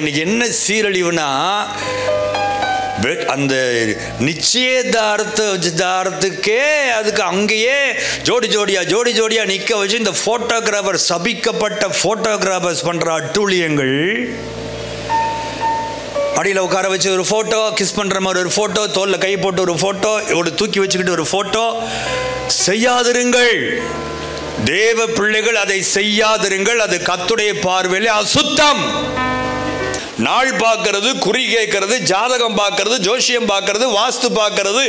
இன்னைக்கு என்ன சீரழிவுனா, அந்த நிச்சயதார்த்தத்துக்கே அதுக்கு அங்கேயே ஜோடி ஜோடியா ஜோடி ஜோடியா நிற்க வச்சு இந்த போட்டோகிராஃபர், சபிக்கப்பட்ட போட்டோகிராஃபர்ஸ் பண்ற அட்டூழியங்கள். அடியில் உட்கார வச்சு ஒரு ஃபோட்டோ, கிஸ் பண்ணுற மாதிரி ஒரு ஃபோட்டோ, தோலில் கை போட்டு ஒரு ஃபோட்டோ, ஒரு தூக்கி வச்சுக்கிட்டு ஒரு ஃபோட்டோ. செய்யாதிருங்கள் தேவ பிள்ளைகள், அதை செய்யாதிருங்கள். அது கர்த்தருடைய பார்வையிலே அசுத்தம். நாள் பார்க்கறது, குறி கேட்கறது, ஜாதகம் பார்க்கறது, ஜோசியம் பார்க்கறது, வாஸ்து பார்க்கறது,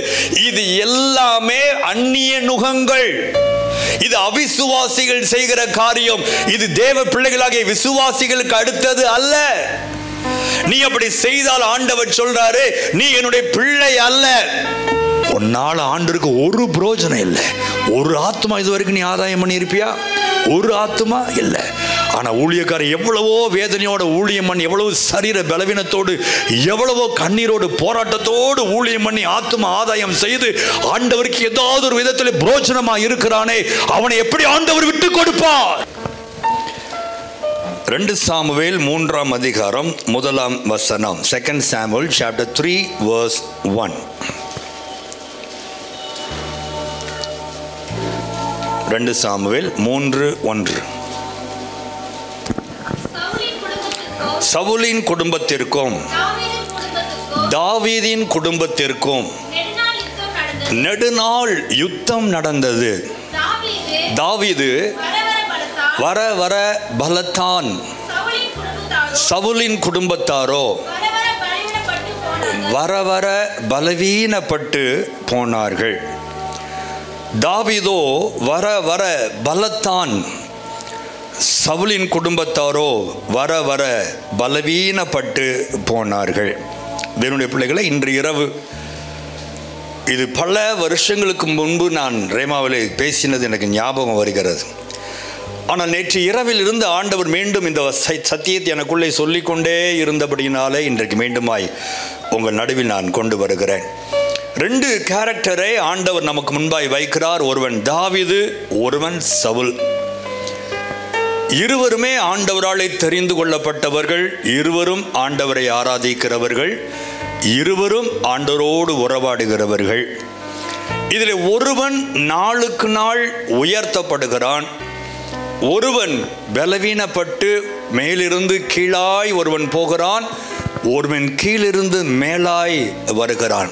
இது எல்லாமே அந்நிய நுகங்கள். இது அவிசுவாசிகள் செய்கிற காரியம். இது தேவ பிள்ளைகளாகிய விசுவாசிகளுக்கு அடுத்தது அல்ல. நீ அப்படி செய்தால் ஆண்டவர் சொல்றாரு, நீ என்னுடைய பிள்ளை அல்ல. உன்னால ஆண்டருக்கு ஒரு பிரயோஜனம் இல்லை. ஒரு ஆத்மா இது வரைக்கும் நீ ஆதாயம் பண்ணியிருப்பியா? ஒரு ஆத்மா இல்லை. ஆனால் ஊழியக்காரர் எவ்வளவோ வேதனையோட ஊழியம் பண்ணி, எவ்வளவு சரீர பலவீனத்தோடு, எவ்வளவோ கண்ணீரோடு, போராட்டத்தோடு ஊழியம் பண்ணி ஆத்மா ஆதாயம் செய்து ஆண்டவருக்கு ஏதாவது ஒரு விதத்தில் பிரோஜனமாக இருக்கிறானே, அவனை எப்படி ஆண்டவர் விட்டு கொடுப்பார்? 2 சாமுவேல் 3ஆம் அதிகாரம் 1ஆம் வசனம். 2 சாமுவேல் chapter 3 verse 1. 2 சாமுவேல் 3:1. சவுலின் குடும்பத்திற்கும் தாவீதின் குடும்பத்திற்கும் நெடுநாள் யுத்தம் நடந்தது. தாவீது வர வர பலத்தான், சவுலின் குடும்பத்தாரோ வர வர பலவீனப்பட்டு போனார்கள். தாவீதோ வர வர பலத்தான், சவுலின் குடும்பத்தாரோ வர வர பலவீனப்பட்டு போனார்கள். தேவனுடைய பிள்ளைகளை, இன்று இரவு இது பல வருஷங்களுக்கு முன்பு நான் ரேமாவிலே பேசினது எனக்கு ஞாபகம் வருகிறது. ஆனால் நேற்று இரவில் இருந்து ஆண்டவர் மீண்டும் இந்த சத்தியத்தை எனக்குள்ளே சொல்லிக்கொண்டே இருந்தபடியினாலே இன்றைக்கு மீண்டுமாய் உங்கள் நடுவில் நான் கொண்டு வருகிறேன். 2 கேரக்டரை ஆண்டவர் நமக்கு முன்பாய் வைக்கிறார். ஒருவன் தாவீது, ஒருவன் சவுல். இருவருமே ஆண்டவராலே தெரிந்து கொள்ளப்பட்டவர்கள், இருவரும் ஆண்டவரை ஆராதிக்கிறவர்கள், இருவரும் ஆண்டவரோடு உறவாடுகிறவர்கள். இதில் ஒருவன் நாளுக்கு நாள் உயர்த்தப்படுகிறான், ஒருவன் பலவீனப்பட்டு மேலிருந்து கீழாய் ஒருவன் போகிறான், ஒருவன் கீழிருந்து மேலாய் வருகிறான்.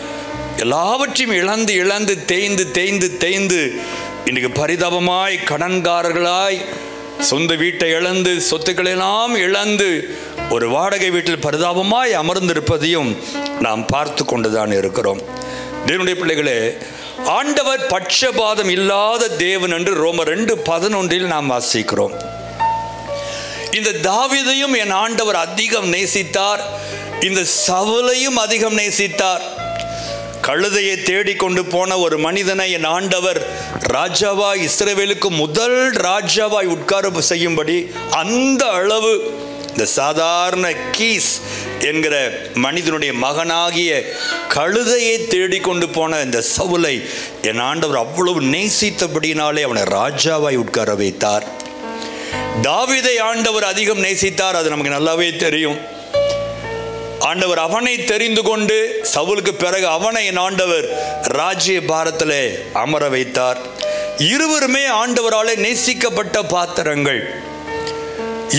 எல்லாவற்றையும் இழந்து இழந்து தேய்ந்து தேய்ந்து தேய்ந்து இன்றைக்கு பரிதாபமாய் கடன்காரர்களாய், சொந்த வீட்டை இழந்து, சொத்துக்களெல்லாம் இழந்து ஒரு வாடகை வீட்டில் பரிதாபமாய் அமர்ந்திருப்பதையும் நாம் பார்த்து கொண்டுதான் இருக்கிறோம். தேவனுடைய பிள்ளைகளே, ஆண்டவர் பட்சபாதம் இல்லாத தேவன் என்று ரோமர் 2:11 நாம் வாசிக்கிறோம். இந்த தாவீதையும் என் ஆண்டவர் அதிகம் நேசித்தார், இந்த சவுலையும் அதிகம் நேசித்தார். கழுதையை தேடிக்கொண்டு போன ஒரு மனிதனை என் ஆண்டவர் ராஜாவாய், இஸ்ரவேலுக்கு முதல் ராஜாவாய் உட்கார செய்யும்படி அந்த அளவு இந்த சாதாரண கீஸ் என்கிற மனிதனுடைய மகனாகிய கழுதையை தேடிக்கொண்டு போன இந்த சவுலை என் ஆண்டவர் அவ்வளவு நேசித்தபடினாலே அவனை ராஜாவாய் உட்கார வைத்தார். தாவீதை ஆண்டவர் அதிகம் நேசித்தார், அது நமக்கு நல்லாவே தெரியும். ஆண்டவர் அவனை தெரிந்து கொண்டு சவுலுக்கு பிறகு அவனை என் ஆண்டவர் ராஜ்ய பாரத்திலே அமர வைத்தார். இருவருமே ஆண்டவராலே நேசிக்கப்பட்ட பாத்திரங்கள்,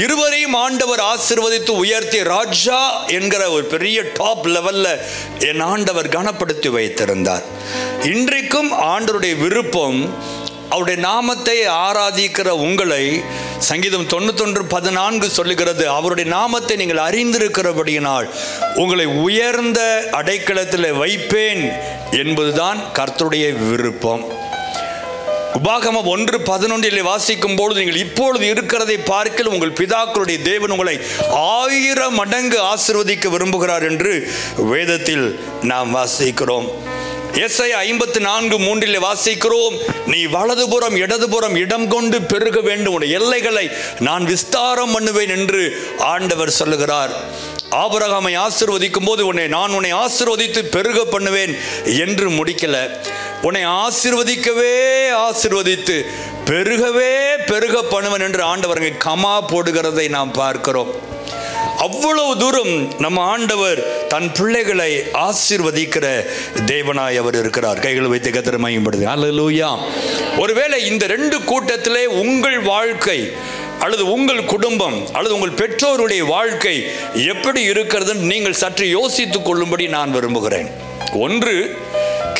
இருவரையும் ஆண்டவர் ஆசீர்வதித்து உயர்த்தி ராஜா என்கிற ஒரு பெரிய டாப் லெவல்ல என் ஆண்டவர் கனப்படுத்தி வைத்திருந்தார். இன்றைக்கும் ஆண்டவருடைய விருப்பம் அவருடைய நாமத்தை ஆராதிக்கிற உங்களை, சங்கீதம் 91:14 சொல்லுகிறது, அவருடைய நாமத்தை நீங்கள் அறிந்திருக்கிறபடியினால் உங்களை உயர்ந்த அடைக்கலத்தில் வைப்பேன் என்பதுதான் கர்த்தருடைய விருப்பம். உபாகமம் 1:11 வாசிக்கும் பொழுது நீங்கள் இப்பொழுது இருக்கிறதை பார்க்கிலும் உங்கள் பிதாக்களுடைய தேவன் உங்களை 1000 மடங்கு ஆசீர்வதிக்க விரும்புகிறார் என்று வேதத்தில் நாம் வாசிக்கிறோம். ஏசாயா 54:3 வாசிக்கிறோம், நீ வலதுபுறம் இடதுபுறம் இடம் கொண்டு பெருக வேண்டும், உன் எல்லைகளை நான் விஸ்தாரம் பண்ணுவேன் என்று ஆண்டவர் சொல்லுகிறார். ஆபிரகாமை ஆசீர்வதிக்கும் போது நான் உன்னை ஆசீர்வதித்து பெருக பண்ணுவேன் என்று முடிக்கல, உன்னை ஆசீர்வதிக்கவே ஆசீர்வதித்து பெருகவே பெருக பண்ணுவேன் என்று ஆண்டவர் கமா போடுகிறதை நாம் பார்க்கிறோம். அவ்வளவு தூரம் நம்ம ஆண்டவர் தன் பிள்ளைகளை ஆசீர்வதிக்கிற தேவனாய் அவர் இருக்கிறார். கைகளை வைத்து கர்த்தரை மகிமைப்படுத்து. அல்லேலூயா. ஒருவேளை இந்த ரெண்டு கூட்டத்திலே உங்கள் வாழ்க்கை அல்லது உங்கள் குடும்பம் அல்லது உங்கள் பெற்றோருடைய வாழ்க்கை எப்படி இருக்கிறது நீங்கள் சற்று யோசித்துக் கொள்ளும்படி நான் விரும்புகிறேன். ஒன்று,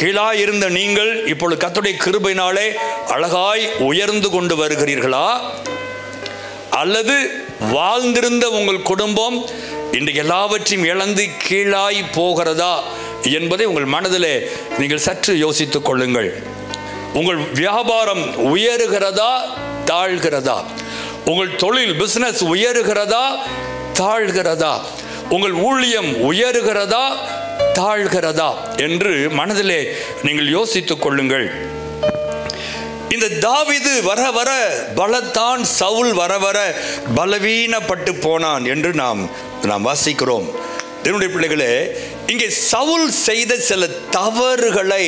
கீழாயிருந்த நீங்கள் இப்பொழுது கர்த்தருடைய கிருபையினாலே அழகாய் உயர்ந்து கொண்டு வருகிறீர்களா, அல்லது வாழ்ந்திருந்த உங்கள் குடும்பம் இன்று எல்லாவற்றையும் இழந்து கீழாய் போகிறதா என்பதை உங்கள் மனதிலே நீங்கள் சற்று யோசித்துக் கொள்ளுங்கள். உங்கள் வியாபாரம் உயருகிறதா தாழ்கிறதா, உங்கள் தொழில் பிஸ்னஸ் உயருகிறதா தாழ்கிறதா, உங்கள் ஊழியம் உயருகிறதா தாழ்கிறதா என்று மனதிலே நீங்கள் யோசித்துக் கொள்ளுங்கள். இந்த தாவீது வர வர பலத்தான், சவுல் வர வர பலவீனப்பட்டு போனான் என்று நாம் வாசிக்கிறோம். என்னுடைய பிள்ளைகளே, இங்கே சவுல் செய்த சில தவறுகளை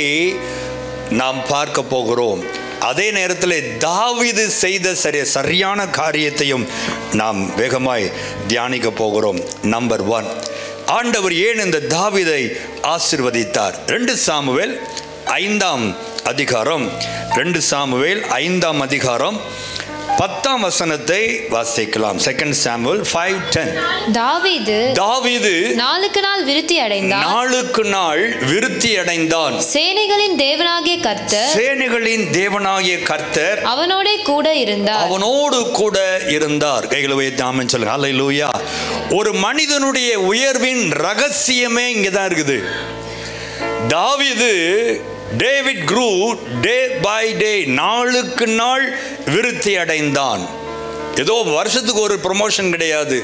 நாம் பார்க்க போகிறோம். அதே நேரத்தில் தாவீது செய்த சரியான காரியத்தையும் நாம் வேகமாய் தியானிக்க போகிறோம். நம்பர் 1, ஆண்டவர் ஏன் இந்த தாவீதை ஆசீர்வதித்தார்? 2 சாமுவேல் 5ஆம் அதிகாரம் 10ஆம் வசனத்தை வாசிக்கலாம். 2 சாமுவேல் 5:10. தாவீது நாளுக்கு நாள் விருத்தி அடைந்தான். சேனைகளின் தேவனாகிய கர்த்தர் அவனோடு கூட இருந்தார். கைகளை உயர்த்தி ஆமென் சொல்லுங்க. அல்லேலூயா. ஒரு மனிதனுடைய உயர்வின் ரகசியமே இங்கதான் இருக்குது. David grew day by day, நாளுக்கு நாள் விருத்தி அடைந்தான். ஏதோ வருஷத்துக்கு ஒரு ப்ரமோஷன் கிடையாது,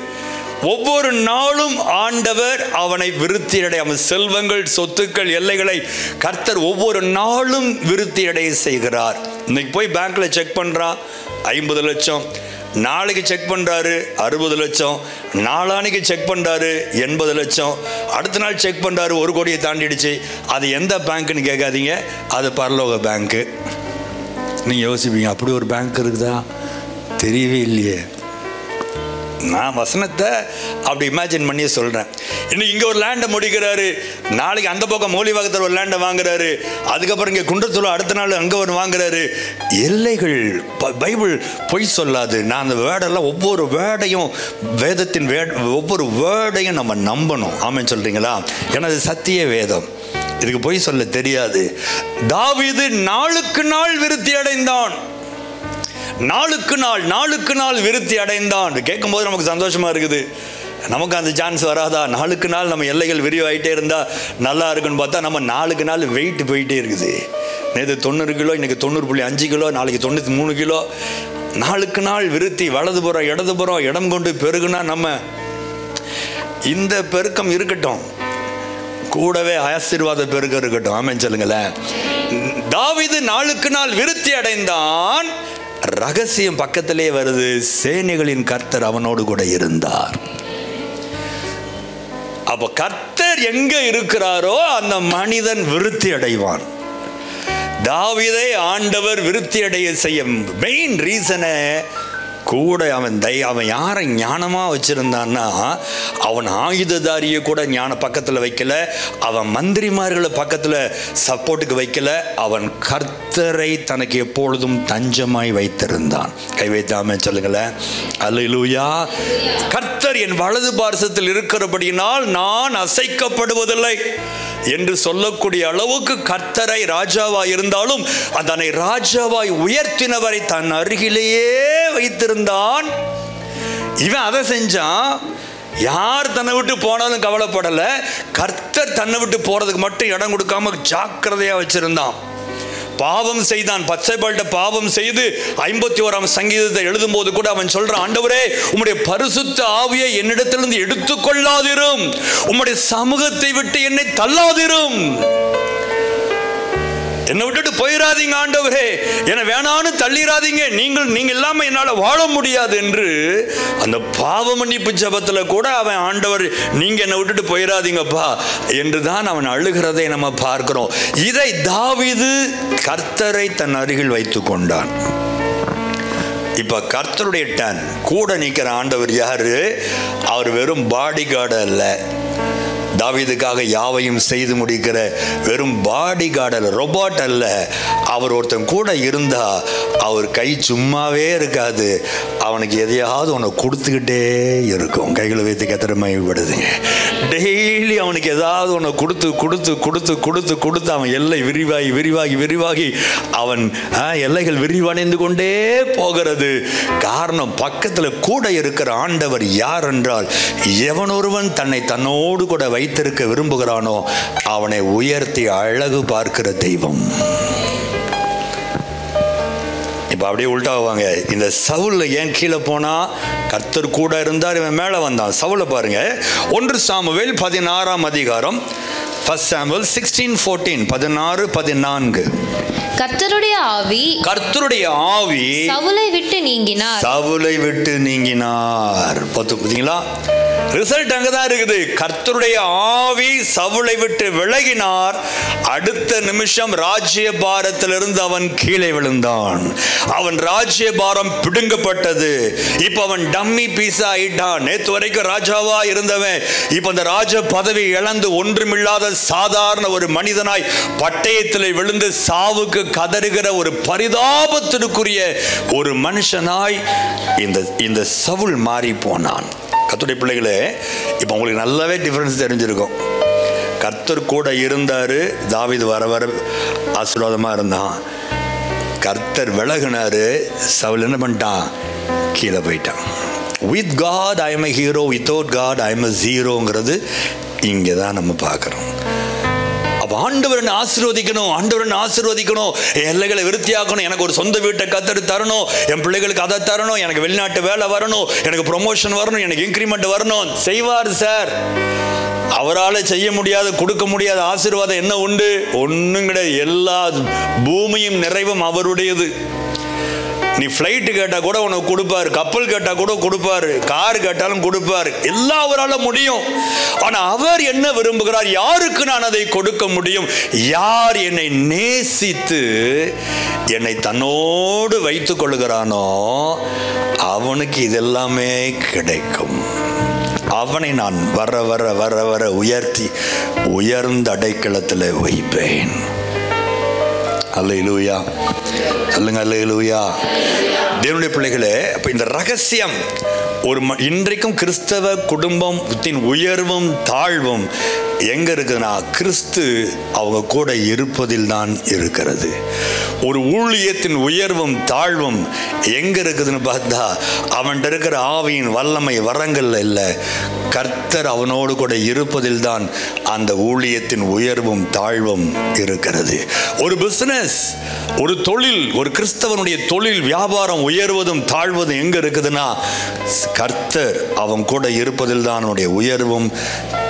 ஒவ்வொரு நாளும் ஆண்டவர் அவனை விருத்தி அடைய, அவன் செல்வங்கள் சொத்துக்கள் எல்லைகளை கர்த்தர் ஒவ்வொரு நாளும் விருத்தி அடைய செய்கிறார். இன்னைக்கு போய் பேங்க்ல செக் பண்றான் 50 லட்சம், நாளைக்கு செக் பண்ணுறாரு 60 லட்சம், நாளானிக்கு செக் பண்ணுறாரு 80 லட்சம், அடுத்த நாள் செக் பண்ணுறாரு 1 கோடியை தாண்டிடுச்சு. அது எந்த பேங்க்குன்னு கேட்காதீங்க, அது பரலோக பேங்க்கு. நீங்கள் யோசிப்பீங்க, அப்படி ஒரு பேங்க் இருக்குதா? தெரியவே இல்லையே. நான் வசனத்தை அப்படி இமேஜின் பண்ணி சொல்கிறேன். இன்னைக்கு இங்கே ஒரு லேண்டை முடிக்கிறாரு, நாளைக்கு அந்த பக்கம் மூலிவாகத்தில் ஒரு லேண்டை வாங்குறாரு, அதுக்கப்புறம் இங்கே குன்றத்தூள் அடுத்த நாள் அங்கே ஒரு வாங்குறாரு. எல்லைகள் பைபிள் பொய் சொல்லாது. நான் அந்த வேர்டெல்லாம் ஒவ்வொரு வேர்டையும் வேதத்தின் ஒவ்வொரு வேர்டையும் நம்ம நம்பணும். ஆமென் சொல்கிறீங்களா? ஏன்னா அது சத்திய வேதம், இதுக்கு பொய் சொல்ல தெரியாது. தாவீது நாளுக்கு நாள் விருத்தி அடைந்தான். நாளுக்கு நாள் விருத்தி அடைந்தான். கேட்கும்போது நமக்கு சந்தோஷமாக இருக்குது. நமக்கு அந்த சான்ஸ் வராதா? நாளுக்கு நாள் நம்ம எல்லைகள் விரிவாகிட்டே இருந்தால் நல்லா இருக்குன்னு பார்த்தா நம்ம நாளுக்கு நாள் வெயிட் போயிட்டே இருக்குது. நேற்று 90 கிலோ, இன்றைக்கி 90.5 கிலோ, நாளைக்கு 93 கிலோ. நாளுக்கு நாள் விருத்தி, வலதுபுறம் இடதுபுறம் இடம் கொண்டு பெருகுனா நம்ம இந்த பெருக்கம் இருக்கட்டும், கூடவே ஆசீர்வாத பெருக்கம் இருக்கட்டும். ஆமென் சொல்லுங்களேன். தாவீது நாளுக்கு நாள் விருத்தி அடைந்தான். ரகசியம் பக்கத்திலே வருது, சேனைகளின் கர்த்தர் அவனோடு கூட இருந்தார். அப்ப கர்த்தர் எங்க இருக்கிறாரோ அந்த மனிதன் விருத்தி அடைவான். தாவீதை ஆண்டவர் விருத்தி அடைய செய்ய மெயின் ரீசனே கூட அவன் யாரை ஞானமா வச்சிருந்தான்னா, அவன் ஆயுததாரியை கூட ஞான பக்கத்தில் வைக்கல, அவன் மந்திரிமார்களை பக்கத்தில் சப்போர்ட்டுக்கு வைக்கல, அவன் கர்த்தரை தனக்கு எப்பொழுதும் தஞ்சமாய் வைத்திருந்தான். கை வைத்தாமே சொல்லுங்களேன். அல்லேலூயா. கர்த்தர் என் வலது பார்சத்தில் இருக்கிறபடியினால் நான் அசைக்கப்படுவதில்லை என்று சொல்லக்கூடிய அளவுக்கு கர்த்தரை ராஜாவாய் இருந்தாலும் அதனை ராஜாவாய் உயர்த்தினவரை தன் அருகிலேயே வைத்திருந்தான். இவன் அதை செஞ்சான். யார் தன்னை விட்டு போனாலும் கவலைப்படல, கர்த்தர் தன்னை விட்டு போறதுக்கு மட்டும் இடம் கொடுக்காம ஜாக்கிரதையா வச்சிருந்தான். பாவம் செய்தான். பச்சைபால்ட்ட பாவம் செய்து 51ஆம் சங்கீதத்தை எழுதும் போது கூட அவன் சொல்றான், ஆண்டவரே உம்முடைய பரிசுத்த ஆவியை என்னிடத்திலிருந்து எடுத்துக்கொள்ளாதிரும், உம்முடைய சமூகத்தை விட்டு என்னை தள்ளாதிரும், என்னை விட்டுட்டு போயிடாதீங்க ஆண்டவரே, என்னை வேணான்னு தள்ளிடாதீங்க, நீங்கள் இல்லாமல் என்னால் வாழ முடியாது என்று அந்த பாவ மன்னிப்பு ஜபத்தில் கூட அவன் ஆண்டவர் நீங்கள் என்னை விட்டுட்டு போயிடாதீங்கப்பா என்று தான் அவன் அழுகிறதை நம்ம பார்க்கிறோம். இதை தாவீது கர்த்தரை தன் அருகில் வைத்து கொண்டான். இப்போ கர்த்தருடைய டன் கூட நிற்கிற ஆண்டவர் யாரு? அவர் வெறும் பாடி கார்டு அல்ல, தாவீதுக்காக யாவையும் செய்து முடிக்கிற வெறும் பாடி கார்டு அல்ல, ரோபோட் அல்ல. அவர் ஒருத்தன் கூட இருந்தா அவர் கை சும்மாவே இருக்காது, அவனுக்கு எதையாவது ஒன்று கொடுத்துக்கிட்டே இருக்கும். கைகளை வைத்து கத்திர மயப்படுதுங்க. டெய்லி அவனுக்கு ஏதாவது ஒன்று கொடுத்து கொடுத்து கொடுத்து கொடுத்து கொடுத்து அவன் எல்லை விரிவாகி விரிவாகி விரிவாகி அவன் எல்லைகள் விரிவடைந்து கொண்டே போகிறது. காரணம், பக்கத்தில் கூட இருக்கிற ஆண்டவர் யார் என்றால், எவன் ஒருவன் தன்னை தன்னோடு கூட வைத்திருக்க விரும்புகிறானோ அவனை உயர்த்தி அழகு பார்க்கிற தெய்வம். இப்போ அப்படியே உள்டாவாங்க. இந்த சவுல் ஏன் கீழே போனால்? கர்த்தர் கூட இருந்தார், இவன் மேலே வந்தான். சவுலை பாருங்கள், 1 சாமுவேல் 16ஆம் அதிகாரம், 1 சாமுவேல் 16:14, 16, 14. கர்த்தருடைய ஆவி சவுலை விட்டு நீங்கினார். பார்த்தீங்களா, ரிசல்ட் அங்கதான் இருக்குது. கர்த்தருடைய ஆவி சவுலை விட்டு விலகினார். அடுத்த நிமிஷம் ராஜ்யபாரத்திலிருந்து அவன் கீழே விழுந்தான். அவன் ராஜ்யபாரம் பிடுங்கப்பட்டது. இப்ப அவன் டம்மி பீஸ் ஆயிட்டான். நேற்று வரைக்கும் ராஜாவா இருந்தவன் இப்ப அந்த ராஜ பதவி இழந்து ஒன்றுமில்லாத சாதாரண ஒரு மனிதனாய் பட்டயத்தில் விழுந்து சாவுக்கு கதறுகிற ஒரு பரிதாபத்திற்குரிய ஒரு மனுஷனாய் இந்த சவுல் மாறி போனான். கர்த்தருடைய பிள்ளைகளே, இப்போ உங்களுக்கு நல்லாவே டிஃப்ரென்ஸ் தெரிஞ்சிருக்கும். கர்த்தர் கூட இருந்தார், தாவீது வர வர ஆசீர்வாதமாக இருந்தான். கர்த்தர் விலகினார், சவுல் என்ன பண்ணிட்டான்? கீழே போயிட்டான். With God I am a hero, without God I am a ஜீரோங்கிறது இங்கே தான் நம்ம பார்க்குறோம். ஆண்டவரன் ஆசீர்வதிக்கணும், ஆண்டவரன் ஆசீர்வதிக்கணும், எல்லைகளை விருத்தியாக்கணும், எனக்கு ஒரு சொந்த வீட்டை கத்தர் தரணும், என் பிள்ளைகளுக்கு அதை தரணும், எனக்கு வெளிநாட்டு வேலை வரணும், எனக்கு ப்ரொமோஷன் வரணும், எனக்கு இன்க்ரிமெண்ட் வரணும். செய்வார் சார். அவரால் செய்ய முடியாத, கொடுக்க முடியாத ஆசீர்வாதம் என்ன உண்டு? ஒன்றும் கிடையாது. எல்லா பூமியும் நிறைவும் அவருடையது. நீ ஃப்ளைட்டு கேட்டால் கூட உனக்கு கொடுப்பார், கப்பல் கேட்டால் கூட கொடுப்பார், கார் கேட்டாலும் கொடுப்பார். எல்லாம் அவரால் முடியும். ஆனால் அவர் என்ன விரும்புகிறார்? யாருக்கு நான் அதை கொடுக்க முடியும்? யார் என்னை நேசித்து என்னை தன்னோடு வைத்து கொள்கிறானோ அவனுக்கு இதெல்லாமே கிடைக்கும். அவனை நான் வர வர வர வர உயர்த்தி உயர்ந்த அடைக்கலத்தில் வைப்பேன். அல்லேலூயா, சொல்லுங்க அல்லேலூயா. தேவனுடைய பிள்ளைகளே, அப்போ இந்த ரகசியம் ஒரு இன்றைக்கும் கிறிஸ்தவ குடும்பம் உயர்வும் தாழ்வும் எங்கே இருக்குதுன்னா, கிறிஸ்து அவங்க கூட இருப்பதில் தான் இருக்கிறது. ஒரு ஊழியத்தின் உயர்வும் தாழ்வும் எங்கே இருக்குதுன்னு பார்த்தா, அவன்கிட்ட இருக்கிற ஆவியின் வல்லமை வரங்கள் இல்லை, கர்த்தர் அவனோடு கூட இருப்பதில் தான் அந்த ஊழியத்தின் உயர்வும் தாழ்வும் இருக்கிறது. ஒரு பிஸ்னஸ், ஒரு தொழில், ஒரு கிறிஸ்தவனுடைய தொழில் வியாபாரம் உயர்வதும் தாழ்வதும் எங்கே இருக்குதுன்னா, கர்த்தர் அவன் கூட இருப்பதில் தான் அவனுடைய உயர்வும்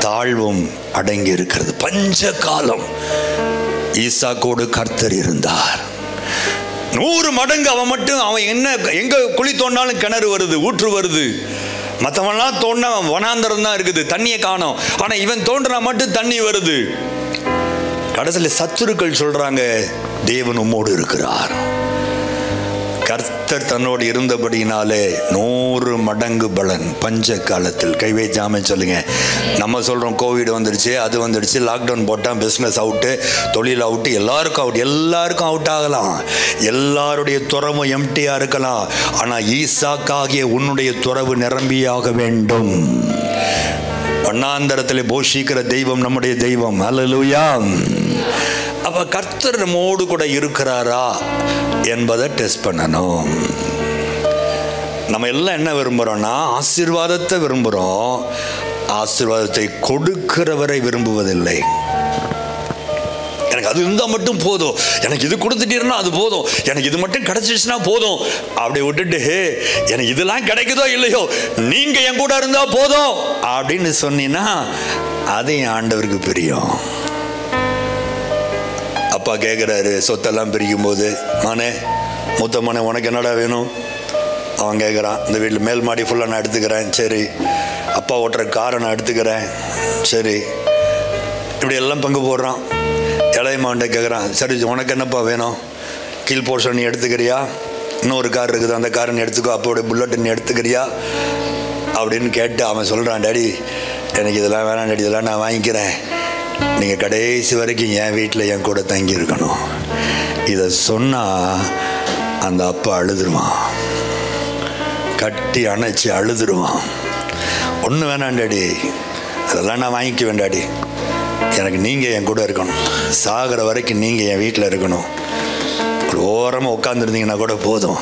தாழ்வும் அடங்கி இருக்கிறது. பஞ்ச காலம் ஈசாக்கோடு கர்த்தர் இருந்தார். 100 மடங்கு அவன் மட்டும், அவன் என்ன எங்கே குழி தோண்டாலும் கிணறு வருது, ஊற்று வருது. மற்றவன்லாம் தோண்டினா வனாந்தரம் தான் இருக்குது, தண்ணியை காணோம். ஆனால் இவன் தோன்றினா மட்டும் தண்ணி வருது. கடைசியில் சத்துருக்கள் சொல்கிறாங்க, தேவன் உம்மோடு இருக்கிறார். கர்த்தர் தன்னோடு இருந்தபடினாலே 100 மடங்கு பலன் பஞ்ச காலத்தில். கைவே ஜாம சொல்லுங்க. நம்ம சொல்கிறோம் கோவிட் வந்துடுச்சு, அது வந்துடுச்சு, லாக்டவுன் போட்டால் பிஸ்னஸ் அவுட்டு, தொழில் அவுட்டு, எல்லாருக்கும் அவுட் ஆகலாம், எல்லாருடைய துறவும் எம்டியாக இருக்கலாம். ஆனால் ஈசாக்காகிய உன்னுடைய துறவு நிரம்பியாக வேண்டும். வண்ணாந்தரத்தில் போஷிக்கிற தெய்வம் நம்முடைய தெய்வம். அல்லேலூயா. அப்போ கர்த்தர் நம்மோடு கூட இருக்கிறாரா என்பதை டெஸ்ட் பண்ணணும். நம்ம எல்லாம் என்ன விரும்புகிறோன்னா, ஆசீர்வாதத்தை விரும்புகிறோம், ஆசீர்வாதத்தை கொடுக்கிறவரை விரும்புவதில்லை. எனக்கு அது இருந்தால் மட்டும் போதும், எனக்கு இது கொடுத்துட்டீங்கன்னா அது போதும், எனக்கு இது மட்டும் கிடச்சிச்சுன்னா போதும் அப்படி விட்டுட்டு, எனக்கு இதெல்லாம் கிடைக்குதோ இல்லையோ நீங்கள் என் கூட இருந்தால் போதும் அப்படின்னு சொன்னீங்கன்னா அது என் ஆண்டவருக்கு பிரியம். அப்பா கேட்குறாரு சொத்தெல்லாம் பிரிக்கும் போது, மானே மூத்த மானே உனக்கு என்னடா வேணும்? அவன் கேட்குறான், இந்த வீட்டில் மேல் மாடி ஃபுல்லாக நான் எடுத்துக்கிறேன். சரி. அப்பா ஓட்டுற காரை நான் எடுத்துக்கிறேன். சரி. இப்படி எல்லாம் பங்கு போடுறான். இளையமான்ட்ட கேட்குறான், சரி உனக்கு என்னப்பா வேணும்? கீழ் போர்ஷன் நீ எடுத்துக்கிறியா? இன்னொரு கார் இருக்குது அந்த காரை நீ எடுத்துக்கோ, அப்போடைய புல்லட்டு நீ எடுத்துக்கிறியா அப்படின்னு கேட்டு அவன் சொல்கிறான், டேடி எனக்கு இதெல்லாம் வேணாம் டேடி, இதெல்லாம் நான் வாங்கிக்கிறேன், நீங்கள் கடைசி வரைக்கும் என் வீட்டில் என் கூட தங்கி இருக்கணும். இதை சொன்னால் அந்த அப்பா அழுதுருவான், கட்டி அணைச்சி அழுதுருவான். ஒன்று வேணாண்டாடி, அதெல்லாம் நான் வாங்கிக்க வேண்டாடி, எனக்கு நீங்கள் என் கூட இருக்கணும், சாகிற வரைக்கும் நீங்கள் என் வீட்டில் இருக்கணும், ஒரு ஓரமாக உட்காந்துருந்தீங்கன்னா கூட போதும்,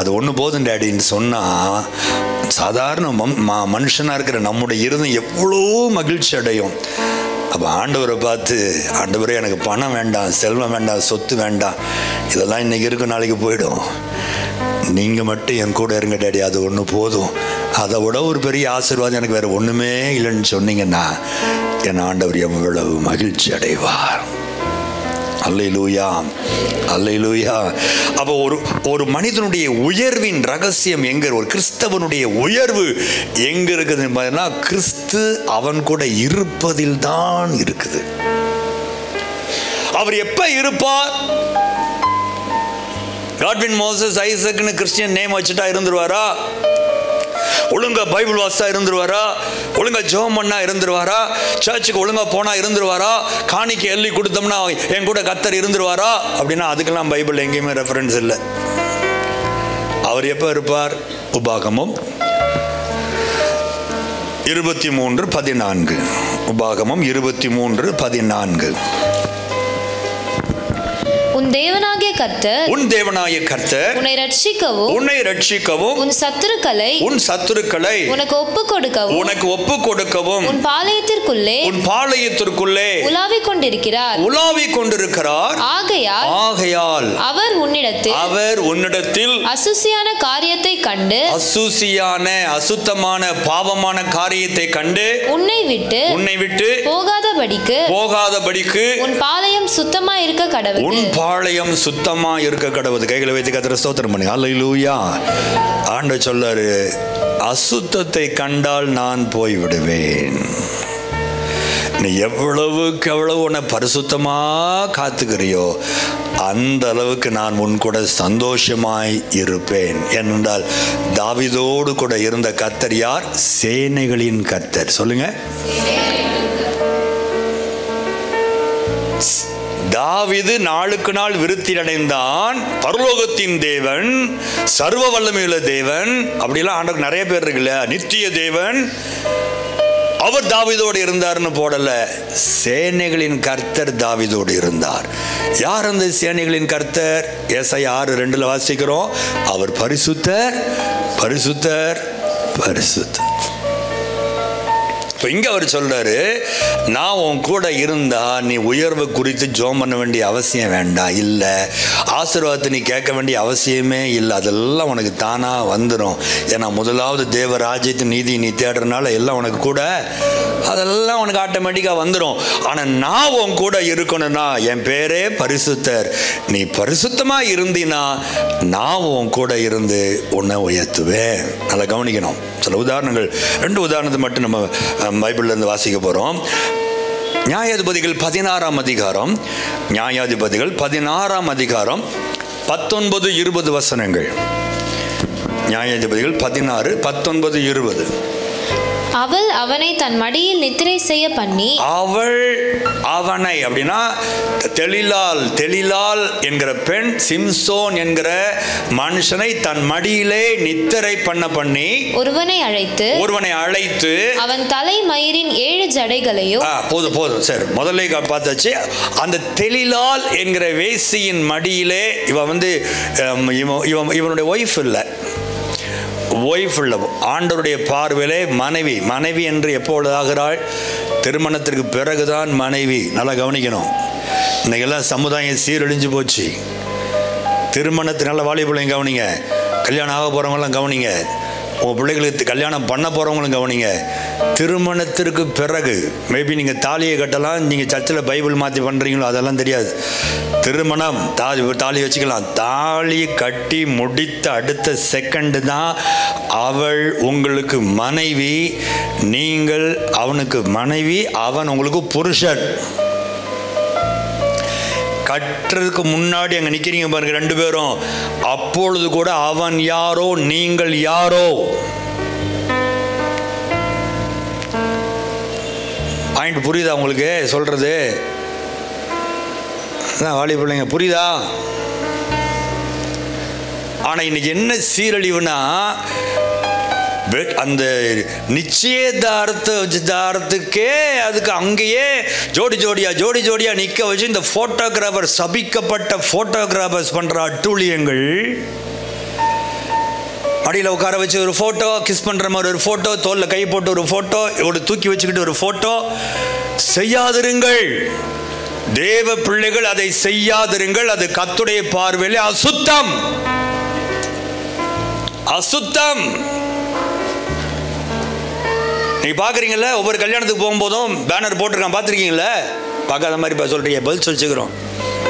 அது ஒன்று போதும் டேடின்னு சொன்னால் சாதாரண மனுஷனாக இருக்கிற நம்முடைய இருந்தும் எவ்வளோ மகிழ்ச்சி அடையும். அப்போ ஆண்டவரை பார்த்து, ஆண்டவரே எனக்கு பணம் வேண்டாம், செல்வம் வேண்டாம், சொத்து வேண்டாம், இதெல்லாம் இன்றைக்கி இருக்கும் நாளைக்கு போயிடும், நீங்கள் மட்டும் என் கூட இருங்க டேடி, அது ஒன்று போதும், அதை விட ஒரு பெரிய ஆசீர்வாதம் எனக்கு வேறு ஒன்றுமே இல்லைன்னு சொன்னீங்கன்னா என் ஆண்டவர் எவ்வளவு மகிழ்ச்சி அடைவார். அல்லேலூயா, அல்லேலூயா. அப்போ ஒரு மனிதனுடைய உயர்வின் ரகசியம் எங்கே, ஒரு கிறிஸ்தவனுடைய உயர்வு எங்கே இருக்குதுன்னு பார்த்தீங்கன்னா கிறிஸ்து அவன் கூட இருப்பதில் தான் இருக்குது. அவர் எப்போ இருப்பார்? காட்வின் மோசஸ் ஐசக்னு கிறிஸ்டியன் நேம் வச்சுட்டா இருந்துருவாரா? ஒழுங்கா பைபிள் வாசித்தா இருந்துருவாரா? ஒழுங்கா ஜெபம் பண்ணா இருந்துருவாரா? சர்ச்சுக்கு ஒழுங்கா போனா இருந்துருவாரா? காணிக்கை எள்ளி கொடுத்தோம்னா என் கூட கத்தர் இருந்துருவாரா? அப்படின்னா அதுக்கெல்லாம் பைபிள் எங்கேயுமே ரெஃபரன்ஸ் இல்லை. அவர் எப்போ இருப்பார்? உபாகமம் 23:14, உபாகமம் 23:14. உன் தேவனாகிய கர்த்தர் உன்னை ரட்சிக்கவும் உன் சத்துருக்களை உனக்கு ஒப்புக் கொடுக்கவும் உன் பாளையத்திற்குள்ளே உலாவிக் கொண்டிருக்கிறார். ஆகையால் அவர் உன்னிடத்தில் அசுசியான காரியத்தை கண்டு அசுத்தமான பாவமான காரியத்தை கண்டு உன்னை விட்டு போகாதபடிக்கு உன் பாளையம் சுத்தமா இருக்க கடவுள், பாளையம் சுத்தமா இருக்க கடவுது. கைகளை வைத்து கர்த்தரை ஸ்தோத்திரம் பண்ணுங்க. அல்லேலூயா. ஆண்டவர் சொல்றாரு, அசுத்தத்தை கண்டால் நான் போய் விடுவேன், நீ எவ்வளவுக்கு எவ்வளவு உன்னை பரிசுத்தமா காத்துக்கிறியோ அந்த அளவுக்கு நான் உன் கூட சந்தோஷமாய் இருப்பேன். ஏனென்றால் தாவீதோடு கூட இருந்த கர்த்தர் யார்? சேனைகளின் கர்த்தர். சொல்லுங்க, தாவீது நாளுக்கு நாள் விருத்தி அடைந்தான். பரலோகத்தின் தேவன், சர்வ வல்லமையுள்ள தேவன், அப்படிலாம் ஆண்டவர் நிறைய பேர் இருக்குல்ல, நித்திய தேவன், அவர் தாவீதோடு இருந்தார்னு போடல, சேனைகளின் கர்த்தர் தாவீதோடு இருந்தார். யார் அந்த சேனைகளின் கர்த்தர்? ஏசாயா 6:2 வாசிக்கிறோம், அவர் பரிசுத்தர் பரிசுத்தர் பரிசுத்தர். இப்போ இங்கே அவர் சொல்கிறாரு, நான் உன் கூட இருந்தால் நீ உயர்வை குறித்து ஜோம் பண்ண வேண்டிய அவசியம் வேண்டாம், இல்லை ஆசீர்வாதத்தை நீ கேட்க வேண்டிய அவசியமே இல்லை, அதெல்லாம் உனக்கு தானாக வந்துடும். ஏன்னா முதலாவது தேவ ராஜ்யத்து நீதி நீ தேடுறதுனால எல்லாம் உனக்கு கூட, அதெல்லாம் உனக்கு ஆட்டோமேட்டிக்காக வந்துடும். ஆனால் நான் உன் கூட இருக்கணும்னா, என் பேரே பரிசுத்தர், நீ பரிசுத்தமாக இருந்தினா நான் உன் கூட இருந்து உன்னை உயர்த்துவேன். நல்லா கவனிக்கணும். சில உதாரணங்கள், 2 உதாரணத்தை மட்டும் நம்ம பைபிள்லேருந்து வாசிக்க போகிறோம். நியாயாதிபதிகள் 16 அதிகாரம், நியாயாதிபதிகள் 16 அதிகாரம் 19-20 வசனங்கள். நியாயாதிபதிகள் 16:19-20. அவள் அவனை தன் மடியில் நித்திரை செய்ய பண்ணி, அவள் அவனை அப்படின்னா தெளிலால் என்கிற பெண் சிம்சோன் என்கிற மனுஷனை தன் மடியிலே நித்திரை பண்ண பண்ணி ஒருவனை அழைத்து அவன் தலை மயிரின் 7 ஜடைகளையும் போதும் சார், முதல்ல பார்த்தாச்சு. அந்த தெளிலால் என்கிற வேசியின் மடியிலே இவன் இவனுடைய ஒய்ஃப் இல்லை, ஆண்டவருடைய பார்வையிலே மனைவி என்று எப்பொழுது ஆகிறாள்? திருமணத்திற்கு பிறகுதான் மனைவி. நல்லா கவனிக்கணும். இன்னைக்கெல்லாம் சமுதாயம் சீரழிஞ்சு போச்சு. திருமணத்தினால வாலிபுள்ளையும் கவனிங்க, கல்யாணம் ஆக போகிறவங்களாம் கவனிங்க, உங்கள் பிள்ளைகளுக்கு கல்யாணம் பண்ண போகிறவங்களும் கவனிங்க. திருமணத்திற்கு பிறகு மேபி நீங்கள் தாலியை கட்டலாம், நீங்கள் சர்ச்சில் பைபிள் மாற்றி பண்ணுறீங்களோ அதெல்லாம் தெரியாது. திருமணம் தாலி வச்சுக்கலாம். தாலி கட்டி முடித்த அடுத்த செகண்டு தான் அவள் உங்களுக்கு மனைவி, நீங்கள் அவனுக்கு மனைவி, அவன் உங்களுக்கு புருஷன். கற்றதுக்கு முன்னாடி அங்கே நிற்கிறீங்க பாருங்க ரெண்டு பேரும். அப்பொழுது கூட அவன் யாரோ நீங்கள் யாரோ. பாயிண்ட் புரியுதா உங்களுக்கு? சொல்றது வாலி பிள்ளைங்க புரியுதா? ஆனால் இன்னைக்கு என்ன சீரழிவுனா, அந்த நிச்சயதார்த்தத்துக்கே அதுக்கு அங்கேயே ஜோடி ஜோடியா ஜோடி ஜோடியா நிற்க வச்சு இந்த போட்டோகிராஃபர், சபிக்கப்பட்ட போட்டோகிராஃபர்ஸ் பண்ற அட்டூழியங்கள். அடியில் உட்கார வச்சு ஒரு போட்டோ, கிஸ் பண்ற மாதிரி ஒரு போட்டோ, தோல்ல கை போட்டு ஒரு போட்டோ, இவ்வளோ தூக்கி வச்சுக்கிட்டு ஒரு போட்டோ. செய்யாதிருங்கள் தேவ பிள்ளைகள், அதை செய்யாதிருங்கள். அது கர்த்தருடைய பார்வையிலே அசுத்தம், அசுத்தம். நீங்க பாக்குறீங்கல்ல, ஒவ்வொரு கல்யாணத்துக்கு போகும்போதும் பேனர் போட்டிருக்கான், பார்த்துருக்கீங்களா? பார்க்காத மாதிரி சொல்றீங்க, பதில் சொல்லிச்சுக்கிறோம்.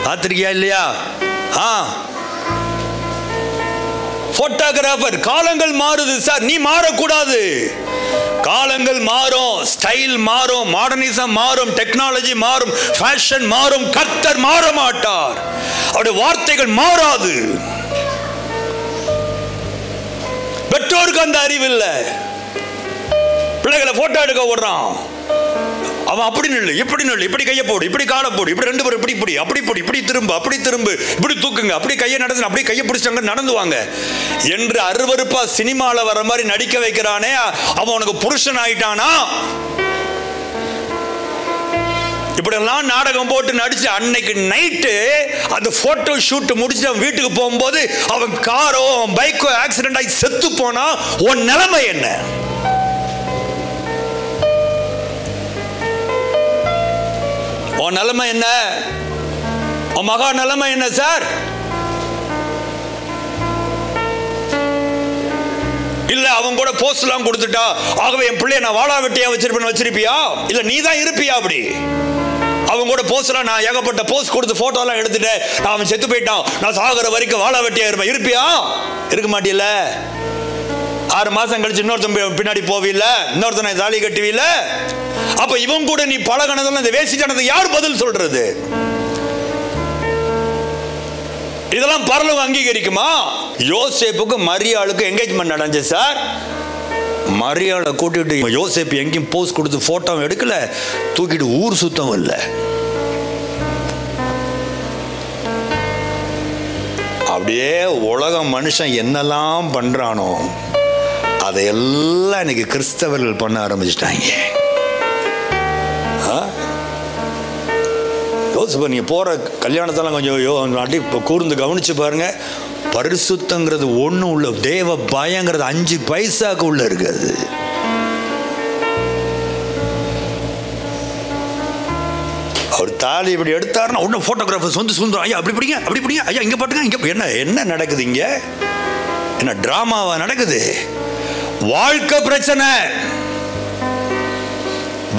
பார்த்துருக்கியா இல்லையா? போட்டோகிராஃபர். காலங்கள் மாறுது சார், நீ மாறக்கூடாது. காலங்கள் மாறும், ஸ்டைல் மாறும், மாடர்னிசம் மாறும், டெக்னாலஜி மாறும், ஃபேஷன் மாறும். கர்த்தர் மாற மாட்டார், அவருடைய வார்த்தைகள் மாறாது. பெற்றோருக்கு அந்த அறிவு இல்லை. பிள்ளைகளை போட்டோ எடுக்க ஓடுறான் அவன். அப்படி நில்லு, இப்படி நில்லு, இப்படி கையை போடு, இப்படி காலை போடு, இப்படி ரெண்டு பேரும் இப்படி பிடி, அப்படி பிடி, இப்படி திரும்ப, அப்படி திரும்ப, இப்படி தூக்குங்க, அப்படி கையை நடந்து, அப்படி கையை பிடிச்சாங்க நடந்து வாங்க என்று அருவருப்பா சினிமாவில் வர மாதிரி நடிக்க வைக்கிறானே அவன், உனக்கு புருஷன் ஆயிட்டானா? இப்படிலாம் நாடகம் போட்டு நடிச்சு அன்னைக்கு நைட்டு அந்த போட்டோ ஷூட் முடிச்சு அவன் வீட்டுக்கு போகும்போது அவன் காரோ பைக்கோ ஆக்சிடென்ட் ஆகி செத்து போனா உன் நிலைமை என்ன? உன் நிலைமை என்ன? உன் மகா நிலைமை என்ன சார்? இல்ல அவன் கூட போஸ்ட் எல்லாம் கொடுத்துட்டா ஆகவே என் பிள்ளைய நான் வாழா வெட்டியா வச்சிருப்பேன்னு வச்சிருப்பியா? இல்ல நீ தான் இருப்பியா? அப்படி அவங்க கூட போஸ்ட்லாம் நான் ஏகப்பட்ட போஸ்ட் கொடுத்து போட்டோ எல்லாம் எடுத்துட்டேன், நான் அவன் செத்து போயிட்டான், நான் சாகுற வரைக்கும் வாழா வெட்டியா இருப்பேன், இருப்பியா? இருக்க மாட்டியல. 6 மாசம் கழிச்சு இன்னொருத்தன் பின்னாடி போவில்ல, இன்னொருத்தனை தாலி கட்டுவில்ல. அப்ப இவன் கூட நீ பழகனதுல இந்த வேசித்தனத்தை யார் பதில் சொல்றது? இதெல்லாம் பரலோகம் அங்கீகரிக்குமா? யோசேப்புக்கு மரியாளுக்கு என்கேஜ்மெண்ட் நடந்துச்சு சார். மரியாளை கூட்டிட்டு யோசேப்பு எங்கேயும் போஸ்ட் கொடுத்து போட்டோ எடுக்கல, தூக்கிட்டு ஊர் சுத்தம் இல்லை. அப்படியே உலகம் மனுஷன் என்னெல்லாம் பண்றானோ அதையெல்லாம் இன்னைக்கு கிறிஸ்தவர்கள் பண்ண ஆரம்பிச்சிட்டாங்க. யோசிப்பா, நீங்கள் போகிற கல்யாணத்தெல்லாம் கொஞ்சம் அப்படி கூர்ந்து கவனித்து பாருங்கள். பரிசுத்தங்கிறது ஒன்றும் உள்ள, தேவ பயங்கிறது 5 பைசாவுக்கு உள்ளே இருக்குது. அவர் தாலி இப்படி எடுத்தாருன்னா ஒன்றும் ஃபோட்டோகிராஃபர்ஸ் வந்து சுந்தரம் ஐயா அப்படி பிடிங்க, அப்படி பிடிங்க ஐயா, இங்கே பாட்டுங்க, இங்கே என்ன என்ன நடக்குது? இங்கே என்ன ட்ராமாவா நடக்குது? வாழ்க்கை பிரச்சனை,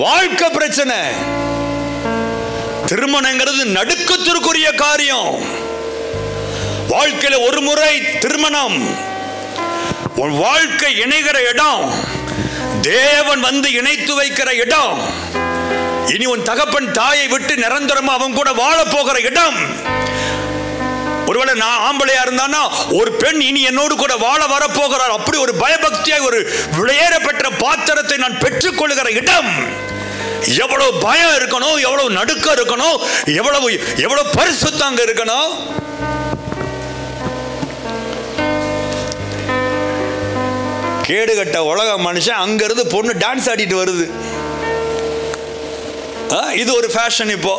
வாழ்க்கை பிரச்சனை. திருமணங்கிறது நடுக்கத்திற்குரிய காரியம். வாழ்க்கையில ஒரு முறை திருமணம், வாழ்க்கை இணைகிற இடம், தேவன் வந்து இணைத்து வைக்கிற இடம். இனி உன் தகப்பன் தாயை விட்டு நிரந்தரமா அவன் கூட வாழ போகிற இடம். ஒருவேளை நான் ஆம்பளையா இருந்தானா ஒரு பெண் இனி என்னோடு கூட வாழ வரப்போகிறார், அப்படி ஒரு பயபக்தியாய் ஒரு விளையேற பெற்ற பாத்திரத்தை நான் பெற்றுக்கொள்கிற இடம். எவ்வளவு பயம் இருக்கணும், எவ்வளவு நடுக்கம் இருக்கணும், எவ்வளவு எவ்வளவு பரிசுத்தம் இருக்கணும். கேடுகட்ட உலக மனுஷன் அங்கிருந்து பொண்ணு டான்ஸ் ஆடிட்டு வருது. இது ஒரு ஃபேஷன். இப்போ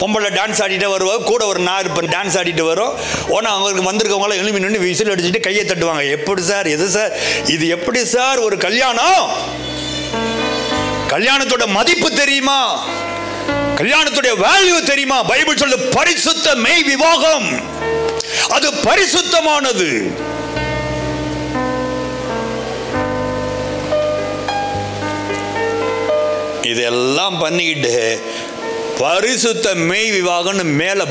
பொம்பளை டான்ஸ் ஆடிட்டே வருவாங்க, கூட ஒரு நார் இப்போ டான்ஸ் ஆடிட்டு வரும். ஒன்னா அவங்களுக்கு வந்திருக்கவங்களாம் எழுமி நின்று விசில் அடிச்சுட்டு கையை தட்டுவாங்க. எப்படி சார் எது சார் இது? எப்படி சார் ஒரு கல்யாணம்? கல்யாணத்தோட மதிப்பு தெரியுமா? கல்யாணத்துடைய வேல்யூ தெரியுமா? பைபிள் சொல்லுது பரிசுத்த மெய் விவாகம், அது பரிசுத்தமானது. இதெல்லாம் பண்ணிக்கிட்டு பரிசுத்த மெய் விவாகம்னு மேலே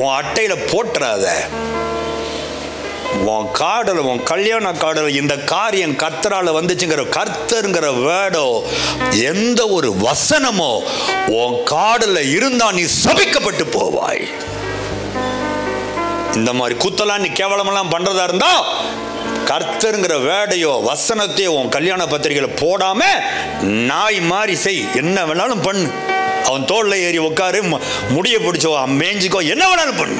உன் அட்டையில் போட்டுறாத. உன் காடல், உன் கல்யாண காடல், இந்த காரியம் கர்த்தரால் வந்துச்சுங்கிற கர்த்தருங்கிற வேடோ எந்த ஒரு வசனமோ உன் காடல இருந்தா நீ சபிக்கப்பட்டு போவாய். இந்த மாதிரி குத்தலாம் நீ கேவலமெல்லாம் பண்றதா இருந்தா கர்த்தருங்கிற வேடையோ வசனத்தையோ உன் கல்யாண பத்திரிகையில போடாம நாய் மாறி செய், என்ன வேணாலும் பண்ணு, அவன் தோல்ல ஏறி உட்காரு, முடிய பிடிச்சோ மேஞ்சிக்கோ, என்ன வேணாலும் பண்ணு.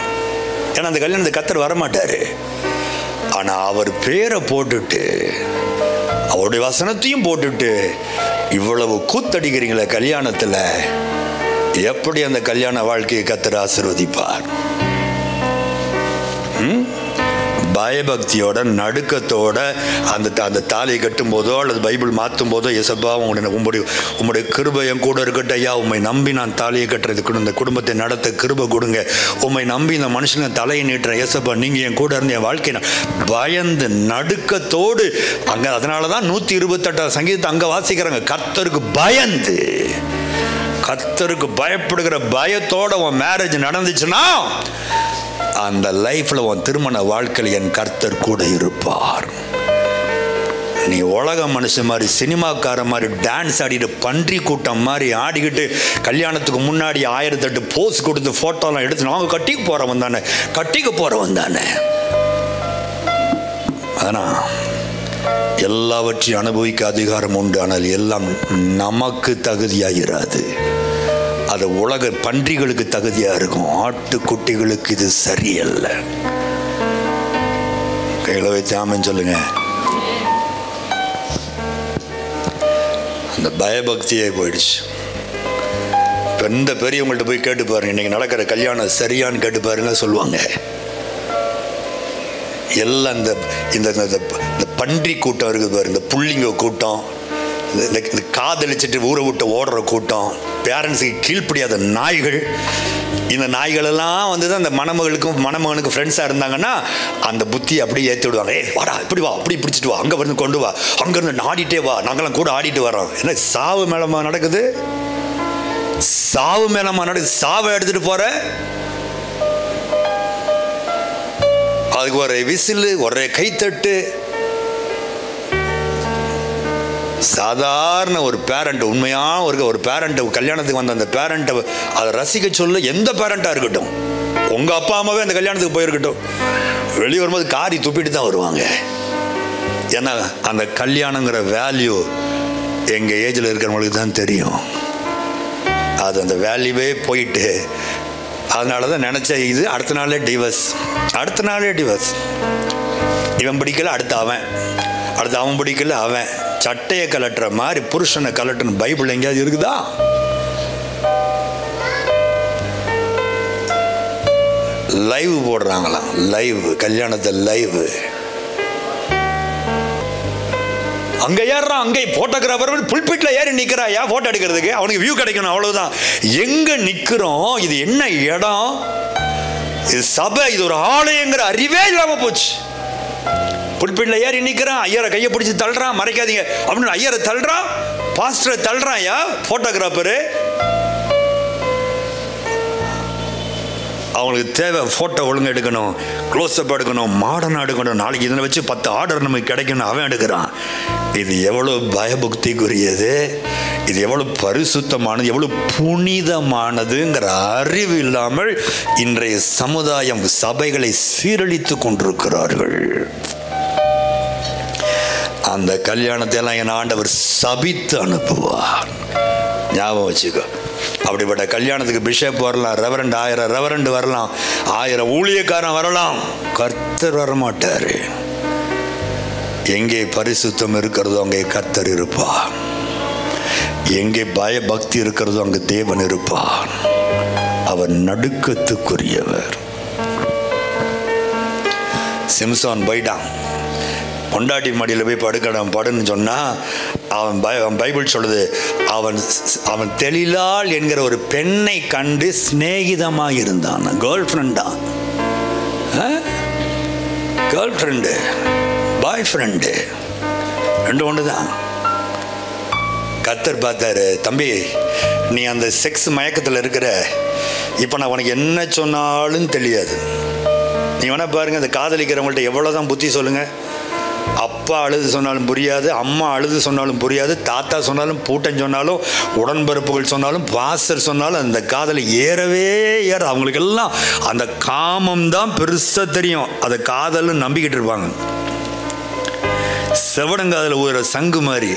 ஏன்னா அந்த கல்யாணத்தை கர்த்தர் வரமாட்டாரு. ஆனா அவர் பேரை போட்டுட்டு அவருடைய வசனத்தையும் போட்டுட்டு இவ்வளவு கூத்தடிக்கிறீங்களே கல்யாணத்தில், எப்படி அந்த கல்யாண வாழ்க்கையை கர்த்தர் ஆசீர்வதிப்பார்? பயபக்தியோட நடுக்கத்தோட அந்த அந்த தாலியை கட்டும் போதோ அல்லது பைபிள் மாற்றும் போதோ, எசப்பா உங்களுடைய கிருபை என் கூட இருக்கட்டும் ஐயா, உண்மை நம்பி நான் தாலியை கட்டுறதுக்கு இந்த குடும்பத்தை நடத்த கிருபை கொடுங்க, உண்மை நம்பி இந்த மனுஷனை தலையை நீட்டுறேன் ஏசப்பா, நீங்கள் என் கூட இருந்து என் வாழ்க்கையை பயந்து நடுக்கத்தோடு அங்கே. அதனால தான் 128 சங்கீதத்தை அங்கே வாசிக்கிறாங்க, கர்த்தருக்கு பயந்து கர்த்தருக்கு பயப்படுகிற பயத்தோட உன் மேரேஜ் நடந்துச்சுன்னா அந்த லைஃப்ல உன் திருமண வாழ்க்கையில் என் கர்த்தர் கூட இருப்பார். நீ உலக மனுஷன் மாதிரி சினிமாக்கார மாதிரி டான்ஸ் ஆடிட்டு பன்றி கூட்டம் மாதிரி ஆடிக்கிட்டு கல்யாணத்துக்கு முன்னாடி 1008 போஸ் கொடுத்து போட்டோலாம் எடுத்து நாங்கள் கட்டிக்கு போறவன் தானே, கட்டிக்கு போறவன் தானே. ஆனா எல்லாவற்றையும் அனுபவிக்க அதிகாரம் உண்டு, ஆனால் எல்லாம் நமக்கு தகுதியாயிராது, அது உலக பன்றிகளுக்கு தகுதியா இருக்கும், ஆட்டுக்குட்டிகளுக்கு இது சரியல்ல. கையில வச்சாம சொல்லுங்க. அந்த பயபக்தியே போயிடுச்சு. எந்த பெரியவங்கள்ட்ட போய் கேட்டு பாருங்க, இன்னைக்கு நடக்கிற கல்யாணம் சரியான்னு கேட்டு பாருங்க, சொல்லுவாங்க எல்லாம் இந்த இந்த பன்றி கூட்டம் இருக்குது பாருங்க, இந்த புள்ளிங்க கூட்டம், இந்த காதலிச்சுட்டு ஊரை விட்டு ஓடுற கூட்டம், பேரண்ட்ஸுக்கு கீழ்ப்படியாத நாய்கள், இந்த நாய்களெல்லாம் வந்து தான் இந்த மணமகனுக்கு ஃப்ரெண்ட்ஸாக இருந்தாங்கன்னா அந்த புத்தியை அப்படியே ஏற்றி விடுவாங்க. ஏ வாடா, இப்படி வா, அப்படி பிடிச்சிட்டு வா, அங்கே வந்து கொண்டு வா, அங்கேருந்து ஆடிட்டே வா, நாங்களாம் கூட ஆடிட்டு வரோம். ஏன்னா சாவு மேலமாக நடக்குது, சாவு மேலமாக நடக்குது, சாவை எடுத்துகிட்டு போகிற, அதுக்கு ஒரே விசில், ஒரே கைத்தட்டு. சாதாரண ஒரு பேரண்ட், உண்மையாக ஒரு பேரண்ட், கல்யாணத்துக்கு வந்த அந்த பேரண்ட்டை அதை ரசிக்க சொல்ல, எந்த பேரண்ட்டாக இருக்கட்டும், உங்கள் அப்பா அம்மாவே அந்த கல்யாணத்துக்கு போயிருக்கட்டும், வெளியே வரும்போது காரி துப்பிட்டு தான் வருவாங்க. ஏன்னா அந்த கல்யாணங்கிற வேல்யூ எங்கள் ஏஜில் இருக்கிறவங்களுக்கு தான் தெரியும், அது அந்த வேல்யூவே போயிட்டு. அதனால தான் நினச்ச இது அடுத்த நாளே டிவர்ஸ், அடுத்த நாளே டிவர்ஸ், இவன் பிடிக்கல அடுத்த அவன், அடுத்த அவன் பிடிக்கல அவன், சட்டையை கலட்டுற மாதிரி புருஷனை கலட்டுன்னு பைபிள் எங்கேயாவது இருக்குதா? லைவ் போடுறாங்களாம், லைவ் கல்யாணத்தை லைவ், அங்க ஏறான், அங்கே போட்டோகிராஃபர் புல்பிட்ல ஏறி நிக்கிறாயா போட்டோ எடுக்கிறதுக்கு, அவனுக்கு வியூ கிடைக்கணும் அவ்வளவுதான். எங்க நிக்கிறோம்? இது என்ன இடம்? இது சபை, இது ஒரு ஆலயங்கிற அறிவே இல்லாம போச்சு. புல்பிட்ல ஏறி நிற்கிறான், ஐயரை கையை பிடிச்சி தள்ளுறான், மறைக்காதீங்க அப்படின்னு ஐயரை தள்ளுறான், பாஸ்டரை தள்ளுறான், ஐயா போட்டோகிராஃபரு. அவங்களுக்கு தேவை ஃபோட்டோ ஒழுங்காக எடுக்கணும், க்ளோஸ்அப் எடுக்கணும், மாடர்னாக எடுக்கணும், நாளைக்கு இதில் வச்சு 10 ஆர்டர் நமக்கு கிடைக்கணும், அவன் எடுக்கிறான். இது எவ்வளோ பயபக்திக்குரியது, இது எவ்வளோ பரிசுத்தமானது, எவ்வளோ புனிதமானதுங்கிற அறிவு இல்லாமல் இன்றைய சமுதாயம் சபைகளை சீரழித்து கொண்டிருக்கிறார்கள். அந்த கல்யாணத்தை எல்லாம் என் ஆண்டவர் சபித்து அனுப்புவார், ஞாபகம் வச்சுக்கோ. அப்படிப்பட்ட கல்யாணத்துக்கு பிஷப் வரலாம், ரெவரண்ட் 1000 ரெவரண்ட் வரலாம், 1000 ஊழியக்காரன் வரலாம், கர்த்தர் வரமாட்டார். எங்கே பரிசுத்தம் இருக்கிறதோ அங்கே கர்த்தர் இருப்பார், எங்கே பயபக்தி இருக்கிறதோ அங்கே தேவன் இருப்பார். அவர் நடுக்கத்துக்குரியவர். சிம்சான் போயிட்டான், பொண்டாட்டி மடியில் போய் படுக்கணும் படுன்னு சொன்னால் அவன் பைபிள் சொல்லுது, அவன் அவன் தெளிலாள் என்கிற ஒரு பெண்ணை கண்டு சிநேகிதமாக இருந்தான். கேர்ள் ஃப்ரெண்டா, கேர்ள் ஃப்ரெண்டு, பாய் ஃப்ரெண்டு ரெண்டு ஒன்று தான். கர்த்தர் பார்த்தாரு, தம்பி நீ அந்த செக்ஸ் மயக்கத்தில் இருக்கிற, இப்போ நான் உனக்கு என்ன சொன்னாலும் தெரியாது, நீ வேணா பாருங்கள் அந்த காதலிக்கிறவங்கள்ட்ட எவ்வளோ தான் புத்தி சொல்லுங்கள், அப்பா அழுது சொன்னாலும் புரியாது, அம்மா அழுது சொன்னாலும் புரியாது, தாத்தா சொன்னாலும், பூட்டன் சொன்னாலும், உடன்பரப்புகள் சொன்னாலும், பாஸ்டர் சொன்னாலும் அந்த காதலை ஏறவே ஏற அவங்களுக்கெல்லாம் அந்த காமம்தான் பெருசாக தெரியும். அதை காதல்னு நம்பிக்கிட்டு இருப்பாங்க. செவடங்காதில் ஊற சங்கு மாதிரி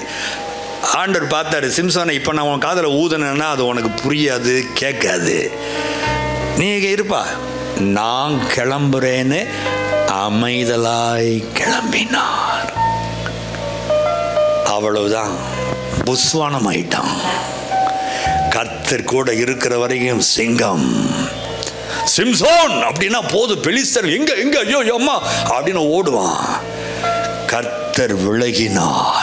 ஆண்டவர் பார்த்தாரு, சிம்சோனை இப்போ நான் உன் காதலை ஊதுனேன்னா அது உனக்கு புரியாது, கேட்காது, நீ இருப்பா, நான் கிளம்புறேன்னு அமைதலாய் கிளம்பினார். அவ்வளவுதான், புஸ்வானம் ஆயிட்டான். கர்த்தர் கூட இருக்கிற வரைக்கும் சிங்கம் சிம்சோன் அப்படின்னா போது பெலிஸ்தர் எங்க எங்க ஐயோ அம்மா அப்படின்னு ஓடுவான். கர்த்தர் விலகினார்.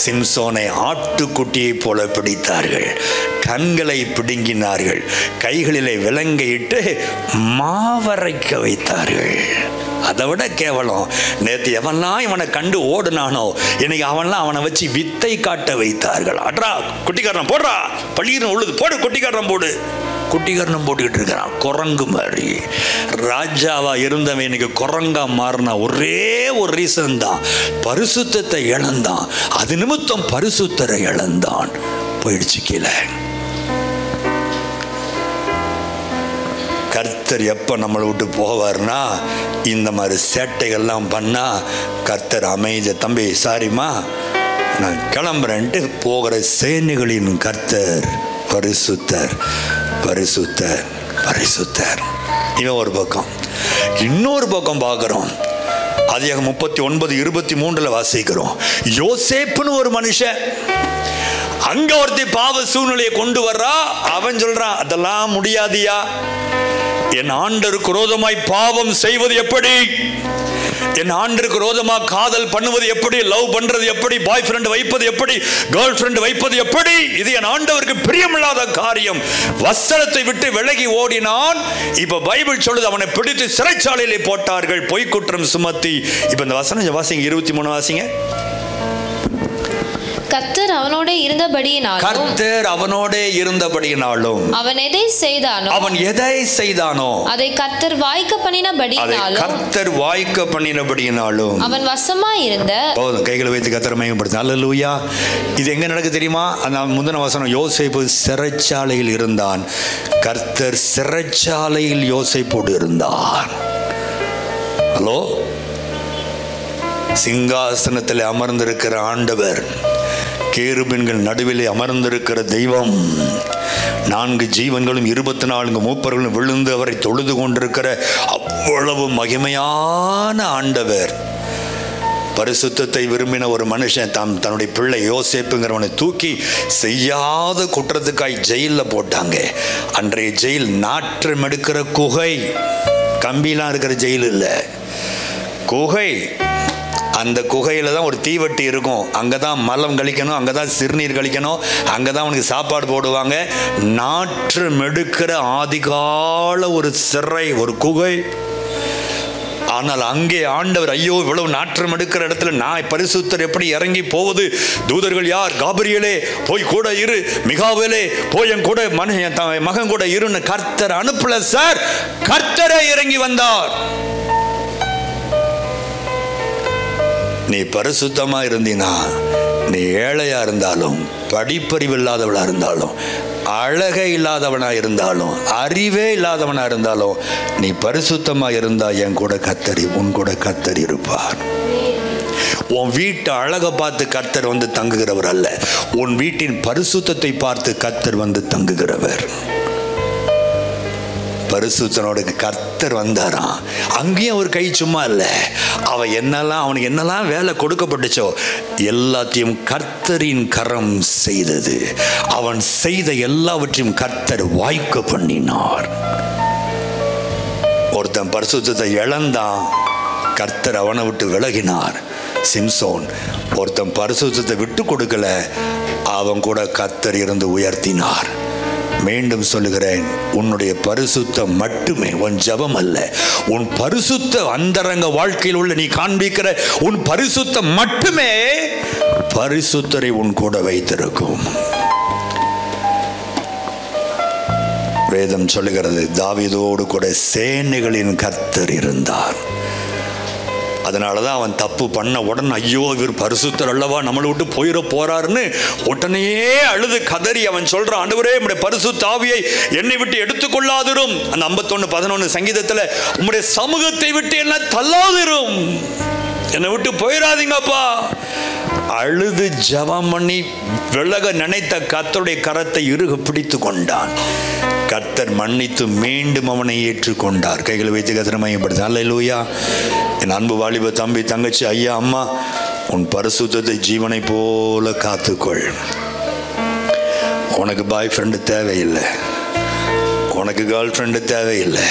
சிம்சோனை ஆட்டுக்குட்டியை போல பிடித்தார்கள், கண்களை பிடுங்கினார்கள், கைகளிலே விலங்கையிட்டு மாவரைக்க வைத்தார்கள். அதை விட கேவலம், நேற்று எவன்லாம் இவனை கண்டு ஓடுனானோ இன்னைக்கு அவன்லாம் அவனை வச்சு வித்தை காட்ட வைத்தார்கள். அட்ரா குட்டிக்காரன் போடுறா, பள்ளியிடம் உள்ளது போடு, குட்டிக்காரன் போடு, குட்டிக்காரன் போட்டுக்கிட்டு இருக்கிறான் குரங்கு மாதிரி. ராஜாவா இருந்தவன் இன்னைக்கு குரங்கா மாறினா ஒரே ஒரு ரீசன் தான், பரிசுத்தத்தை இழந்தான், அது நிமித்தம் பரிசுத்தரை இழந்தான். போயிடுச்சு கீழே. கர்த்தர் எப்போ நம்மளை விட்டு போவார்னா இந்த மாதிரி சேட்டைகள்லாம் பண்ணால் கர்த்தர் அமைதி, தம்பி சாரிம்மா நான் கிளம்புறேன்ட்டு போகிற சேனைகளின் கர்த்தர் பரிசுத்தர் பரிசுத்தர் பரிசுத்தர். இவன் ஒரு பக்கம், இன்னொரு பக்கம் பார்க்குறோம். அதிகாரம் 39:23 வாசிக்கிறோம். யோசேப்புன்னு ஒரு மனுஷன் அங்க ஒருத்தி பாவ சூழ்நிலையை கொண்டு வர்றா. அவன் சொல்றான், அதெல்லாம் முடியாதியா, என் ஆண்டருக்கு குரோதமாய் பாவம் செய்வது எப்படி, என் ஆண்டருக்கு குரோதமா காதல் பண்ணுவது எப்படி, லவ் பண்றது எப்படி, பாய் ஃப்ரெண்ட் வைப்பது எப்படி, கேர்ள் ஃப்ரெண்ட் வைப்பது எப்படி, இது என் ஆண்டவருக்கு பிரியமில்லாத காரியம். வஸ்திரத்தை விட்டு விலகி ஓடினான். இப்ப பைபிள் சொல்லுது அவனை பிடித்து சிறைச்சாலையிலே போட்டார்கள், பொய்க்குற்றம் சுமத்தி. இப்ப இந்த வசனம் வாசிங்க, 23 வாசிங்க. கர்த்தர் அவனோட இருந்தபடியினாலும், கர்த்தர் அவனோட இருந்தபடியினாலும், அவன் எதை செய்தானோ அதை கர்த்தர் வாய்க்க பண்ணினபடியினாலும், கர்த்தர் வாய்க்க பண்ணினபடியினாலும் அவன் வசமா இருந்த போதும். கைகளை வைத்து கர்த்தரை மகிமைப்படுத்து. அல்லேலூயா. இது எங்க நடக்கு தெரியுமா? அந்த முந்தின வசனம் யோசேப்பு சிறைச்சாலையில் இருந்தான். கர்த்தர் சிறைச்சாலையில் யோசேப்போடு இருந்தார். ஹலோ, சிங்காசனத்தில் அமர்ந்திருக்கிற ஆண்டவர், கேருபீன்கள் நடுவிலே அமர்ந்திருக்கிற தெய்வம், 4 ஜீவன்களும் 24 மூப்பர்களும் விழுந்து அவரை தொழுது கொண்டிருக்கிற அவ்வளவு மகிமையான ஆண்டவர். பரிசுத்தத்தை விரும்பின ஒரு மனுஷன் தன்னுடைய பிள்ளை யோசேப்புங்கிறவனை தூக்கி செய்யாத குற்றத்துக்காய் ஜெயிலில் போட்டாங்க. அன்றைய ஜெயில் நாற்றம் எடுக்கிற குகை, கம்பிலாம் இருக்கிற ஜெயில் இல்லை, குகை. அந்த குகையில் தான் ஒரு தீவட்டி இருக்கும், அங்கே தான் மலம் கழிக்கணும், அங்கே தான் சிறுநீர் கழிக்கணும், அங்கே தான் உனக்கு சாப்பாடு போடுவாங்க. நாற்று மெடுக்கிற ஆதிகால ஒரு சிறை, ஒரு குகை. ஆனால் அங்கே ஆண்டவர், ஐயோ இவ்வளவு நாற்றம் எடுக்கிற இடத்துல நான் பரிசுத்தர் எப்படி இறங்கி போவது, தூதர்கள் யார், காபிரியலே போய் கூட இரு, மிகாவிலே போய் என் கூட மகன் கூட இருன்னு கர்த்தர் அனுப்பல சார், கர்த்தரை இறங்கி வந்தார். நீ பரிசுத்தமாக இருந்தினா, நீ ஏழையாக இருந்தாலும், படிப்பறிவு இல்லாதவளாக இருந்தாலும், அழகை இல்லாதவனாக இருந்தாலும், அறிவே இல்லாதவனாக இருந்தாலும், நீ பரிசுத்தமாக இருந்தால் என் கூட கர்த்தர், உன் கூட கர்த்தர் இருப்பார். உன் வீட்டை அழகை பார்த்து கர்த்தர் வந்து தங்குகிறவர் அல்ல, உன் வீட்டின் பரிசுத்தத்தை பார்த்து கர்த்தர் வந்து தங்குகிறவர். பரிசுத்தனோட கர்த்தர் வந்தாராம். அங்கேயும் ஒரு கை சும்மா இல்லை. அவன் என்னெல்லாம், அவனுக்கு என்னெல்லாம் வேலை கொடுக்கப்பட்டுச்சோ எல்லாத்தையும் கர்த்தரின் கரம் செய்தது. அவன் செய்த எல்லாவற்றையும் கர்த்தர் வாய்க்க பண்ணினார். ஒருத்தன் பரிசுத்தத்தை இழந்தான், கர்த்தர் அவனை விட்டு விலகினார். சிம்சோன் ஒருத்தன் பரிசுத்தத்தை விட்டு கொடுக்கல, அவன் கூட கர்த்தர் இருந்து உயர்த்தினார். மீண்டும் சொல்லுகிறேன், உன்னுடைய பரிசுத்தம் மட்டுமே, உன் ஜபம் அல்ல, உன் பரிசுத்த அந்தரங்க வாழ்க்கையில் உள்ள நீ காண்பிக்கிற உன் பரிசுத்தம் மட்டுமே பரிசுத்தரை உன் கூட வைத்திருக்கும். வேதம் சொல்லுகிறது, தாவீதோடு கூட சேனைகளின் கர்த்தர் இருந்தார். அதனாலதான் அவன் தப்பு பண்ண உடனே, ஐயோ இவர் பரிசுத்தர் அல்லவா, நம்மளை விட்டு போயிட போறாருன்னு உடனே அழுது கதறி அவன் சொல்றான், ஆண்டவரே உம்முடைய பரிசுத்த ஆவியை என்னை விட்டு எடுத்துக்கொள்ளாதிரும். அந்த 51:11 சங்கீதத்துல, உம்முடைய சமூகத்தை விட்டு என்ன தள்ளாதிரும், என்னை விட்டு போயிடாதீங்கப்பா. அழுது ஜெபம் பண்ணி விலக நினைத்த கர்த்தருடைய கரத்தை இறுக பிடித்து கொண்டான். கர்த்தர் மன்னித்து மீண்டும் அவனை ஏற்றுக்கொண்டார். கைகளை வைத்து கர்த்தரை மையப்படுத்த. அல்லேலூயா. என் அன்பு வாலிப தம்பி தங்கச்சி ஐயா அம்மா, உன் பரிசுத்தத்தை ஜீவனை போல காத்துக்கொள். உனக்கு பாய் ஃப்ரெண்டு தேவையில்லை, உனக்கு கேர்ள் ஃப்ரெண்டு தேவையில்லை.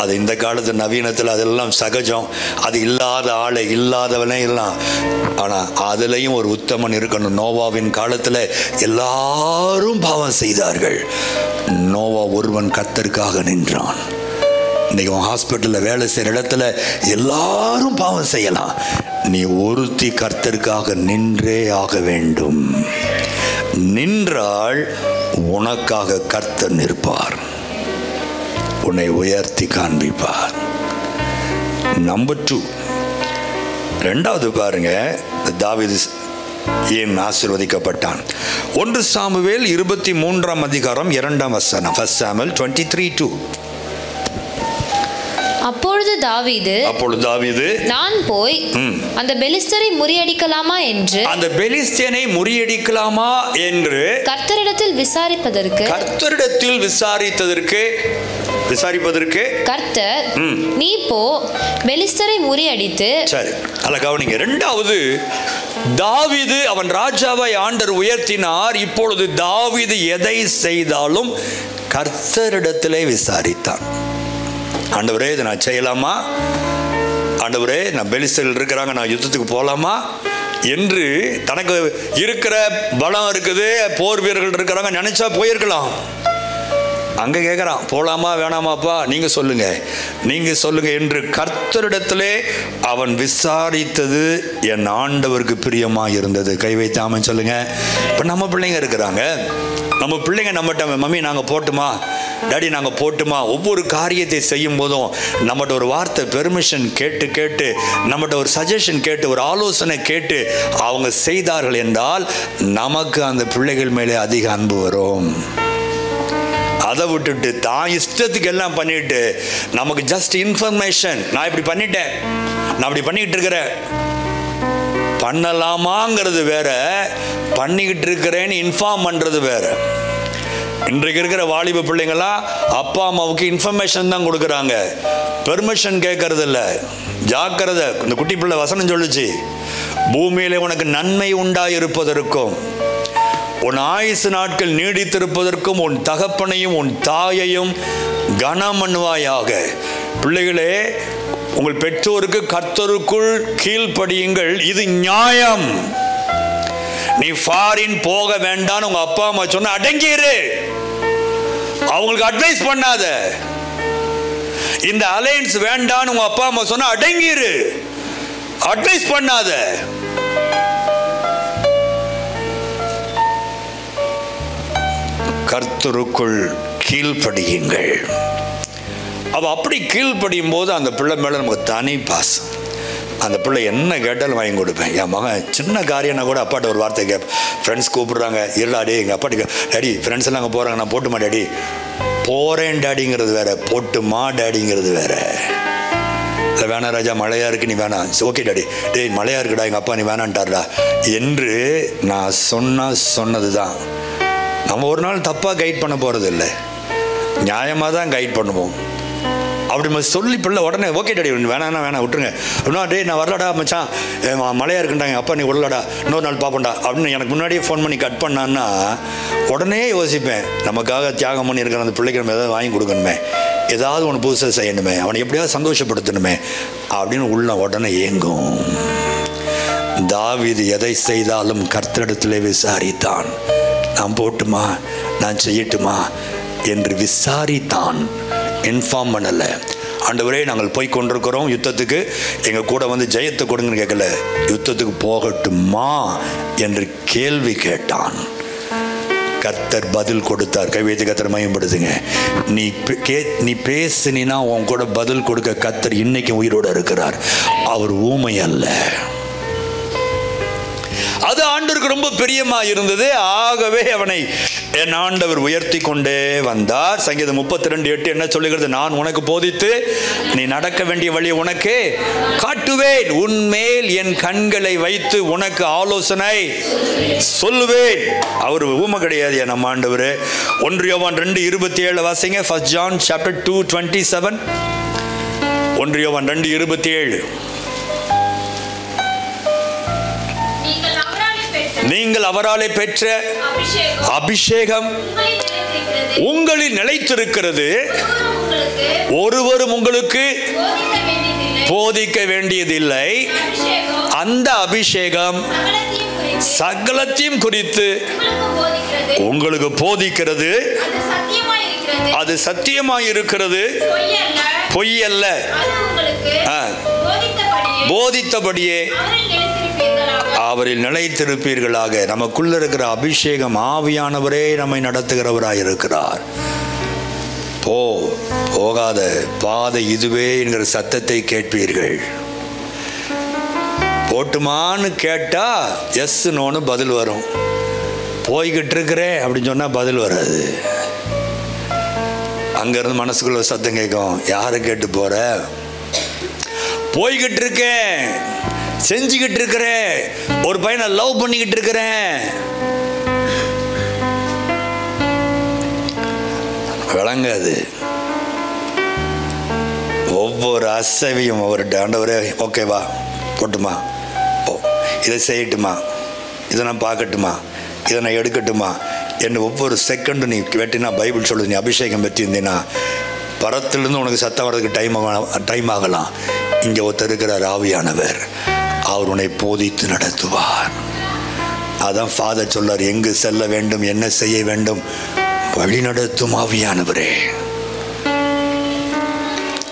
அது இந்த காலத்து நவீனத்தில் அதெல்லாம் சகஜம். அது இல்லாத ஆளை இல்லாதவனே எல்லாம். ஆனால் அதுலேயும் ஒரு உத்தமன் இருக்கணும். நோவாவின் காலத்தில் எல்லாரும் பாவம் செய்தார்கள், நோவா ஒருவன் கர்த்தருக்காக நின்றான். இன்றைக்கி அவன் ஹாஸ்பிட்டலில் வேலை செய்கிற இடத்துல எல்லாரும் பாவம் செய்யலாம், நீ ஒருத்தி கர்த்தருக்காக நின்றே ஆக வேண்டும். நின்றால் உனக்காக கர்த்தர் நிற்பார், உன்னை உயர்த்தி காண்பிப்பார். நம்பர் 2, ரெண்டாவது பாருங்க, தாவீது ஏன் ஆசீர்வதிக்கப்பட்டான். 1 சாமுவேல் 23:2. 1 சாமுவேல் 23:2. அப்பொழுது தாவீது, நான் போய் அந்த பெலிஸ்தரை முறியடிக்கலாமா என்று கர்த்தரிடத்தில் விசாரிப்பதற்கு கர்த்தர், நீ போ பெலிஸ்தரை முறியடித்து. சரி, அத கவனிங்க. இரண்டாவது, தாவீது அவன் ராஜாவை ஆண்டவர் உயர்த்தினார். இப்பொழுது தாவீது எதை செய்தாலும் கர்த்தரிடத்திலே விசாரித்தான். ஆண்டவரே இதை நான் செய்யலாமா, ஆண்டவரே நான் பெலிஸ்தர்கள் இருக்கிறாங்க, நான் யுத்தத்துக்கு போகலாமா என்று. தனக்கு இருக்கிற பலம் இருக்குது, போர் வீரர்கள் இருக்கிறாங்க, நினைச்சா போயிருக்கலாம். அங்கே கேட்குறான், போகலாமா வேணாமாப்பா, நீங்கள் சொல்லுங்க என்று கர்த்தரிடத்திலே அவன் விசாரித்தது என் ஆண்டவருக்கு பிரியமாக இருந்தது. கை வைத்தாமன் சொல்லுங்க. இப்போ நம்ம பிள்ளைங்க இருக்கிறாங்க, நம்ம பிள்ளைங்க நம்மகிட்ட, மம்மி நாங்கள் போட்டுமா, டாடி நாங்கள் போட்டுமா, ஒவ்வொரு காரியத்தை செய்யும் போதும் நம்மகிட்ட ஒரு வார்த்தை பெர்மிஷன் கேட்டு நம்மகிட்ட ஒரு சஜஷன் கேட்டு ஒரு ஆலோசனை கேட்டு அவங்க செய்தார்கள் என்றால் நமக்கு அந்த பிள்ளைகள் மேலே அதிக அன்பு வரும். அதை விட்டுட்டு தான் இஷ்டத்துக்கு எல்லாம் பண்ணிட்டு நமக்கு ஜஸ்ட் இன்ஃபர்மேஷன், நான் இப்படி பண்ணிக்கிட்டு இருக்கிறேன் பண்ணலாமாங்கிறது வேற, பண்ணிக்கிட்டு இருக்கிறேன்னு இன்ஃபார்ம் பண்ணுறது வேற. இன்றைக்கு இருக்கிற வாலிப பிள்ளைங்களா அப்பா அம்மாவுக்கு இன்ஃபர்மேஷன் தான் கொடுக்குறாங்க, பெர்மிஷன் கேட்கறது இல்லை. ஜாக்கிரதை, இந்த குட்டி பிள்ளை வசனம் சொல்லிச்சு, பூமியில உனக்கு நன்மை உண்டாயிருப்பதற்கும் உன் ஆயுசு நாட்கள் நீடித்திருப்பதற்கும் உன் தகப்பனையும் உன் தாயையும் கனம் பண்ணுவாயாக. பிள்ளைகளே, உங்கள் பெற்றோருக்கு கர்த்தருக்குள் கீழ்ப்படியுங்கள், இது நியாயம். நீ ஃபாரின் போக வேண்டான்னு உங்க அப்பா அம்மா சொன்ன அடங்கிரு, அவங்களுக்கு அட்வைஸ் பண்ணாத. இந்த அலையன்ஸ் வேண்டான்னு உங்க அப்பா அம்மா சொன்ன அடங்கிரு, அட்வைஸ் பண்ணாத. கர்த்தருக்குள் கீழ்படியுங்கள். அவ அப்படி கீழ்படியும் போது அந்த பிள்ளை மேல நமக்கு தனி பாசம். அந்த பிள்ளை என்ன கேட்டாலும் வாங்கி கொடுப்பேன். என் மகன் சின்ன காரியம்னா கூட அப்பாட்ட ஒரு வார்த்தை கேட்பேன். ஃப்ரெண்ட்ஸ் கூப்பிட்றாங்க, இருடா டே, எங்கள் அப்பாட்ட டேடி ஃப்ரெண்ட்ஸ் எல்லாம் அங்கே போகிறாங்க, நான் போட்டுமா டேடி, போகிறேன் டேடிங்கிறது வேறு, போட்டுமா டேடிங்கிறது வேறு. இல்லை வேணா ராஜா, மழையாக இருக்குது, நீ வேணாம். ஓகே டேடி, டேய் மழையாக இருக்குடா, எங்கள் அப்பா நீ வேணான்ட்டார்டா என்று நான் சொன்னது தான். நம்ம ஒரு நாள் தப்பாக கைட் பண்ண போகிறது இல்லை, நியாயமாக தான் கைட் பண்ணுவோம். அப்படி மாதிரி சொல்லி பிள்ளை உடனே ஓகே டாடி வேணாம் விட்டுருங்க, அப்படின்னா டே நான் வரலடா மச்சான், மழையாக இருக்குண்டாங்க அப்பா நீ விடலடா, இன்னொரு நாள் பார்ப்போண்டா அப்படின்னு எனக்கு முன்னாடியே ஃபோன் பண்ணி கட் பண்ணான்னா உடனே யோசிப்பேன், நமக்காக தியாகம் பண்ணி இருக்கிற அந்த பிள்ளைக்கு நம்ம ஏதாவது வாங்கி கொடுக்கணுமே, ஏதாவது ஒன்று புதுசாக செய்யணுமே, அவனை எப்படியாவது சந்தோஷப்படுத்தணுமே அப்படின்னு உள்ள உடனே ஏங்கும். தாவீது எதை செய்தாலும் கர்த்தரிடத்திலே விசாரித்தான். நான் போட்டுமா, நான் செய்யட்டுமா என்று விசாரித்தான், இன்ஃபார்ம் பண்ணலை. ஆண்டவரே, நாங்கள் போய் கொண்டிருக்கிறோம் யுத்தத்துக்கு, எங்கள் கூட வந்து ஜெயத்தை கொடுங்கன்னு கேட்கல, யுத்தத்துக்கு போகட்டுமா என்று கேள்வி கேட்டான். கர்த்தர் பதில் கொடுத்தார். கைவேத்தி கர்த்தர் மயம்படுத்துங்க. நீ பேசினா உன் கூட பதில் கொடுக்க கர்த்தர் இன்னைக்கும் உயிரோடு இருக்கிறார். அவர் ஊமை அல்ல. அது ஆண்டவருக்கு ரொம்ப பிரியமா இருந்தது. ஆகவே அவனை என் ஆண்டவர் உயர்த்தி கொண்டே வந்தார். சங்கீதம் 32:8 என்ன சொல்லுகிறது? நான் உனக்கு போதித்து நீ நடக்க வேண்டிய வழி உனக்கு காட்டுவேன், உன்மேல் என் கண்களை வைத்து உனக்கு ஆலோசனை சொல்லுவேன். அவர் ஊமை கிடையாது நம்ம ஆண்டவர். 1 யோவான் 2:27 வாசிங்க. 1 John 2:27. 1 யோவான் 2:27. நீங்கள் அவராலே பெற்ற அபிஷேகம் உங்களில் நிலைத்திருக்கிறது, ஒருவரும் உங்களுக்கு போதிக்க வேண்டியதில்லை. அந்த அபிஷேகம் சகலத்தையும் குறித்து உங்களுக்கு போதிக்கிறது. அது சத்தியமாய் இருக்கிறது, பொய்யல்ல. போதித்தபடியே அவரில் நிலைத்திருப்பீர்களாக. நமக்குள்ள இருக்கிற அபிஷேகம், ஆவியானவரே நம்மை நடத்துகிறவராய் இருக்கிறார். போகாத பாதை இதுவே என்கிற சத்தத்தை கேட்பீர்கள். போட்டுமான்னு கேட்டா எஸ் நோன்னு பதில் வரும். போய்கிட்டு இருக்கிறேன் அப்படின்னு சொன்னா பதில் வராது. அங்கிருந்து மனசுக்குள்ள சத்தம் கேட்கும், யாரை கேட்டு போற? போய்கிட்டு இருக்கேன், செஞ்சுக்கிட்டு இருக்கிறேன், ஒரு பையனை லவ் பண்ணிக்கிட்டு இருக்கிறேன். விளங்காது. ஒவ்வொரு அசைவையும் ஒவ்வொரு ஆண்டவரே ஓகேவா, போட்டுமா, இதை செய்யட்டுமா, இதை நான் பார்க்கட்டுமா, இதை நான் எடுக்கட்டுமா என்று ஒவ்வொரு செகண்டும் நீ வெட்டினா, பைபிள் சொல்லுது, நீ அபிஷேகம் பெற்றிருந்தீன்னா பரத்திலிருந்து உனக்கு சத்தம் வர்றதுக்கு டைம் ஆகலாம். இங்கே ஒருத்தர் இருக்கிறார் ஆவியானவர், அவர் உன்னை போதித்து நடத்துவார். அதான் ஃபாதர் சொல்லார், எங்கு செல்ல வேண்டும், என்ன செய்ய வேண்டும், வழி நடத்தும் ஆவியானவரே.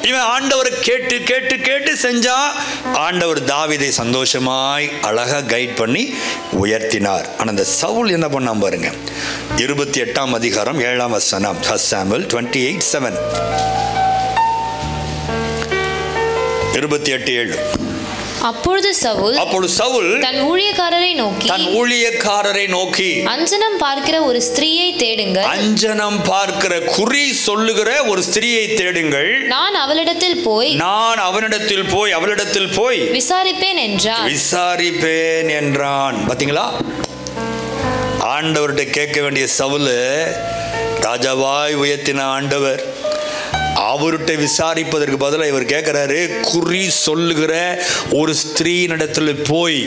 இவன் ஆண்டவர் கேட்டு கேட்டு கேட்டு செஞ்சா ஆண்டவர் தாவீதை சந்தோஷமாய் அழகா கைட் பண்ணி உயர்த்தினார். ஆனால் அந்த சவுல் என்ன பண்ணாம பாருங்க. 28:7. 1 Samuel 28:7. 28:7. அப்பொழுது சவுல் தன் ஊழியக்காரரை நோக்கி அஞ்சனம் பார்க்கிற ஒரு ஸ்திரீயை தேடுங்கள், அஞ்சனம் பார்க்கிற குறி சொல்லுகிற ஒரு ஸ்திரீயை தேடுங்கள், நான் அவளிடத்தில் போய் அவளிடத்தில் போய் விசாரிப்பேன் என்றான். பாத்தீங்களா, ஆண்டவர்கிட்ட கேட்க வேண்டிய சவுல் ராஜாவாய் உயர்த்தின ஆண்டவர் அவர்கிட்ட விசாரிப்பதற்கு பதிலாக இவர் கேட்கிறாரு, குறி சொல்லுகிற ஒரு ஸ்திரீ இடத்துல போய்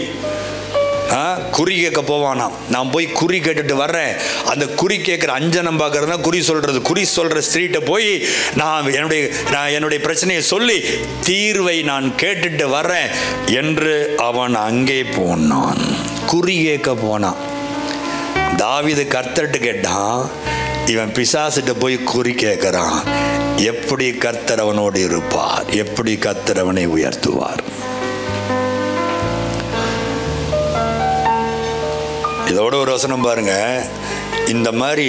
குறி கேட்க போவானாம். நான் போய் குறி கேட்டுட்டு வர்றேன். அந்த குறி கேட்குற அஞ்சனம் பார்க்கறதுனா குறி சொல்கிற ஸ்திரீட்ட போய் நான் என்னுடைய பிரச்சனையை சொல்லி தீர்வை நான் கேட்டுட்டு வர்றேன் என்று அவன் அங்கே போனான். குறி கேட்க போனான். தாவீது கர்த்தர்கிட்ட கேட்டான், இவன் பிசாசிட்ட போய் குறி கேட்குறான். எப்படி கர்த்தர் அவனோடு இருப்பார், எப்படி கர்த்தர் அவனை உயர்த்துவார்? இதோட ஒரு வசனம் பாருங்க. இந்த மாதிரி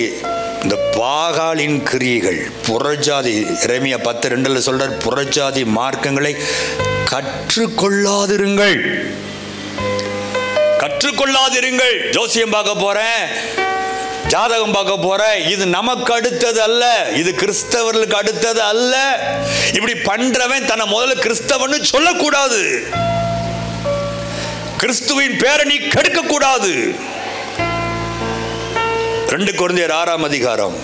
இந்த பாகாலின் கிரியைகள் புறஜாதி, எரேமியா 10:2 சொல்றார், புறஜாதி மார்க்கங்களை கற்றுக்கொள்ளாதிருங்கள். ஜோசியம் பார்க்க போறேன், ஜாதகம் பார்க்க போற, இது நமக்கு அடுத்தது அல்ல, இது கிறிஸ்தவர்களுக்கு அடுத்தது அல்ல. இப்படி பண்றவன் தன்னை முதல்ல கிறிஸ்தவன்னு சொல்லக்கூடாது, கிறிஸ்துவின் பேரை நீ கெடுக்க கூடாது. 2 கொரிந்தியர் 6 அதிகாரம்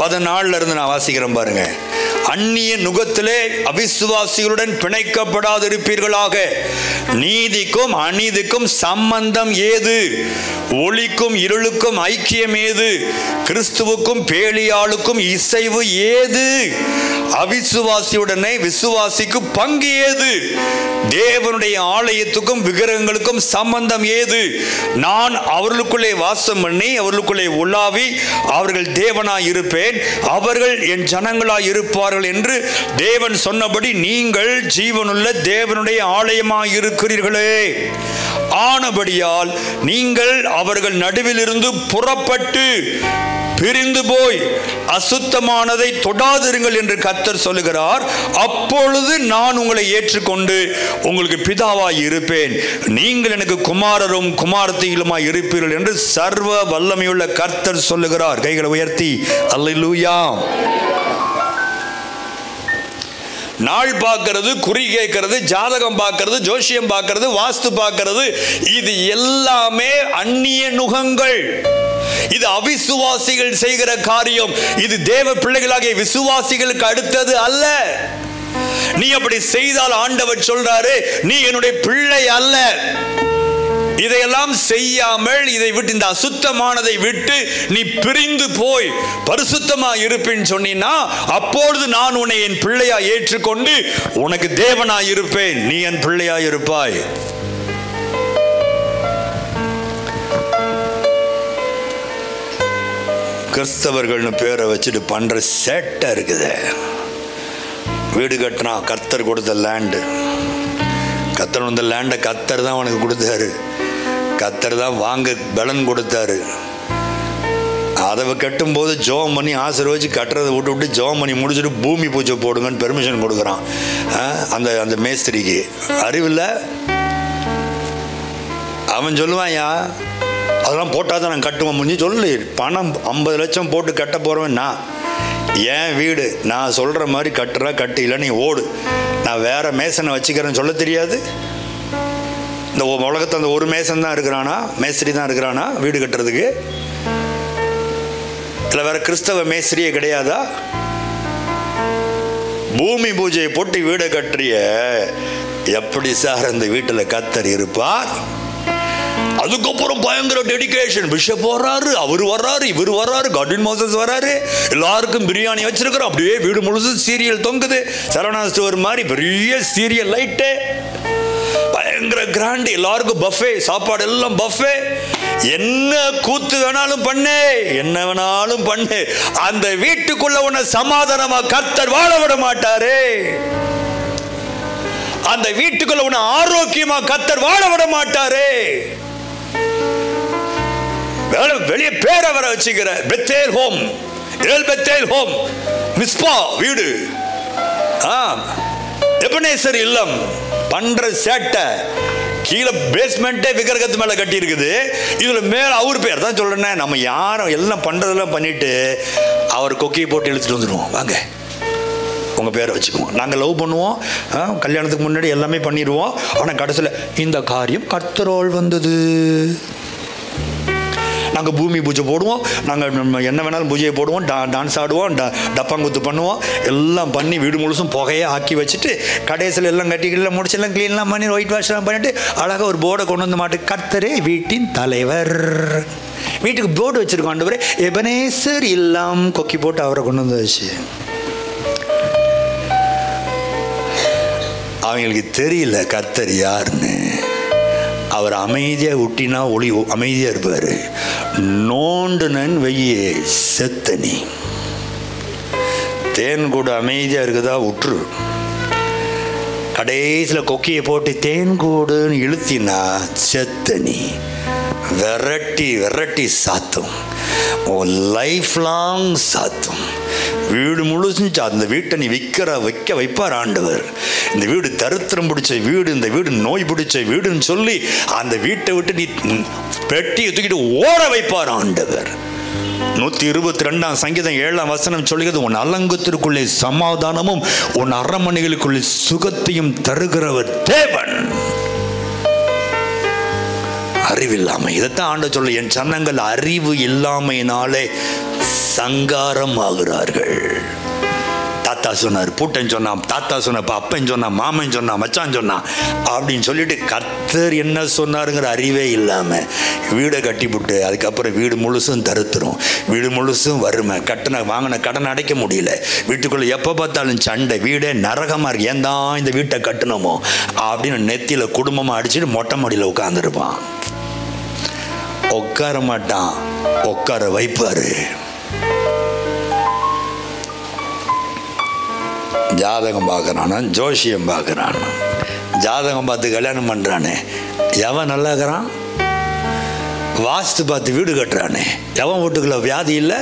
14 இருந்து நான் வாசிக்கிறேன் பாருங்க. அந்நிய நுகத்திலே அவிசுவாசிகளுடன் பிணைக்கப்படாதிருப்பீர்களாக, நீதிக்கும் அநீதிக்கும் சம்பந்தம் ஏது? ஒளிக்கும் இருளுக்கும் ஐக்கியம் ஏது? கிறிஸ்துவுக்கும் பேலியாளுக்கும் இசைவு ஏது? அவிசுவாசியுடனே விசுவாசிக்கு பங்கு ஏது? தேவனுடைய ஆலயத்துக்கும் விக்கிரகங்களுக்கும் சம்பந்தம் ஏது? நான் அவர்களுக்குள்ளே வாசம் பண்ணி அவர்களுக்குள்ளே உலாவி அவர்கள் தேவனாய் இருப்பேன், அவர்கள் என் ஜனங்களாய் இருப்பார்கள் என்று தேவன் சொன்னபடி நீங்கள் ஜீவனுள்ள தேவனுடைய ஆலயமாய் இருக்கிறீர்களே. ஆனபடியால் நீங்கள் அவர்கள் நடுவிலிருந்து புறப்பட்டு பிரிந்து போய் அசுத்தமானதை தொடாதிருங்கள் என்று கர்த்தர் சொல்லுகிறார். அப்பொழுது நான் உங்களை ஏற்றுக்கொண்டு உங்களுக்கு பிதாவாய் இருப்பேன், நீங்கள் எனக்கு குமாரரும் குமாரத்திகளுமாய் இருப்பீர்கள் என்று சர்வ வல்லமையுள்ள கர்த்தர் சொல்லுகிறார். கைகளை உயர்த்தி அல்லேலூயா. நாள் பார்க்கறது, குறி கேட்கறது, ஜாதகம் பார்க்கறது, ஜோசியம் பார்க்கறது, வாஸ்து பார்க்கறது, இது எல்லாமே அந்நிய நுகங்கள். இது அவிசுவாசிகள் செய்கிற காரியம். இது தேவ பிள்ளைகளாகிய விசுவாசிகளுக்கு அடுத்தது அல்ல. நீ அப்படி செய்தால் ஆண்டவர் சொல்றாரு, நீ என்னுடைய பிள்ளை அல்ல. இதையெல்லாம் செய்யாமல் இதை விட்டு, இந்த அசுத்தமானதை விட்டு நீ பிரிந்து போய் பரிசுத்தமாக இருப்பேன்னு சொன்னீன்னா, அப்பொழுது நான் உன்னை என் பிள்ளையாய் ஏற்றுக்கொண்டு உனக்கு தேவனாய் இருப்பேன், நீ என் பிள்ளையாய் இருப்பாய். கிறிஸ்தவர்கள்னு பேரை வச்சுட்டு பண்ணுற சேட்டை இருக்குது. வீடு கட்டினா கர்த்தர் கொடுத்த லேண்டு, கர்த்தர் வந்த லேண்டை கர்த்தர் தான் அவனுக்கு கொடுத்தாரு, கர்த்தர் தான் வாங்க பலன் கொடுத்தாரு. அதை கட்டும்போது ஜோம் பண்ணி ஆசீர்வதிச்சு கட்டுறதை விட்டு விட்டு ஜோம் பண்ணி முடிச்சுட்டு பூமி பூஜை போடுங்கன்னு பெர்மிஷன் கொடுக்குறான் அந்த அந்த மேஸ்திரிக்கு. அறிவில்ல, அவன் சொல்லுவான்யா அதெல்லாம் போட்டால் தான் நாங்கள் கட்டுவோம். முடிஞ்சு சொல்லு, பணம் 50 லட்சம் போட்டு கட்ட போகிறவன்னா ஏன் வீடு நான் சொல்கிற மாதிரி கட்டுறா, கட்டு இல்லை நீ ஓடு, நான் வேறு மேசனை வச்சுக்கிறேன்னு சொல்ல தெரியாது. இந்த உலகத்தை அந்த ஒரு மேசன் தான் இருக்கிறானா, மேஸ்திரி தான் இருக்கிறானா வீடு கட்டுறதுக்கு? இல்லை வேறு கிறிஸ்தவ மேஸ்திரியே கிடையாதா? பூமி பூஜையை போட்டு வீடை கட்டுறிய, எப்படி சார் அந்த வீட்டில் கத்தர் இருப்பார்? அதுக்கப்புறம் பயங்கர டெடிகேஷன். பிஷப் வர்றாரு, அவர் வர்றாரு, இவர் வர்றாரு, காட்வின் மோசஸ் வர்றாரு, எல்லாருக்கும் பிரியாணி வச்சிருக்கிறோம். அப்படியே வீடு முழுசு சீரியல் தொங்குது. சரவணா ஸ்டோர் மாதிரி பெரிய சீரியல் லைட்டு, பயங்கர கிராண்ட், எல்லாருக்கும் பஃபே சாப்பாடு, எல்லாம் பஃபே. என்ன கூத்து வேணாலும் பண்ணு, என்ன வேணாலும் பண்ணு, அந்த வீட்டுக்குள்ள உன்னை சமாதானமா கர்த்தர் வாழ விட மாட்டாரு. அந்த வீட்டுக்குள்ள உன்னை ஆரோக்கியமா கர்த்தர் வாழ விட மாட்டாரு. வெளியே பேரை வர வச்சுக்கிற Bethel home, Bethel home, Mizpah வீடு, எபனேசர் இல்லம் பண்ற சேட்டை. கீழே பேஸ்மெண்ட்டே விக்கிரகத்து மேலே கட்டி இருக்குது, இதுல மேல அவர் பேர் தான் சொல்றேன். நம்ம யாரும் எல்லாம் பண்றதெல்லாம் பண்ணிட்டு அவர் கொக்கியை போட்டு இழுத்துட்டு வந்துடுவோம். வாங்க உங்கள் பேரை வச்சுக்குவோம், நாங்கள் லவ் பண்ணுவோம், கல்யாணத்துக்கு முன்னாடி எல்லாமே பண்ணிடுவோம். ஆனால் கடைசியில் இந்த காரியம் கர்த்தரால் வந்தது, நாங்கள் பூமி பூஜை போடுவோம், நாங்கள் என்ன வேணாலும் பூஜையை போடுவோம், டான்ஸ் ஆடுவோம், டப்பாங்குத்து பண்ணுவோம், எல்லாம் பண்ணி வீடு முழுசும் புகையை ஆக்கி வச்சுட்டு கடைசியில் எல்லாம் கட்டிக்கிட்டு முடிச்செல்லாம் க்ளீன்லாம் பண்ணி ஒயிட் வாஷ்லாம் பண்ணிட்டு அழகாக ஒரு போர்டை கொண்டு வந்து மாட்டு, கர்த்தரே வீட்டின் தலைவர். வீட்டுக்கு போர்டு வச்சுருக்கோம் ஆண்டவரே எபனேசர் இல்லம், கொக்கி போட்டு அவரை கொண்டு வந்து வச்சு. அவங்களுக்கு தெரியல கர்த்தர் யாருன்னு. அவர் அமைதியாக விட்டினா ஒளி அமைதியாக இருப்பார், நோண்டுனன் வெய்யே செத்தனி. தேன் கூட அமைதியாக இருக்குதா உற்று, கடைசியில் கொக்கியை போட்டு தேன் கூடுன்னு இழுத்தினா செத்தனி விரட்டி விரட்டி சாத்தும், லைஃப் லாங் சாத்தும், வீடு முழுசும் அந்த வீட்டை நீ வைக்க வைப்பார் ஆண்டவர். இந்த வீடு தருத்திரம் பிடிச்ச வீடு, இந்த வீடு நோய் பிடிச்ச வீடுன்னு சொல்லி அந்த வீட்டை விட்டு நீ பெட்டியை தூக்கிட்டு ஓட வைப்பார் ஆண்டவர். 122ஆம் சங்கீதம் 7ஆம் வசனம் சொல்கிறது, உன் அலங்கத்திற்குள்ளே சமாதானமும் உன் அரண்மனைகளுக்குள்ளே சுகத்தையும் தருகிறவர் தேவன். அறிவு இல்லாமல், இதைத்தான் ஆண்டு சொல்ல, என் சன்னங்கள் அறிவு இல்லாமையினாலே சங்காரம் ஆகிறார்கள். தாத்தா தாத்தா சொன்னார், பூட்டன் சொன்னான், தாத்தா சொன்னப்ப அப்பன் சொன்னான், மாமன் சொன்னான், மச்சான் சொன்னான் அப்படின்னு சொல்லிட்டு கர்த்தர் என்ன சொன்னாருங்கிற அறிவே இல்லாமல் வீடை கட்டிவிட்டு அதுக்கப்புறம் வீடு முழுசும் தருத்துரும், வீடு முழுசும் வறுமை, கட்டண வாங்கின கடன் அடைக்க முடியல, வீட்டுக்குள்ளே எப்போ பார்த்தாலும் சண்டை, வீடே நரகமாக இருக்கு, ஏன் தான் இந்த வீட்டை கட்டணுமோ அப்படின்னு நெத்தியில் குடும்பமாக அடிச்சுட்டு மொட்டை மாடியில் உட்காந்துருப்பான். உட்கார மாட்டான், உட்கார வைப்பாரு. ஜாதகம் பார்க்குறானா, ஜோஷியம் பார்க்குறானா, ஜாதகம் பார்த்து கல்யாணம் பண்ணுறானே எவன் நல்லா இருக்கிறான், வாஸ்து பார்த்து வீடு கட்டுறானே எவன் வீட்டுக்குள்ள வியாதி இல்லை.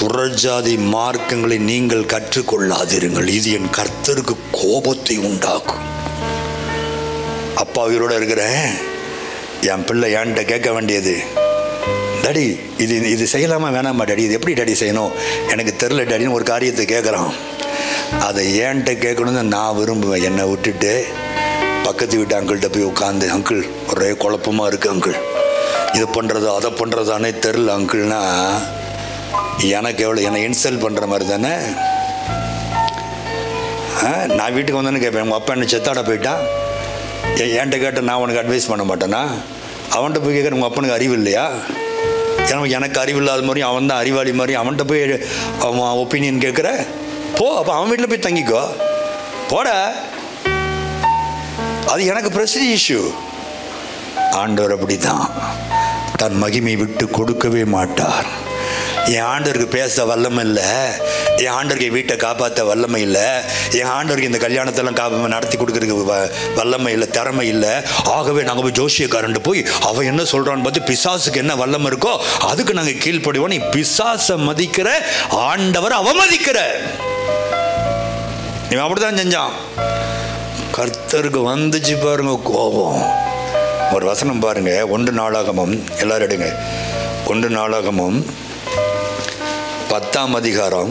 புறஜாதி மார்க்கங்களை நீங்கள் கற்றுக்கொள்ளாதிருங்கள், இது என் கர்த்தருக்கு கோபத்தை உண்டாக்கும். அப்பா உயிரோட இருக்கிறேன், என் பிள்ளை ஏன்ட்ட கேட்க வேண்டியது, டாடி இது இது செய்யலாமா வேணாமா டாடி, இது எப்படி டாடி செய்யணும் எனக்கு தெரில டாடின்னு ஒரு காரியத்தை கேட்குறான். அதை ஏன்ட்ட கேட்கணும்னு நான் விரும்புவேன். என்னை விட்டுட்டு பக்கத்து வீட்டு அங்கிள்கிட்ட போய் உட்காந்து, அங்கிள் ஒரே குழப்பமாக இருக்குது அங்கிள், இது பண்ணுறதோ அதை பண்ணுறதானே தெரில அங்கிள்னா எனக்கு எவ்வளோ என்னை இன்சல்ட் பண்ணுற மாதிரி தானே. நான் வீட்டுக்கு வந்தேன்னு கேட்பேன், உங்கள் அப்பா என்ன செத்தாட போயிட்டான், ஏன்ட்ட கேட்டால் நான் உனக்கு அட்வைஸ் பண்ண மாட்டேன்னா, அவன்கிட்ட போய் கேட்குற உங்கள் அப்பனுக்கு அறிவு இல்லையா, எனக்கு அறிவு இல்லாத மாதிரியும் அவன் தான் அறிவாளி மாதிரியும் அவன்கிட்ட போய் அவன் ஒப்பீனியன் கேட்குற, போ அப்போ அவன் வீட்டில் போய் தங்கிக்கோ போட, அது எனக்கு பிரஸ்டீஜ் இஷ்யூ. ஆண்டவர் அப்படி தான் தன் மகிமை விட்டு கொடுக்கவே மாட்டார். என் ஆண்டவருக்கு பேச வல்லமை இல்லை, என் ஆண்டவருக்கு வீட்டை காப்பாற்ற வல்லமை இல்லை, என் ஆண்டவருக்கு இந்த கல்யாணத்தெல்லாம் நடத்தி கொடுக்குறதுக்கு வல்லமை இல்லை, திறமை இல்லை, ஆகவே நாங்கள் போய் ஜோஷியக்காரன்ட்டு போய் அவன் என்ன சொல்கிறான்னு பார்த்து பிசாசுக்கு என்ன வல்லமை இருக்கோ அதுக்கு நாங்கள் கீழ்ப்படுவோம். நீ பிசாசை மதிக்கிற, ஆண்டவர் அவமதிக்கிற. இவன் அப்படிதான் செஞ்சான். கர்த்தருக்கு வந்துச்சு பாருங்க கோபம். ஒரு வசனம் பாருங்க, 1 நாளாகமும், எல்லாரும் எடுங்க, 1 நாளாகமும் 10ஆம் அதிகாரம்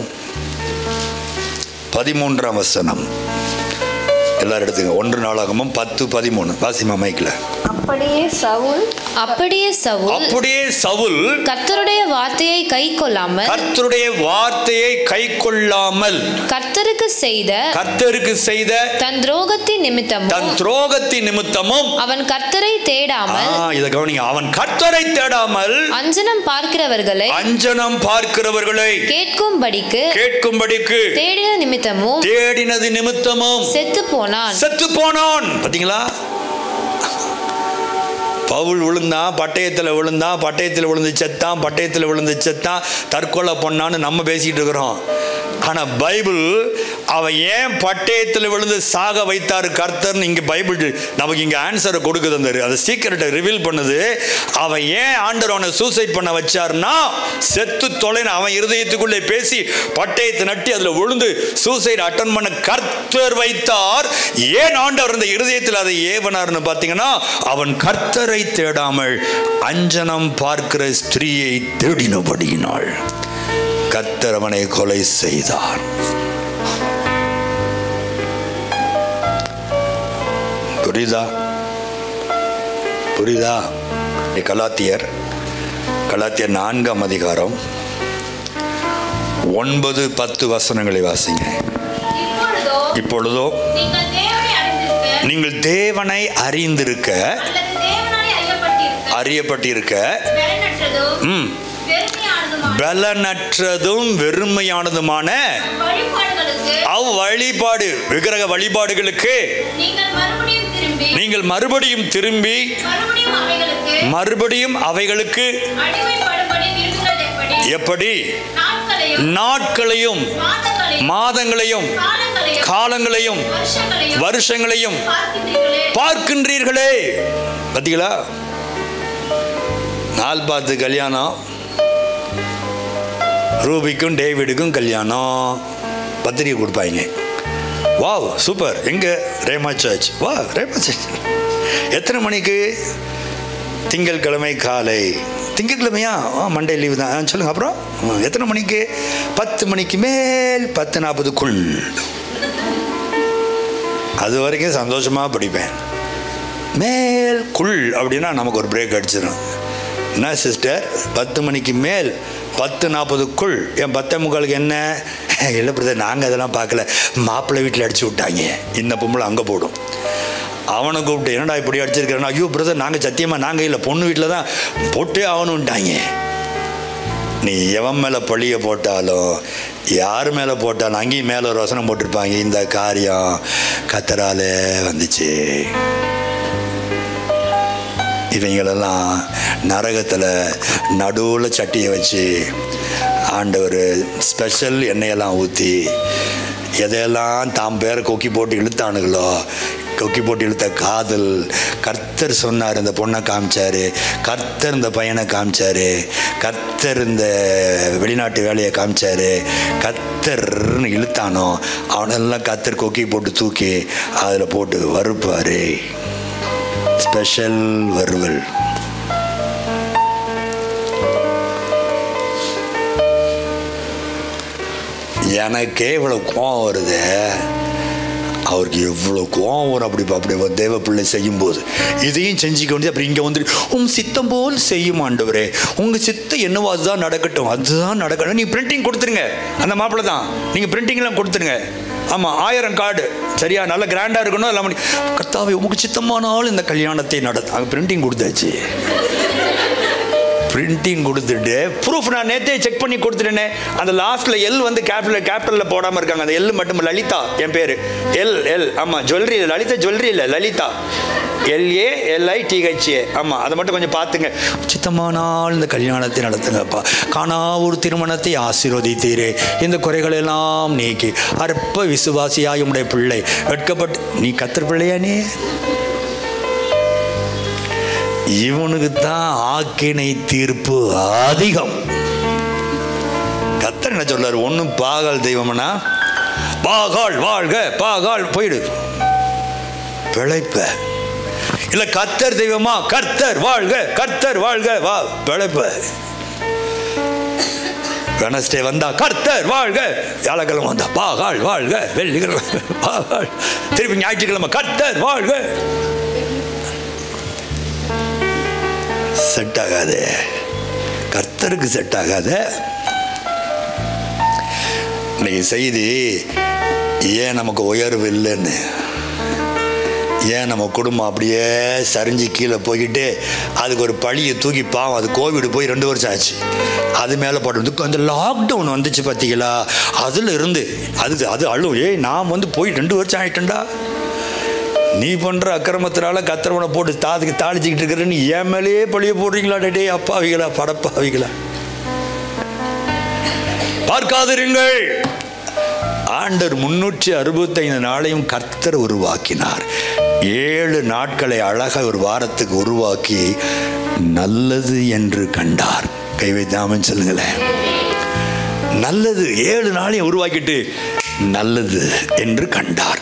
13ஆம் வசனம். எல்லாரும் எடுத்துங்க. 1 நாளாகமும் 10:13. வாசிமா மைக்கில். அப்படியே சவுல் கர்த்தருடைய வார்த்தையை கைக்கொள்ளாமல் கர்த்தருக்கு செய்த தன் துரோகத்தின் நிமித்தமும் அவன் கர்த்தரை தேடாமல், இத கவனிங்க, அவன் கர்த்தரை தேடாமல் அஞ்சனம் பார்க்கிறவர்களை கேட்கும்படிக்கு தேடினது நிமித்தமும் செத்து போனான். பாத்தீங்களா, பவுல் விழுந்தான், பட்டயத்தில் விழுந்து செத்தான், தற்கொலை பண்ணான்னு நம்ம பேசிகிட்டு இருக்கிறோம். ஆனால் பைபிள் அவன் ஏன் பட்டயத்தில் விழுந்து சாக வைத்தார் கர்த்தர்னு இங்கே பைபிள் நமக்கு இங்கே ஆன்சரை கொடுக்குது. அந்த சீக்கிரட்டை ரிவீல் பண்ணுது. அவன் ஏன் ஆண்டவர் அவனை சூசைட் பண்ண வச்சார்னா, செத்து தொலைன்னு அவன் இருதயத்துக்குள்ளே பேசி பட்டயத்தை நட்டி அதில் விழுந்து சூசைட் அட்டன் பண்ண கர்த்தர் வைத்தார். ஏன் ஆண்டவர் அந்த இருதயத்தில் அதை ஏவனார்னு பார்த்தீங்கன்னா, அவன் கர்த்தரை தேடாமல் அஞ்சனம் பார்க்கிற ஸ்திரீயை தேடினபடியினாள் கர்த்தர் அவனை கொலை செய்தார். புரியுதா? கலாத்தியர் 4ஆம் அதிகாரம் 9, 10 வசனங்களை வாசிங்க. இப்பொழுதோ நீங்கள் தேவனை அறிந்திருக்க அறியப்பட்டிருக்க பலனற்றதும் வெறுமையானதுமான அவ்வழிபாடு விக்கிரக வழிபாடுகளுக்கு நீங்கள் மறுபடியும் திரும்பி மறுபடியும் அவைகளுக்கு எப்படி நாட்களையும் மாதங்களையும் காலங்களையும் வருஷங்களையும் பார்க்கின்றீர்களே. பார்த்தீங்களா, நாள் பார்த்து கல்யாணம், ரூபிக்கும் டேவிடுக்கும் கல்யாணம், பத்திரிகை கொடுப்பாங்க. வா சூப்பர், எங்கே ரேமா சர்ச், வா ரேமா சர்ச். எத்தனை மணிக்கு? திங்கட்கிழமை காலை. திங்கட்கிழமையா? மண்டே லீவு தான். சொல்லுங்கள், அப்புறம் எத்தனை மணிக்கு? 10 மணிக்கு மேல், 10:40க்குள். அது வரைக்கும் சந்தோஷமாக படிப்பேன். மேல் குள் அப்படின்னா நமக்கு ஒரு பிரேக் அடிச்சிடும். என்ன சிஸ்டர், 10 மணிக்கு மேல் 10:40க்குள் என் 10:45க்கு என்ன இல்லை பிரதர், நாங்கள் அதெல்லாம் பார்க்கல, மாப்பிள்ளை வீட்டில் அடிச்சு விட்டாங்க, இந்த பொம்பளை அங்கே போடும். அவனை கூப்பிட்டு என்னடா இப்படி அடிச்சிருக்கிறேன்னா, ஐயோ பிரதர் நாங்கள் சத்தியமாக நாங்கள் இல்லை, பொண்ணு வீட்டில் தான் போட்டே ஆகணும்ட்டாங்க. நீ எவன் மேலே பழியை போட்டாலும் யார் மேலே போட்டாலும் அங்கேயும் மேலே ஒரு வசனம் போட்டிருப்பாங்க, இந்த காரியம் கத்தரால் வந்துச்சு, இவங்களெல்லாம் நரகத்தில் நடுவில் சட்டியை வச்சு ஆண்டவர் ஸ்பெஷல் எண்ணெயெல்லாம் ஊற்றி எதையெல்லாம் தாம் பேரை கொக்கி போட்டு இழுத்தானுங்களோ, கொக்கி போட்டு இழுத்த காதல் கர்த்தர் சொன்னார், இந்த பொண்ணை காமிச்சார், கர்த்தர் இந்த பையனை காமிச்சார், கர்த்தர் இந்த வெளிநாட்டு வேலையை காமிச்சார், கர்த்தர்னு இழுத்தானோ அவனெல்லாம் கர்த்தர் கொக்கி போட்டு தூக்கி அதில் போட்டு வறுப்பார். ஸ்பெஷல் வறுவல். எனக்கே இவ்வளோ கோவம் வருது, அவருக்கு எவ்வளோ கோவம் வரும். அப்படி அப்படி தேவ பிள்ளை செய்யும்போது இதையும் செஞ்சுக்க வேண்டியது. அப்படி இங்கே வந்துட்டு உங்கள் சித்தம் போல் செய்யும் ஆண்டவரே, உங்கள் சித்தம் என்னவோ அதுதான் நடக்கட்டும், அதுதான் நடக்கணும். நீங்கள் பிரிண்டிங் கொடுத்துருங்க, அந்த மாப்பிள்ளை தான் நீங்கள் பிரிண்டிங்லாம் கொடுத்துருங்க. ஆமாம், 1000 கார்டு சரியா, நல்லா கிராண்டாக இருக்கணும். எல்லாம் கர்த்தாவே உங்கள் சித்தமானாலும் இந்த கல்யாணத்தை நடத்த பிரிண்டிங் கொடுத்தாச்சு. பிரிண்டிங் கொடுத்துட்டு ப்ரூஃப் நான் நேற்றே செக் பண்ணி கொடுத்துட்டேனே, அந்த லாஸ்ட்டில் எல் வந்து கேபிட்டலில் போடாமல் இருக்காங்க. அந்த எல் மட்டும் லலிதா, என் பேர் எல் எல். ஆமாம், ஜுவல்லரி இல்லை, லலிதா ஜுவல்லரி இல்லை, லலிதா LALITHA. ஆமாம், அதை மட்டும் கொஞ்சம் பார்த்துங்க. சித்தமானால் இந்த கல்யாணத்தை நடத்துங்கப்பா, காணா ஒரு திருமணத்தை ஆசீர்வதித்தீரே, இந்த குறைகளெல்லாம் நீக்கி அற்ப விசுவாசியாய் உடைய பிள்ளை வெட்கப்பட்டு நீ கத்திர பிள்ளையானே. இவனுக்கு தான் ஆக்கினை தீர்ப்பு அதிகம். கர்த்தர் என்ன சொல்றாரு, ஒன்னும் பாகால் தெய்வம்னா பாகால் வாழ்க, பாகால் போயிடு பிழைப்ப இல்ல, கர்த்தர் தெய்வமா கர்த்தர் வாழ்க, கர்த்தர் வாழ்க வா பிழைப்ப. வெனஸ்டே வந்தா கர்த்தர் வாழ்க, வியாழக்கிழமை வந்தா பாகால் வாழ்க, வெள்ளிக்கிழமை பாகால், திருப்பி ஞாயிற்றுக்கிழமை கர்த்தர் வாழ்க. செட் ஆகாது, கர்த்தருக்கு செட் ஆகாது. இன்னைக்கு செய்தி, ஏன் நமக்கு உயர்வு இல்லைன்னு, ஏன் நம்ம குடும்பம் அப்படியே சரிஞ்சு கீழே போய்கிட்டு அதுக்கு ஒரு பழியை தூக்கி பாவம். அது கோவிட் போய் 2 வருஷம் ஆச்சு, அது மேலே போட்டு அந்த லாக்டவுன் வந்துச்சு பார்த்தீங்களா, அதில் இருந்து அது அது அழுவும். ஏய் நான் வந்து போய் 2 வருஷம் ஆகிட்டேன்டா, நீ பண்ணுற அக்கிரமத்தினால கத்திரவனை போட்டு தாதுக்கு தாளிச்சிக்கிட்டு இருக்கிறன்னு என் மேலேயே பழிய போடுறீங்களா? டே அப்பாவிகளா, படப்பாவிகளா, பார்க்காதிருங்கள். ஆண்டவர் 365 நாளையும் கர்த்தர் உருவாக்கினார். 7 நாட்களை அழகாக ஒரு வாரத்துக்கு உருவாக்கி நல்லது என்று கண்டார். கை வைத்தாமன்னு சொல்லுங்களேன், நல்லது. 7 நாளையும் உருவாக்கிட்டு நல்லது என்று கண்டார்.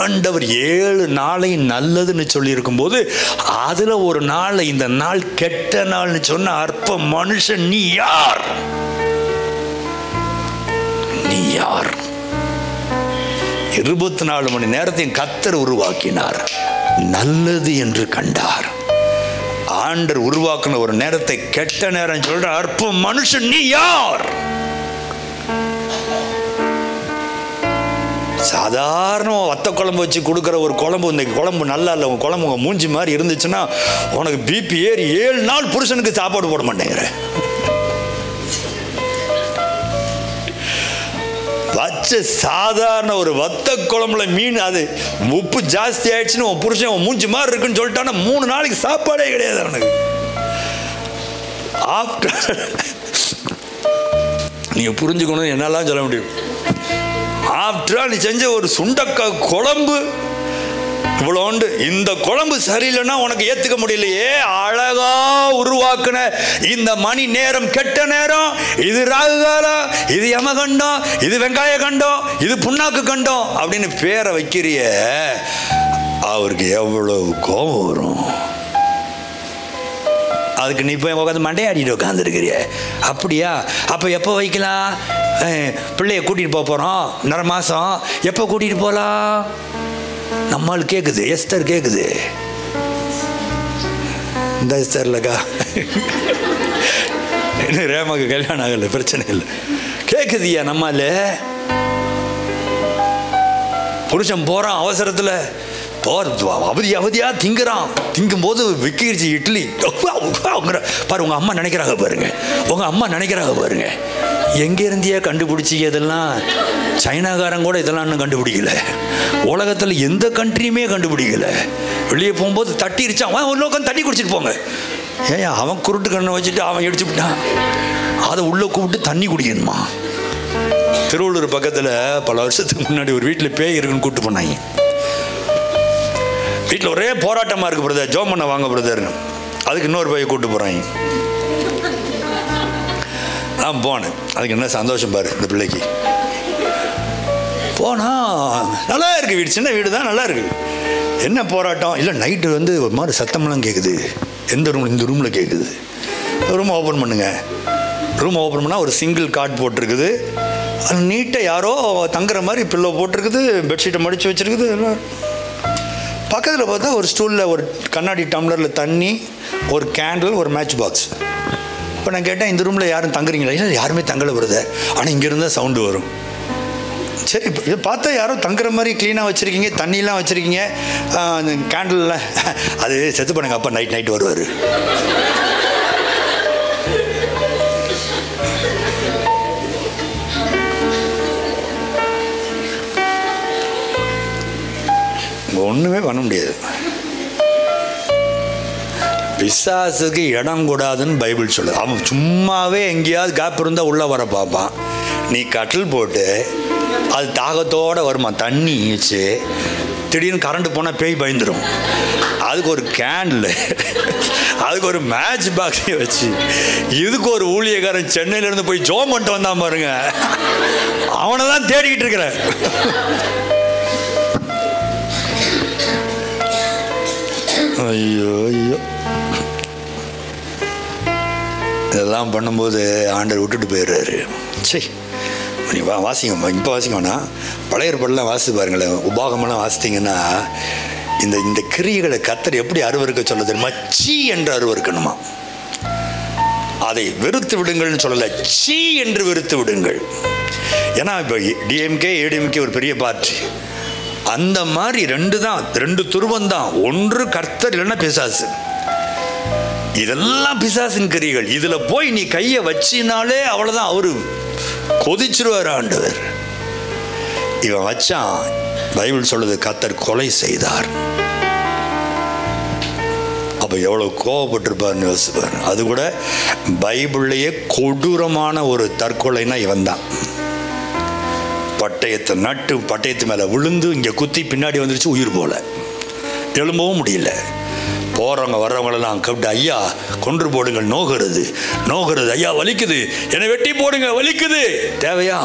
ஆண்டவர் 7 நாளை நல்லதுன்னு சொல்லியிருக்கும் போது அதில் ஒரு நாளை இந்த நாள் கெட்ட நாள்னு சொன்ன அற்ப மனுஷன் நீ யார்? நீ யார்? 24 மணி நேரத்தையும் கர்த்தர் உருவாக்கினார், நல்லது என்று கண்டார். ஆண்டர் உருவாக்கின ஒரு நேரத்தை கெட்ட நேரம் சொல்ற அற்ப மனுஷன் நீ யார்? சாதாரணமாக வத்த குழம்பு வச்சு கொடுக்குற ஒரு குழம்பு, இந்த குழம்பு நல்லா இல்லை, உங்கள் குழம்பு உங்கள் மூஞ்சி மாதிரி இருந்துச்சுன்னா உனக்கு பிபி ஏறி 7 நாள் புருஷனுக்கு சாப்பாடு போட மாட்டேங்கிற வச்ச சாதாரண ஒரு வத்த குழம்புல மீன் அது உப்பு ஜாஸ்தி ஆயிடுச்சுன்னு உன் புருஷன் உன் மூஞ்சி மாதிரி இருக்குன்னு சொல்லிட்டான்னா 3 நாளைக்கு சாப்பாடே கிடையாது அவனுக்கு. ஆஃப்டர் நீங்கள் புரிஞ்சுக்கணும், என்னெல்லாம் சொல்ல முடியும். ஆஃப்டர் நீ செஞ்ச ஒரு சுண்டக்காய் குழம்பு இவ்வளோண்டு, இந்த குழம்பு சரியில்லைன்னா உனக்கு ஏற்றுக்க முடியலையே. அழகா உருவாக்குன இந்த மணி நேரம் கெட்ட நேரம், இது ராகுகாலம், இது யமகண்டம், இது வெங்காய கண்டம், இது புண்ணாக்கு கண்டம் அப்படின்னு பேரை வைக்கிறிய, அவருக்கு எவ்வளவு கோபம் வரும். அதுக்கு நீ போய் உட்காந்து மண்டையாடிட்டு உட்காந்துருக்கிறிய. அப்படியா, அப்போ எப்போ வைக்கலாம்? பிள்ளைய கூட்டிகிட்டு போக போகிறோம், 1.5 மாதம். எப்போ கூட்டிகிட்டு போகலாம்? நம்மால் கேட்குது, எஸ்தர் கேட்குது. இந்த எஸ்தர் இல்லைக்கா, என்ன ரேமாக்கு கல்யாணம் ஆகலை, பிரச்சனை இல்லை. கேட்குதியா நம்மால? புருஷன் போகிறான் அவசரத்தில், அவதி அவதியாக திங்குறான். திங்கும்போது விக்கிடுச்சு இட்லி. பாரு உங்கள் அம்மா நினைக்கிறாங்க பாருங்க, உங்கள் அம்மா நினைக்கிறாங்க பாருங்க. எங்கே இருந்தியா கண்டுபிடிச்சி? இதெல்லாம் சைனாக்காரன் கூட இதெல்லாம் இன்னும் கண்டுபிடிக்கல. உலகத்தில் எந்த கண்ட்ரியுமே கண்டுபிடிக்கல. வெளியே போகும்போது தட்டிருச்சான், அவன் உள்ள உட்காந்து தட்டி குடிச்சிட்டு போங்க. ஏன் அவன் குருட்டு கண்ணை வச்சுட்டு அவன் இடிச்சுட்டான். அதை உள்ளே கூப்பிட்டு தண்ணி குடிக்கணுமா? திருவள்ளூர் பக்கத்தில் பல வருஷத்துக்கு முன்னாடி ஒரு வீட்டில் பேய் இருக்குன்னு கூப்பிட்டு போனாங்க. வீட்டில் ஒரே போராட்டமாக இருக்குது பிரதர், ஜோம் பண்ண வாங்க பிரதர்னு. அதுக்கு இன்னொரு பையன் கூப்பிட்டு போகிறாங்க. நான் போனேன், அதுக்கு என்ன சந்தோஷம் பாரு இந்த பிள்ளைக்கு. போனால் நல்லா இருக்குது வீடு, சின்ன வீடு தான், நல்லா இருக்குது. என்ன போராட்டம் இல்லை, நைட்டு வந்து ஒரு மாதிரி சத்தம்லாம் கேட்குது. எந்த ரூம்? இந்த ரூமில் கேட்குது. ரூமை ஓப்பன் பண்ணுங்கள். ரூமை ஓப்பன் பண்ணால் ஒரு சிங்கிள் காட் போட்டிருக்குது. அது நீட்டாக யாரோ தங்குற மாதிரி பில்லோ போட்டிருக்குது, பெட்ஷீட்டை மடித்து வச்சுருக்குது. எல்லாம் பக்கத்தில் பார்த்தா ஒரு ஸ்டூலில் ஒரு கண்ணாடி டம்ளரில் தண்ணி, ஒரு கேண்டில், ஒரு மேட்ச் பாக்ஸ். இப்போ நான் கேட்டேன், இந்த ரூமில் யாரும் தங்குறீங்களா? இல்லை யாருமே தங்கலை பிரதர், ஆனால் இங்கே இருந்தால் சவுண்டு வரும். சரி, இதை பார்த்தா யாரோ தங்குற மாதிரி க்ளீனாக வச்சுருக்கீங்க, தண்ணியெலாம் வச்சுருக்கீங்க, கேண்டில்லாம். அது செத்து பண்ணுங்க, அப்போ நைட் நைட் வருவார். ஒன்றுமே பண்ண முடியாது. பிசாசுக்கு இடம் கூடாதுன்னு பைபிள் சொல்லுது. அவன் சும்மாவே எங்கேயாவது கேப் இருந்தால் உள்ளே வர பார்ப்பான். நீ கட்டில் போட்டு அது தாகத்தோடு வருமா, தண்ணி ஈச்சு. திடீர்னு கரண்ட் போனால் பேய் பயந்துடும். அதுக்கு ஒரு கேண்டில், அதுக்கு ஒரு மேட்ச் பாக்ஸையும் வச்சு. இதுக்கு ஒரு ஊழியக்காரன் சென்னையிலேருந்து போய் ஜோம் பண்ணிட்டு வந்தான் பாருங்க. அவனை தான் தேடிக்கிட்டு இருக்கிறேன். ஐயோ ஐயோ, இதெல்லாம் பண்ணும்போது ஆண்டவர் விட்டுட்டு போயிடுறாரு. சரி, நீ வாசிங்க, இப்போ வாசிக்க வேணாம். பழைய ஏற்பாடெல்லாம் வாசித்து பாருங்களேன். உபாகமெல்லாம் வாசித்தீங்கன்னா இந்த இந்த கிரியைகளை கர்த்தர் எப்படி அருவருக்க சொல்ல தெரியுமா? சீ என்று அருவருக்கணுமா? அதை வெறுத்து விடுங்கள்னு சொல்லலை, சீ என்று வெறுத்து விடுங்கள். ஏன்னா இப்போ டிஎம்கே ஏடிஎம்கே ஒரு பெரிய பார்ட்டி. அந்த மாதிரி ரெண்டு தான், ரெண்டு துருவம் தான். ஒன்று கர்த்தர், இல்லைன்னா பிசாசு. இதெல்லாம் பிசாசின் கிரியைகள். இதில் போய் நீ கையை வச்சினாலே அவ்வளோதான், அவரு கொதிச்சிருவார் ஆண்டவர். இவன் வச்சான். பைபிள் சொல்லுது கர்த்தர் கொலை செய்தார். அப்போ எவ்வளோ கோபப்பட்டிருப்பார்னு யோசிப்பார். அது கூட பைபிள்லேயே கொடூரமான ஒரு தற்கொலைனா இவன் தான். பட்டயத்தை நட்டு பட்டயத்து மேலே விழுந்து இங்கே குத்தி பின்னாடி வந்துருச்சு, உயிர் போல எழும்பவும் முடியல. போகிறவங்க வர்றவங்களெல்லாம் கூப்பிட்டு, ஐயா கொன்று போடுங்கள், நோகிறது நோகிறது, ஐயா வலிக்குது, என்னை வெட்டி போடுங்க வலிக்குது. தேவையா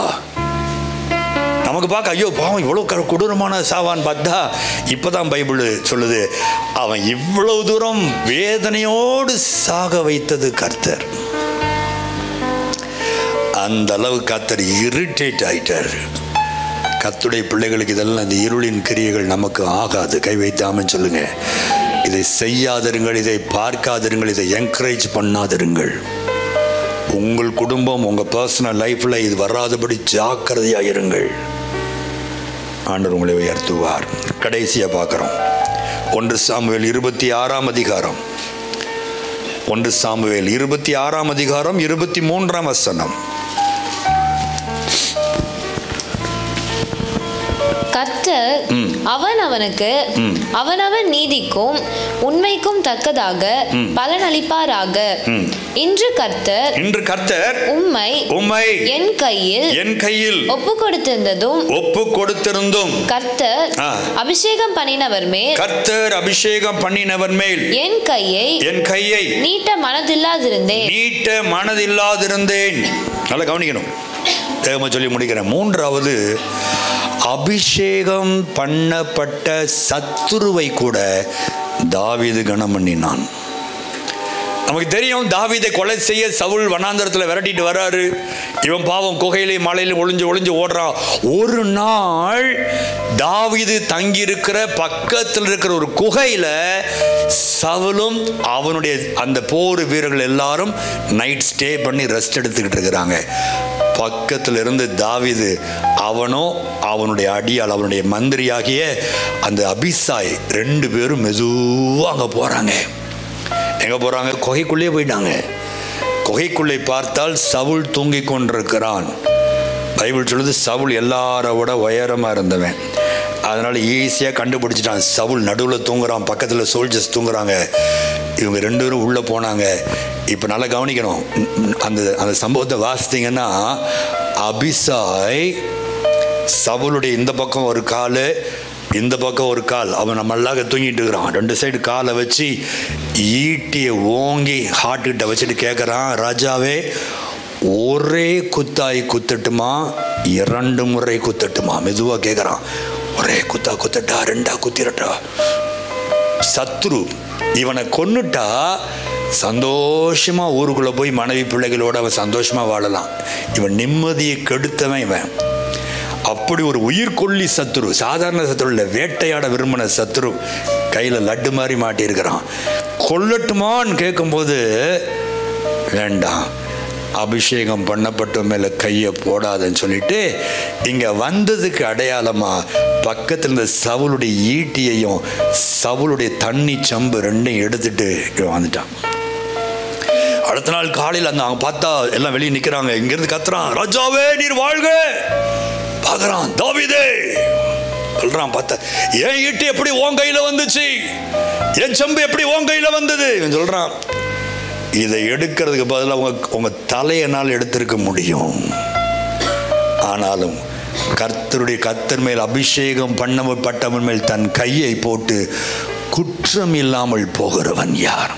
நமக்கு? பார்க்க ஐயோ பாவம், இவ்வளோ கொடூரமான சாவான்னு பார்த்தா இப்போ தான் பைபிள் சொல்லுது அவன் இவ்வளவு தூரம் வேதனையோடு சாக வைத்தது கர்த்தர். அந்த அளவு கர்த்தர் இரிட்டேட் ஆகிட்டார். கர்த்தருடைய பிள்ளைகளுக்கு இதெல்லாம் இந்த இருளின் கிரியைகள் நமக்கு ஆகாது. கை வைத்தாமல் சொல்லுங்க, இதை செய்யாதிருங்கள், இதை பார்க்காதிருங்கள், இதை என்கரேஜ் பண்ணாதிருங்கள். உங்கள் குடும்பம், உங்கள் பர்சனல் லைஃப்பில் இது வராதபடி ஜாக்கிரதையாக இருங்கள். ஆண்டவர் உங்களை உயர்த்துவார். கடைசியாக பார்க்குறோம் 1 சாமுவேல் 26 1 சாமுவேல் 26 23 கர்த்தர் அவன் அவனுக்கு அவனவன் நீதிக்கும் உண்மைக்கும் தக்கதாக பலனளிப்பாராக. இன்று கர்த்தர் உம்மை என் கையில் ஒப்பு கொடுத்திருந்தும் கர்த்தர் அபிஷேகம் பண்ணினவர் மேல் என் கையை நீட்ட மனதில்லாதிருந்தேன். நல்லா கவனிக்கணும், வேகமாக சொல்லி முடிக்கிறேன். 3வது, அபிஷேகம் பண்ணப்பட்ட சத்துருவை கூட தாவீது கணம் பண்ணினான். நமக்கு தெரியும், தாவீதை கொலை செய்ய சவுல் வனாந்தரத்தில் விரட்டிட்டு வர்றாரு. இவன் பாவம் குகையிலையும் மலையிலையும் ஒளிஞ்சு ஒளிஞ்சு ஓடுறான். ஒரு நாள் தாவீது தங்கியிருக்கிற பக்கத்தில் இருக்கிற ஒரு குகையில் சவுலும் அவனுடைய அந்த போர் வீரர்கள் எல்லாரும் நைட் ஸ்டே பண்ணி ரெஸ்ட் எடுத்துக்கிட்டு இருக்கிறாங்க. பக்கத்தில் இருந்து தாவீது அவனோ அவனுடைய அடியால் அவனுடைய மந்திரியாகிய அந்த அபிசாய் 2 பேரும் மெதுவாக அங்கே போகிறாங்க. எங்கே போகிறாங்க? குகைக்குள்ளே போயிட்டாங்க. குகைக்குள்ளே பார்த்தால் சவுல் தூங்கி கொண்டிருக்கிறான். பைபிள் சொல்லுது சவுல் எல்லாரோட உயரமாக இருந்தவன், அதனால் ஈஸியாக கண்டுபிடிச்சிட்டான். சவுல் நடுவில் தூங்குறான், பக்கத்தில் சோல்ஜர்ஸ் தூங்குறாங்க. இவங்க 2 பேரும் உள்ளே போனாங்க. இப்போ நல்லா கவனிக்கணும், அந்த அந்த சம்பவத்தை வாசித்தீங்கன்னா அபிசாய் சவுளுடைய இந்த பக்கம் ஒரு கால், இந்த பக்கம் ஒரு கால், அவன் நம்மளாக தூங்கிட்டு இருக்கிறான். 2 சைடு காலை வச்சு ஈட்டியை ஓங்கி ஹார்ட்கிட்ட வச்சுட்டு கேட்குறான், ராஜாவே ஒரே குத்தாய் குத்துட்டுமா 2 முறை குத்துட்டுமா? மெதுவாக கேட்குறான். ஒரே குத்தா குத்தட்டா 2ஆ குத்திரட்டா? சத்ரு இவனை கொன்னுட்டா சந்தோஷமாக ஊருக்குள்ளே போய் மனைவி பிள்ளைகளோடு அவன் சந்தோஷமாக வாழலாம். இவன் நிம்மதியை கெடுத்தவன் இவன். அப்படி ஒரு உயிர்கொல்லி சத்துரு, சாதாரண சத்துரு இல்லை, வேட்டையாட விரும்பின சத்துரு கையில் லட்டு மாதிரி மாட்டியிருக்கிறான். கொல்லட்டுமான்னு கேட்கும்போது வேண்டாம், அபிஷேகம் பண்ணப்பட்ட மேலே கையை போடாதன்னு சொல்லிட்டு இங்கே வந்ததுக்கு அடையாளமாக பக்கத்தில் இருந்த சவுளுடைய ஈட்டியையும் சவுளுடைய தண்ணி சம்பு 2ஐயும் எடுத்துட்டு வந்துட்டான். அடுத்த நாள் காலையில் அந்த அவங்க பார்த்தா எல்லாம் வெளியே நிற்கிறாங்க. இங்கேருந்து கத்துறான், ராஜாவே நீர் வாழ்க! பார்க்குறான் தாவீதே சொல்கிறான், பார்த்தா என் ஈட்டு எப்படி உன் கையில் வந்துச்சு, என் சம்பு எப்படி உன் கையில் வந்தது? இவன் சொல்கிறான், இதை எடுக்கிறதுக்கு பதிலாக உங்கள் தலையினால் எடுத்திருக்க முடியும், ஆனாலும் கர்த்தர் மேல் அபிஷேகம் பண்ணப்பட்டவன் மேல் தன் கையை போட்டு குற்றம் இல்லாமல் போகிறவன் யார்?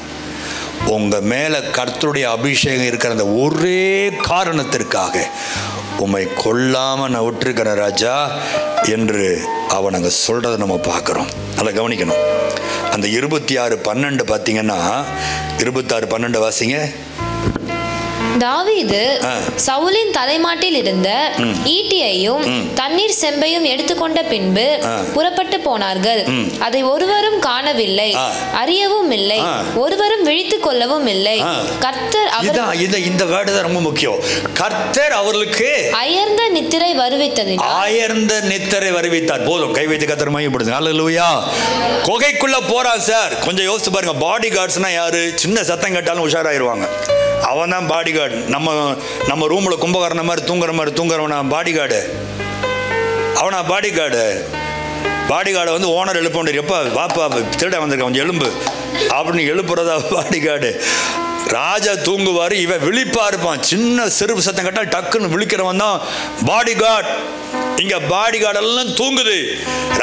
உங்கள் மேலே கர்த்தருடைய அபிஷேகம் இருக்கிற அந்த ஒரே காரணத்திற்காக உம்மை கொல்லாமல் நான் விட்டுருக்கிற ராஜா என்று அவன் அங்கே சொல்கிறத நம்ம பார்க்குறோம். அதை கவனிக்கணும். அந்த 26:12 பார்த்தீங்கன்னா 26:12 வாசிங்க. தாவீது சவுலின் தலைமாட்டில் இருந்த ஈட்டியையும் தண்ணீர் செம்பையும் எடுத்துக்கொண்ட பின்பு புறப்பட்டு போனார்கள். அதை ஒருவரும் காணவில்லை, அறியவும் இல்லை, ஒருவரும் விழித்து கொள்ளவும் இல்லை. கர்த்தர் அவர்களுக்கு அயர்ந்த நித்திரை வருவித்தார். போதும், கை வைத்து கர்த்தர் மகிமைப்படுத்துங்க. ஹல்லேலூயா. கோகைக்குள்ள போறா சார், கொஞ்சம் யோசிச்சு பாருங்க. பாடி கார்ட்ஸ்னா யாரு? சின்ன சத்தம் கேட்டாலும் உஷாராயிருவாங்க. அவன் தான் பாடி கார்டு. நம்ம ரூமில் கும்பகரண மாதிரி தூங்குறவனா பாடி கார்டு? அவனா பாடி கார்டு? பாடி கார்டை வந்து ஓனர் எழுப்ப வேண்டிய, எப்போ வாப்பா திருட வந்திருக்க கொஞ்சம் எலும்பு அப்படின்னு எழுப்புறதா பாடி கார்டு? ராஜா தூங்குவார், இவன் விழிப்பா இருப்பான். சின்ன செருப்பு சத்தம் கேட்டால் டக்குன்னு விழிக்கிறவன் தான் பாடி கார்டு. இங்கே பாடி கார்டெல்லாம் தூங்குது,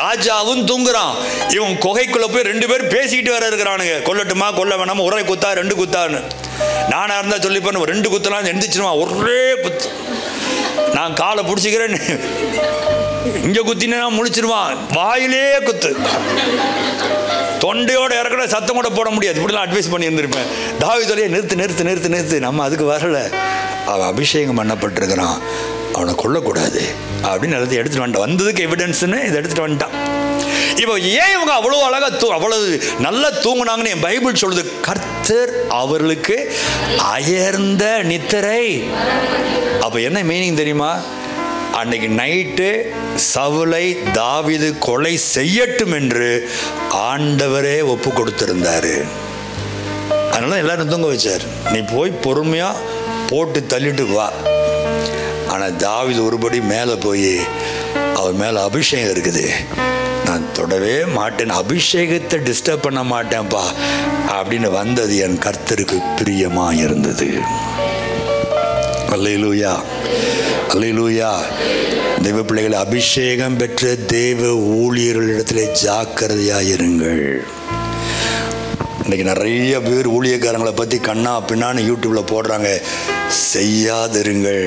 ராஜாவும் தூங்குறான். இவன் குகைக்குள்ள போய் 2 பேரும் பேசிக்கிட்டு வேற இருக்கிறானுங்க. கொல்லட்டுமா கொல்ல வேணாமா, ஒரே குத்தா 2 குத்தான்னு. நானா இருந்தால் சொல்லிப்பேன், 2 குத்தலாம் எந்திரிச்சிடுவான். ஒரே குத்து, நான் காலை பிடிச்சிக்கிறேன், இங்கே குத்தினா முழிச்சிடுவான். வாயிலே குத்து, தொண்டையோடு இறக்கிற சத்தம் கூட போட முடியாது. இப்படிலாம் அட்வைஸ் பண்ணி இருந்திருப்பேன். தாவீது சொல்லியே நிறுத்து, நம்ம அதுக்கு வரலை. அவன் அபிஷேகம் பண்ணப்பட்டிருக்கிறான், அவனை கொல்லக்கூடாது அப்படின்னு எழுதி எடுத்துட்டு வந்துட்டான். வந்ததுக்கு எவிடன்ஸ்ன்னு இதை எடுத்துட்டு வந்துட்டான். இப்போ ஏன் இவங்க அவ்வளோ அழகாக அவ்வளவு நல்லா தூங்குனாங்கன்னு என் பைபிள் சொல்லுது. கர்த்தர் அவர்களுக்கு அயர்ந்த நித்திரை. அப்போ என்ன மீனிங் தெரியுமா? அன்னைக்கு நைட்டு சவுலை தாவீது கொலை செய்யட்டும் என்று ஆண்டவரே ஒப்பு கொடுத்திருந்தாரு. அதனால எல்லாரும் தூங்க வச்சார். நீ போய் பொறுமையாக போட்டு தள்ளிட்டு வா. ஆனால் தாவீது ஒருபடி மேலே போய் அவர் மேலே அபிஷேகம் இருக்குது, நான் தொடவே மாட்டேன், அபிஷேகத்தை டிஸ்டர்ப் பண்ண மாட்டேன்ப்பா அப்படின்னு வந்தது என் கர்த்தருக்கு பிரியமாக இருந்தது. அல்லேலூயா, அல்லேலூயா. தெய்வ பிள்ளைகளை, அபிஷேகம் பெற்ற தெய்வ ஊழியர்களிடத்தில் ஜாக்கிரதையாக இருங்கள். இன்றைக்கி நிறைய பேர் ஊழியக்காரங்களை பற்றி கண்ணா பின்னான்னு யூடியூப்பில் போடுறாங்க. செய்யாதிருங்கள்.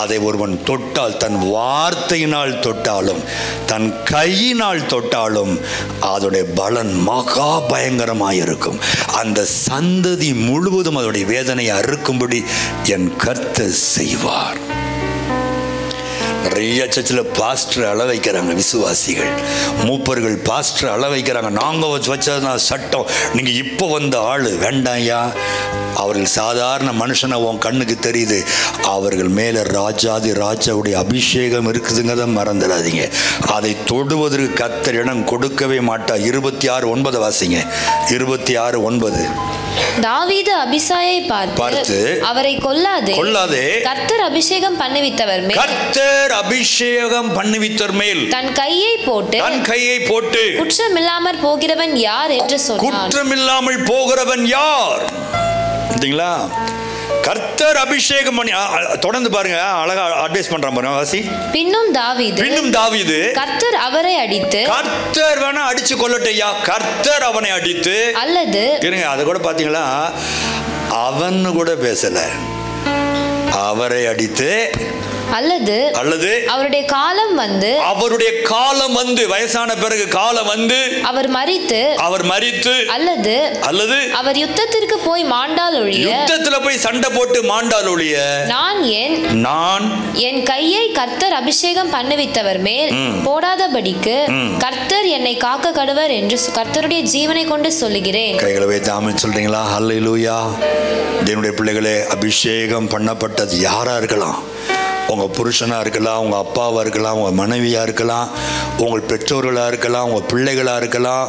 அதை ஒருவன் தொட்டால், தன் வார்த்தையினால் தொட்டாலும் தன் கையினால் தொட்டாலும் அதோடைய பலன் மகா பயங்கரமாயிருக்கும். அந்த சந்ததி முழுவதும் அதோடைய வேதனையை அறுக்கும்படி என் கர்த்தர் செய்வார். நிறைய சர்ச்சில் பாஸ்டர் அள வைக்கிறாங்க, விசுவாசிகள் மூப்பர்கள் பாஸ்டர் அள வைக்கிறாங்க. நாங்கள் வச்சதுனா சட்டம், நீங்கள் இப்போ வந்த ஆள் வேண்டாயா. அவர்கள் சாதாரண மனுஷனை உன் கண்ணுக்கு தெரியுது, அவர்கள் மேலே ராஜாதி ராஜாவுடைய அபிஷேகம் இருக்குதுங்கிறத மறந்துடாதீங்க. அதை தொடுவதற்கு கர்த்தர் இடம் கொடுக்கவே மாட்டா. 26:9 வாசிங்க. 26:9. தாவீது அபிசாயை பார்த்து, அவரை கொல்லாதே கொல்லாதே, கர்த்தர் அபிஷேகம் பண்ணுவித்தவர் மேல், கர்த்தர் அபிஷேகம் பண்ணுவித்தவர் மேல் தன் கையை போட்டு குற்றமில்லாமல் போகிறவன் யார் என்று சொன்னார். குற்றமில்லாமல் போகிறவன் யார்? கர்த்தர் அபிஷேகம் பண்ணி தொடர்ந்து பாருங்க, அழகா அட்வைஸ் பண்றான் பாருங்க. பின்னும் தாவீது கர்த்தர் அவரை அடித்து, கர்த்தர் வேணா அடிச்சு கொள்ளட்டையா, கர்த்தர் அவனை அடித்து அல்லது இருங்க, அதை கூட பாத்தீங்களா, அவன் கூட பேசல, அவரை அடித்து அல்லது அவருடைய காலம் வந்து வயசான பிறகு காலம் வந்து அவர் மரித்து அல்லது அவர் யுத்தத்திற்கு போய் மாண்டால் ஒழிய, யுத்தத்துல போய் சண்டை போட்டு மாண்டால் ஒழிய, நான் என் கையை கர்த்தர் அபிஷேகம் பண்ணுவித்தவர் மேல் போடாதபடிக்கு கர்த்தர் என்னை காக்க கடவர் என்று கர்த்தருடைய ஜீவனை கொண்டு சொல்லுகிறேன். கைகளை வைத்து ஆமென் சொல்றீங்களா? ஹல்லேலூயா. தேவனுடைய பிள்ளைகளே, அபிஷேகம் பண்ணப்பட்டது யாரா இருக்கலாம்? உங்கள் புருஷனாக இருக்கலாம், உங்கள் அப்பாவாக இருக்கலாம், உங்கள் மனைவியாக இருக்கலாம், உங்கள் பெற்றோர்களாக இருக்கலாம், உங்கள் பிள்ளைகளாக இருக்கலாம்,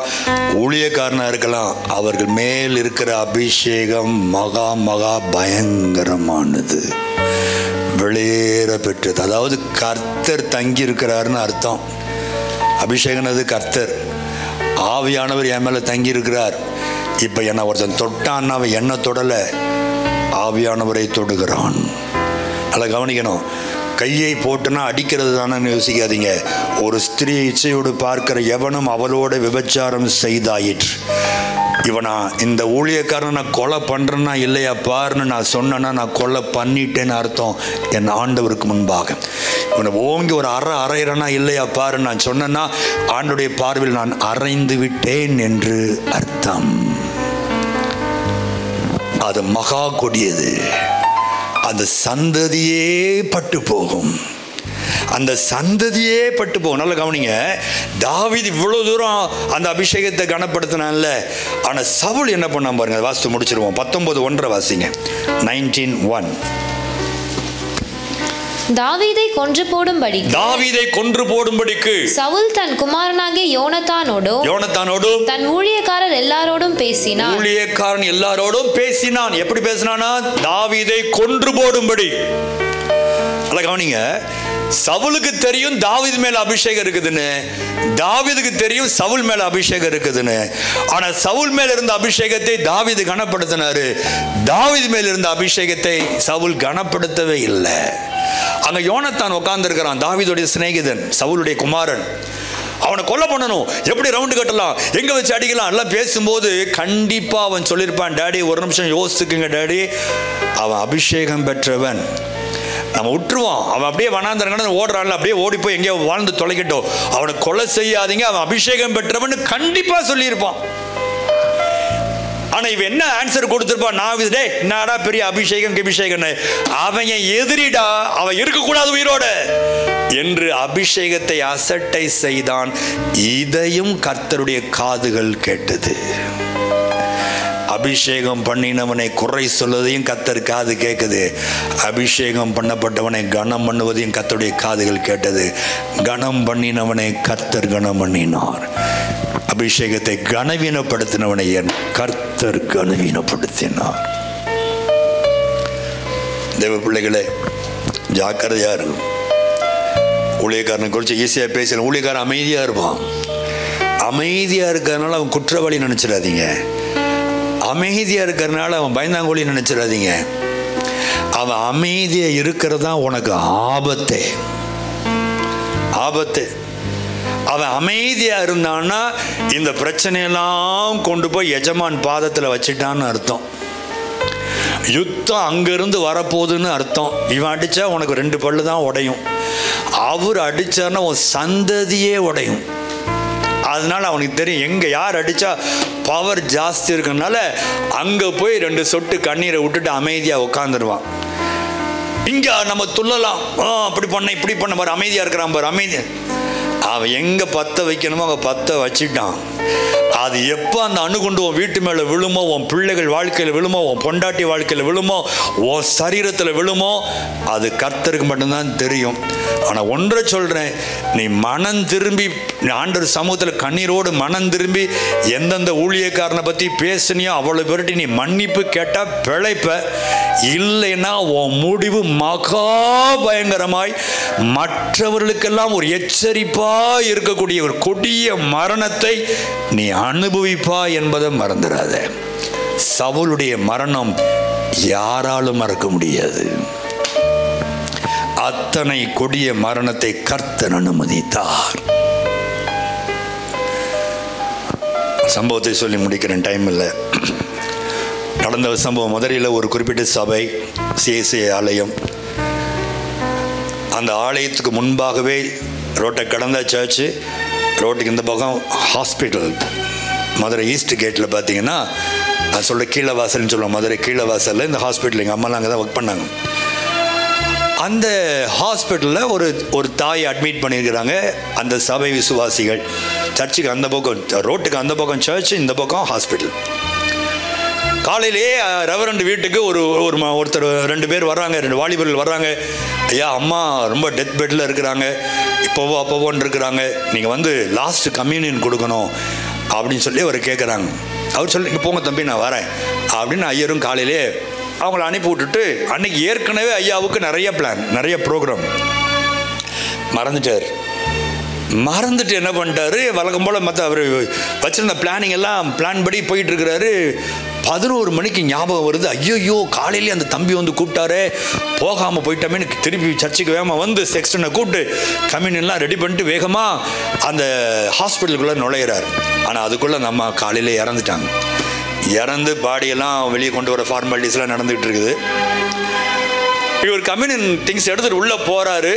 ஊழியக்காரனாக இருக்கலாம். அவர்கள் மேல் இருக்கிற அபிஷேகம் மகா மகா பயங்கரமானது, வெளியேற பெற்றது. அதாவது கர்த்தர் தங்கி இருக்கிறாருன்னு அர்த்தம். அபிஷேகனது கர்த்தர் ஆவியானவர் என் மேலே தங்கி இருக்கிறார். இப்போ என்னை ஒருத்தன் தொட்டான்னா அவன் என்ன தொடலை, ஆவியானவரை தொடுகிறான். அதை கவனிக்கணும். கையை போட்டுனா அடிக்கிறது தானேன்னு யோசிக்காதீங்க. ஒரு ஸ்திரீ இச்சையோடு பார்க்கிற எவனும் அவளோட விபச்சாரம் செய்தாயிற்று. இவனா இந்த ஊழியக்காரன் நான் கொலை பண்ணுறேன்னா இல்லையா பாருன்னு நான் சொன்னேன்னா நான் கொலை பண்ணிட்டேன்னு அர்த்தம் என் ஆண்டவருக்கு முன்பாக. இவனை ஓங்கி ஒரு அறையிறனா இல்லையா பாருன்னு நான் சொன்னேன்னா ஆண்டோடைய பார்வையில் நான் அறைந்து விட்டேன் என்று அர்த்தம். அது மகா கொடியது. அந்த சந்ததியே பட்டு போகும், அந்த சந்ததியே பட்டு போகும். நல்லா கவனிங்க, தாவீது இவ்வளோ தூரம் அந்த அபிஷேகத்தை கனப்படுத்தினான்ல, ஆனால் சவுல் என்ன பண்ணான் பாருங்க. வாசித்து முடிச்சிருவோம். 19:1 வாசிங்க. 19:1. தாவீதை கொன்று போடும்படிக்கு சவுல் தன் குமாரனாகிய யோனத்தானோடும் தன் ஊழியக்காரர் எல்லாரோடும் பேசினான். எப்படி பேசினானா? தாவீதை கொன்று போடும்படி. அத கவனிங்க, சவுலுக்கு தெரியும் தாவீது மேல அபிஷேகம் இருக்குதுன்னு, தாவீதுக்கு தெரியும் சவுல் மேல அபிஷேகம் இருக்குதுன்னு. ஆனா சவுல் மேல இருந்த அபிஷேகத்தை தாவீது கனப்படுத்தினாரு, தாவீது மேல இருந்த அபிஷேகத்தை சவுல் கனப்படுத்தவே இல்லை. அங்க யோனத்தான் உட்கார்ந்து இருக்கிறான், தாவீதுடைய சிநேகிதன், சவுலுடைய குமாரன். அவனை கொலை பண்ணணும், எப்படி ரவுண்டு கட்டலாம், எங்கே வச்சு அடிக்கலாம் எல்லாம் பேசும்போது கண்டிப்பாக அவன் சொல்லியிருப்பான், டேடி ஒரு நிமிஷம் யோசிச்சுக்குங்க டேடி, அவன் அபிஷேகம் பெற்றவன், நம்ம விட்டுருவோம், அவன் அப்படியே வனாந்தரங்கன்னு ஓடுறாள், அப்படியே ஓடி போய் எங்கேயோ வாழ்ந்து தொலைக்கட்டும், அவனை கொலை செய்யாதீங்க, அவன் அபிஷேகம் பெற்றவன்னு கண்டிப்பாக சொல்லியிருப்பான். ஆனால் இவன் என்ன ஆன்சர் கொடுத்துருப்பான்? நாவிதே என்னடா பெரிய அபிஷேகம் கிபிஷேகன்னு, அவன் எதிரிடா, அவன் இருக்கக்கூடாது உயிரோட என்று அபிஷேகத்தை அசட்டை செய்தான். இதையும் கர்த்தருடைய காதுகள் கேட்டது. அபிஷேகம் பண்ணினவனை குறை சொல்வதையும் கர்த்தர் காது கேட்குது, அபிஷேகம் பண்ணப்பட்டவனை கனம் பண்ணுவதையும் கர்த்தருடைய காதுகள் கேட்டது. கனம் பண்ணினவனை கர்த்தர் கனம் பண்ணினார், அபிஷேகத்தை கனவீனப்படுத்தினவனை என் கர்த்தர் கனவீனப்படுத்தினார். தேவ பிள்ளைகளே, ஜாக்கிரதையா இருக்கும். ஊழியக்காரனை குறித்து ஈஸியாக பேசணும், ஊழியக்காரன் அமைதியாக இருப்பான். அமைதியாக இருக்கிறதுனால அவன் குற்றவாளி நினச்சிடாதீங்க, அமைதியாக இருக்கிறதுனால அவன் பயந்தாங்கோழி நினச்சிடாதீங்க. அவன் அமைதியாக இருக்கிறது தான் உனக்கு ஆபத்து. அவன் அமைதியா இருந்தான்னா இந்த பிரச்சனையெல்லாம் கொண்டு போய் எஜமான் பாதத்தில் வச்சிட்டான்னு அர்த்தம். யுத்தம் அங்கிருந்து வரப்போகுதுன்னு அர்த்தம். இவன் அடித்தா உனக்கு 2 பல்லு தான் உடையும், அவர் அடித்தார்னா உன் சந்ததியே உடையும். அதனால அவனுக்கு தெரியும் எங்கே யார் அடித்தா பவர் ஜாஸ்தி இருக்கனால அங்கே போய் 2 சொட்டு கண்ணீரை விட்டுட்டு அமைதியாக உட்காந்துருவான். இங்கே நம்ம துள்ளலாம், அப்படி பண்ண இப்படி பண்ண பாரு, அமைதியாக இருக்கிறான் பாரு, அமைதியாக. அவன் எங்கே பற்ற வைக்கணுமோ அவன் பற்ற வச்சிட்டான். அது எப்போ அந்த அணுகுண்டு உன் வீட்டு மேலே விழுமோ, உன் பிள்ளைகள் வாழ்க்கையில் விழுமோ, உன் பொண்டாட்டி வாழ்க்கையில் விழுமோ, உன் சரீரத்தில் விழுமோ, அது கர்த்தருக்கு மட்டும்தான் தெரியும். ஆனால் ஒன்றை சொல்கிறேன், நீ மனம் திரும்பி ஆண்டவர் சமூகத்தில் கண்ணீரோடு மனம் திரும்பி எந்தெந்த ஊழியக்காரனை பற்றி பேசினியோ அவ்வளோ பேருட்டி நீ மன்னிப்பு கேட்டால் பிழைப்ப. இல்லைன்னா உன் முடிவு மகா பயங்கரமாய் மற்றவர்களுக்கெல்லாம் ஒரு எச்சரிப்பாக இருக்கக்கூடிய ஒரு கொடிய மரணத்தை நீ அனுபவிப்பா என்பதை மறந்துடாத. சவுளுடைய மரணம் யாராலும் மறக்க முடியாது. அத்தனை கொடிய மரணத்தை கர்த்தர் அனுமதித்தார். சம்பவத்தை சொல்லி முடிக்கிறேன், டைம் இல்லை. நடந்த சம்பவம் மதுரையில் ஒரு குறிப்பிட்ட சபை, சிஎஸ்ஐ ஆலயம். அந்த ஆலயத்துக்கு முன்பாகவே ரோட்டை கடந்தாச்சு, ரோட்டுக்கு இந்த பக்கம் ஹாஸ்பிட்டல். மதுரை ஈஸ்ட் கேட்டில் பார்த்தீங்கன்னா நான் சொல்கிற கீழவாசல்னு சொல்லுவோம், மதுரை கீழவாசலில் இந்த ஹாஸ்பிட்டல். எங்கள் அம்மாலாம் அங்கே தான் ஒர்க் பண்ணாங்க. அந்த ஹாஸ்பிட்டலில் ஒரு தாயை அட்மிட் பண்ணியிருக்கிறாங்க. அந்த சபை விசுவாசிகள் சர்ச்சுக்கு அந்த பக்கம், ரோட்டுக்கு அந்த பக்கம் சர்ச், இந்த பக்கம் ஹாஸ்பிட்டல். காலையிலேயே ரெவரண்ட் வீட்டுக்கு ஒருத்தர் 2 பேர் வர்றாங்க, 2 வாலிபர்கள் வர்றாங்க. ஐயா, அம்மா ரொம்ப டெத் பெட்டில் இருக்கிறாங்க, இப்போவோ அப்போவோன்னு இருக்கிறாங்க, நீங்கள் வந்து லாஸ்ட் கம்யூனியன் கொடுக்கணும் அப்படின்னு சொல்லி அவர் கேட்குறாங்க. அவர் சொல்லி இங்கே போங்க தம்பி, நான் வரேன் அப்படின்னு ஐயரும் காலையிலே அவங்கள அனுப்பி விட்டுட்டு, அன்றைக்கி ஏற்கனவே ஐயாவுக்கு நிறைய பிளான், நிறைய ப்ரோக்ராம், மறந்துட்டு என்ன பண்ணிட்டாரு, வழக்கம் போல் மற்ற அவர் வச்சுருந்த பிளானிங் எல்லாம் பிளான் படி போயிட்டுருக்கிறாரு. 11 மணிக்கு ஞாபகம் வருது, ஐயோ காலையிலே அந்த தம்பி வந்து கூப்பிட்டாரே, போகாமல் போயிட்டோமேனு திருப்பி சர்ச்சுக்கு வேகமாக வந்து செக்ஸ்டனை கூப்பிட்டு கம்யூனியெல்லாம் ரெடி பண்ணிட்டு வேகமாக அந்த ஹாஸ்பிட்டலுக்குள்ளே நுழையிறார். ஆனால் அதுக்குள்ளே நம்ம காலையில் இறந்துட்டாங்க. இறந்து பாடியெல்லாம் வெளியே கொண்டு வர ஃபார்மாலிட்டிஸ்லாம் நடந்துகிட்டு இருக்குது. இவர் கம்யூனியன் திங்ஸ் எடுத்துகிட்டு உள்ளே போகிறாரு.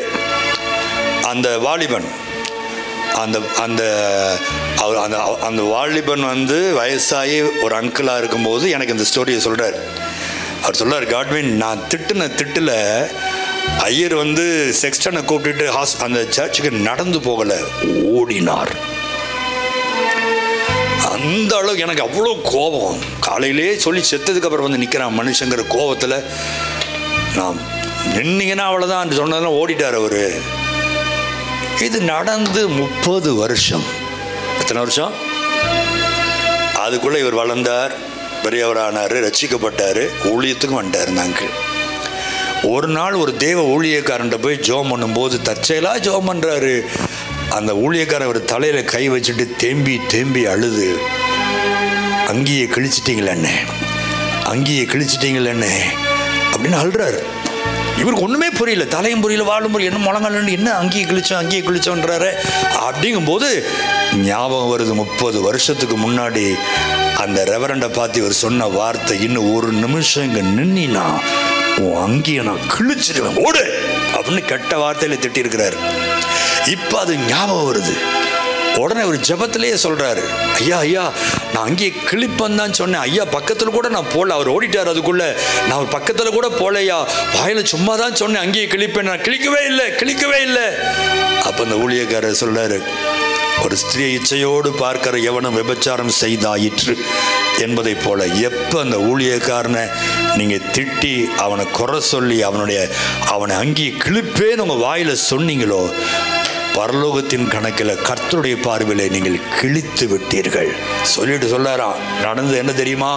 அந்த வாலிபன் அந்த அந்த அந்த அந்த வாலிபன் வந்து வயசாகி ஒரு அங்கிளாக இருக்கும்போது எனக்கு இந்த ஸ்டோரியை சொல்கிறார். அவர் சொல்கிறார், காட்வின், நான் திட்டில் ஐயர் வந்து செக்ஸ்டனை கூப்பிட்டுட்டு அந்த சர்ச்சுக்கு நடந்து போகலை, ஓடினார். அந்த அளவுக்கு எனக்கு அவ்வளோ கோபம். காலையிலே சொல்லி செத்ததுக்கப்புறம் வந்து நிற்கிறான் மனுஷங்கிற கோபத்தில் நான் நின்னீங்கன்னா அவ்வளோதான் சொன்னதெல்லாம் ஓடிட்டார் அவர். இது நடந்து 30 வருஷம். எத்தனை வருஷம்? அதுக்குள்ளே இவர் வளர்ந்தார், பெரியவரானார், ரட்சிக்கப்பட்டார், ஊழியத்துக்கும் வந்துட்டார். நாங்கள் ஒரு நாள் ஒரு தேவ ஊழியக்காரன்ட்ட போய் ஜோம் பண்ணும்போது தற்செயலாக ஜோம் பண்ணுறாரு. அந்த ஊழியக்காரன் அவர் தலையில் கை வச்சுட்டு தேம்பி அழுது, அங்கேயே கிழிச்சிட்டிங்களே, அங்கேயே கிழிச்சிட்டிங்களே அப்படின்னு அழுறாரு. இவருக்கு ஒன்றுமே புரியல, தலையும் புரியல, வாழும் புரியல, என்ன முழங்கால், என்ன அங்கேயே கிழிச்சோன்றாரு. அப்படிங்கும்போது ஞாபகம் வருது, 30 வருஷத்துக்கு முன்னாடி அந்த ரெவரண்டை பார்த்து இவர் சொன்ன வார்த்தை, இன்னும் 1 நிமிஷம் இங்கே நின்னா உன் அங்கேயே நான் கிழிச்சிடுவேன், ஓடு அப்படின்னு கெட்ட வார்த்தையில் திட்டிருக்கிறாரு. இப்போ அது ஞாபகம் வருது. உடனே ஒரு ஜபத்திலேயே சொல்கிறாரு, ஐயா நான் அங்கேயே கிழிப்பேன்னு தான் சொன்னேன், ஐயா பக்கத்தில் கூட நான் போகல, அவர் ஓடிட்டார், அதுக்குள்ளே நான் அவர் பக்கத்தில் கூட போகலையா, வாயில் சும்மா தான் சொன்னேன், அங்கேயே கிழிப்பேன், நான் கிழிக்கவே இல்லை. அப்போ அந்த ஊழியக்காரர் சொல்கிறாரு, ஒரு ஸ்திரீ இச்சையோடு பார்க்கிற எவனும் விபச்சாரம் செய்தாயிற்று என்பதை போல. எப்போ அந்த ஊழியக்காரனை நீங்கள் திட்டி அவனை குறை சொல்லி அவனை அங்கேயே கிழிப்பேன்னு உங்கள் வாயில் சொன்னீங்களோ, பரலோகத்தின் கணக்கில் கர்த்தருடைய பார்வையில் நீங்கள் கிழித்து விட்டீர்கள் சொல்லிட்டு சொல்லாராம். நடந்தது என்ன தெரியுமா?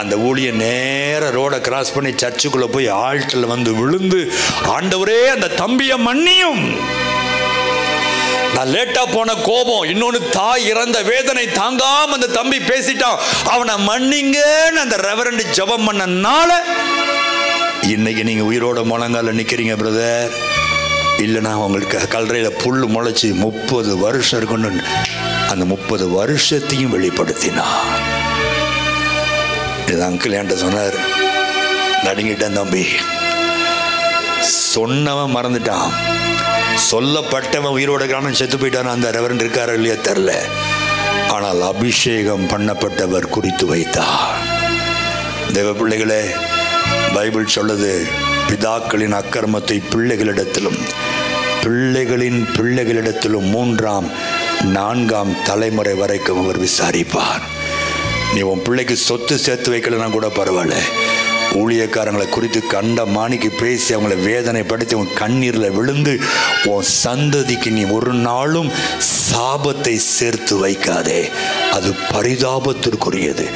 அந்த ஊழிய நேர ரோடை கிராஸ் பண்ணி சர்ச்சுக்குள்ளே போய் ஆல்ட்டில் வந்து விழுந்து, ஆண்டவரே அந்த தம்பியை மன்னியும், நான் லேட்டாக போன கோபம், இன்னொன்று தாய் இறந்த வேதனை தாங்காமல் அந்த தம்பி பேசிட்டான், அவனை மன்னிங்கன்னு அந்த ரெவரண்ட் ஜபம் பண்ணனால இன்னைக்கு நீங்கள் உயிரோட முழங்கால நிற்கிறீங்க பிரதர். இல்லைனா அவங்களுக்கு கல்லறையில் புல் முளைச்சி 30 வருஷம் இருக்கணும். அந்த 30 வருஷத்தையும் வெளிப்படுத்தினார். இது அங்கிள் என்கிட்ட சொன்னார், நடுங்கிட்டேன் தம்பி, சொன்னவன் மறந்துட்டான், சொல்லப்பட்டவன் உயிரோட காரணம் செத்து போயிட்டான். அந்த ரெவரண்ட் இருக்காரோ இல்லையா தெரில, ஆனால் அபிஷேகம் பண்ணப்பட்டவர் குறித்து வைத்தார். தேவ பிள்ளைகளே, பைபிள் சொல்லுது, பிதாக்களின் அக்கிரமத்தை பிள்ளைகளிடத்திலும் பிள்ளைகளின் பிள்ளைகளிடத்திலும் 3ஆம் 4ஆம் தலைமுறை வரைக்கும் அவர் விசாரிப்பார். நீ உன் பிள்ளைக்கு சொத்து சேர்த்து வைக்கலன்னா கூட பரவாயில்ல, ஊழியக்காரங்களை குறித்து கண்ட மாணிக்கு பேசி அவங்கள வேதனைப்படுத்தி உன் கண்ணீரில் விழுந்து உன் சந்ததிக்கு நீ ஒரு நாளும் சாபத்தை சேர்த்து வைக்காதே, அது பரிதாபத்திற்குரியது.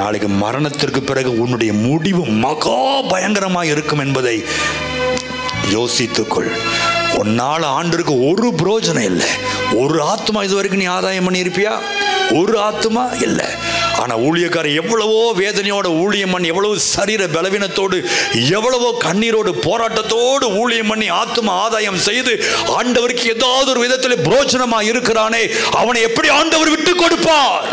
நாளைக்கு மரணத்திற்கு பிறகு உன்னுடைய முடிவு மகா பயங்கரமாக இருக்கும் என்பதை யோசித்துக்கொள். உன்னால் ஆண்டிற்கு ஒரு பிரயோஜனம் இல்லை. ஒரு ஆத்மா இது வரைக்கும் நீ ஆதாயம் பண்ணியிருப்பியா? ஒரு ஆத்மா இல்லை. ஆனால் ஊழியக்காரர் எவ்வளவோ வேதனையோட ஊழியம் பண்ணி, எவ்வளவு சரீர பலவீனத்தோடு, எவ்வளவோ கண்ணீரோடு போராட்டத்தோடு ஊழியம் பண்ணி ஆத்ம ஆதாயம் செய்து ஆண்டவருக்கு ஏதாவது ஒரு விதத்தில் பிரோஜனமாக இருக்கிறானே, அவனை எப்படி ஆண்டவர் விட்டு கொடுப்பார்?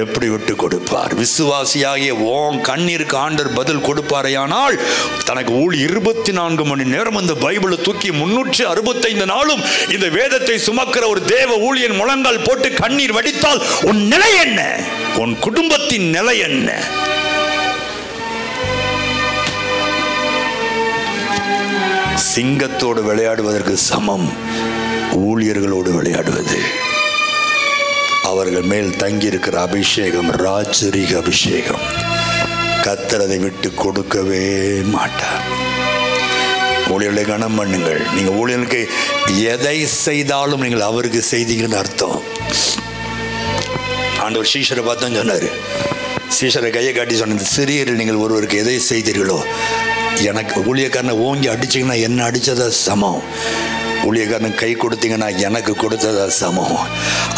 எப்படி விட்டு கொடுப்பார்? விசுவாசியாகிய ஓம் கண்ணீருக்கு ஆண்டர் பதில் கொடுப்பாரையானால் தனக்கு 24 மணி நேரம் இந்த பைபிளை தூக்கி 365 நாளும் இந்த வேதத்தை சுமக்கிற ஒரு தேவ ஊழியன் முழங்கால் போட்டு கண்ணீர் வடித்தால் உன் நிலை என்ன? உன் குடும்பத்தின் நிலை என்ன? சிங்கத்தோடு விளையாடுவதற்கு சமம் ஊழியர்களோடு விளையாடுவது. அவர்கள் மேல் தங்கியிருக்கிற அபிஷேகம் ராஜரீக அபிஷேகம். கத்தரதை விட்டு கொடுக்கவே மாட்டார். ஊழியர்களை கனம் பண்ணுங்கள். நீங்கள் ஊழியர்களுக்கு எதை செய்தாலும் நீங்கள் அவருக்கு செய்தீங்கன்னு அர்த்தம். ஆண்டவர் சீஷரை பார்த்தோன்னு சொன்னார், சீஷரை கையை காட்டி சொன்னது, சிறியரில் நீங்கள் ஒருவருக்கு எதை செய்தீர்களோ எனக்கு, ஊழியக்காரனை ஓங்கி அடிச்சிங்கன்னா என்ன அடித்ததா சமம், ஊழியக்காரன் கை கொடுத்தீங்கன்னா எனக்கு கொடுத்ததா சமம்,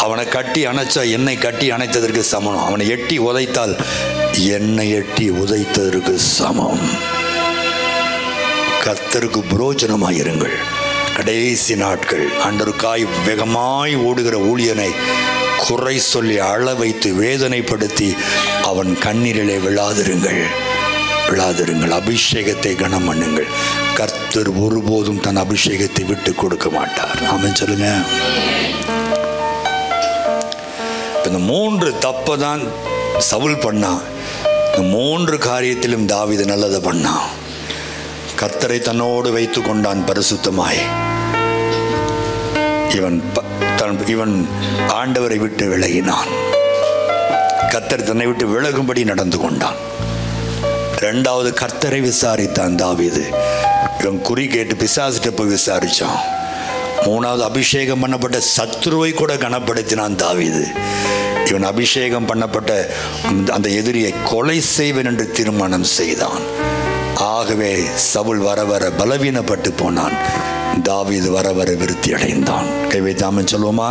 அவனை கட்டி அணைச்சா என்னை கட்டி அணைத்ததற்கு சமம், அவனை எட்டி உதைத்தால் என்னை எட்டி உதைத்ததற்கு சமம். கர்த்தருக்கு புரோஜனமாயிருங்கள். கடைசி நாட்கள் ஆண்டவருக்காய் வேகமாய் ஓடுகிற ஊழியனை குறை சொல்லி அழ வைத்து வேதனைப்படுத்தி அவன் கண்ணீரிலே விழாதிருங்கள். அபிஷேகத்தை கனம் பண்ணுங்கள். கர்த்தர் ஒருபோதும் தன் அபிஷேகத்தை விட்டு கொடுக்க மாட்டார். ஆமென் சொல்லுங்க. இந்த 3 தப்பை தான் சவுல் பண்ணான். இந்த 3 காரியத்திலும் தாவீது நல்லதை பண்ணான். கர்த்தரை தன்னோடு வைத்து கொண்டான் பரிசுத்தமாய். இவன் ஆண்டவரை விட்டு விலகினான். கர்த்தர் தன்னை விட்டு விலகும்படி நடந்து கொண்டான். 2வது கர்த்தரை விசாரித்தான் தாவீது. இவன் குறி கேட்டு பிசாசிட்ட போய் விசாரித்தான். 3வது அபிஷேகம் பண்ணப்பட்ட சத்துருவை கூட கனப்படுத்தினான் தாவீது. இவன் அபிஷேகம் பண்ணப்பட்ட அந்த எதிரியை கொலை செய்வன் என்று தீர்மானம் செய்தான். ஆகவே சவுல் வர வர பலவீனப்பட்டு போனான். தாவீது வர வர விருத்தி அடைந்தான். கைவை தாமன் சொல்லுவோமா?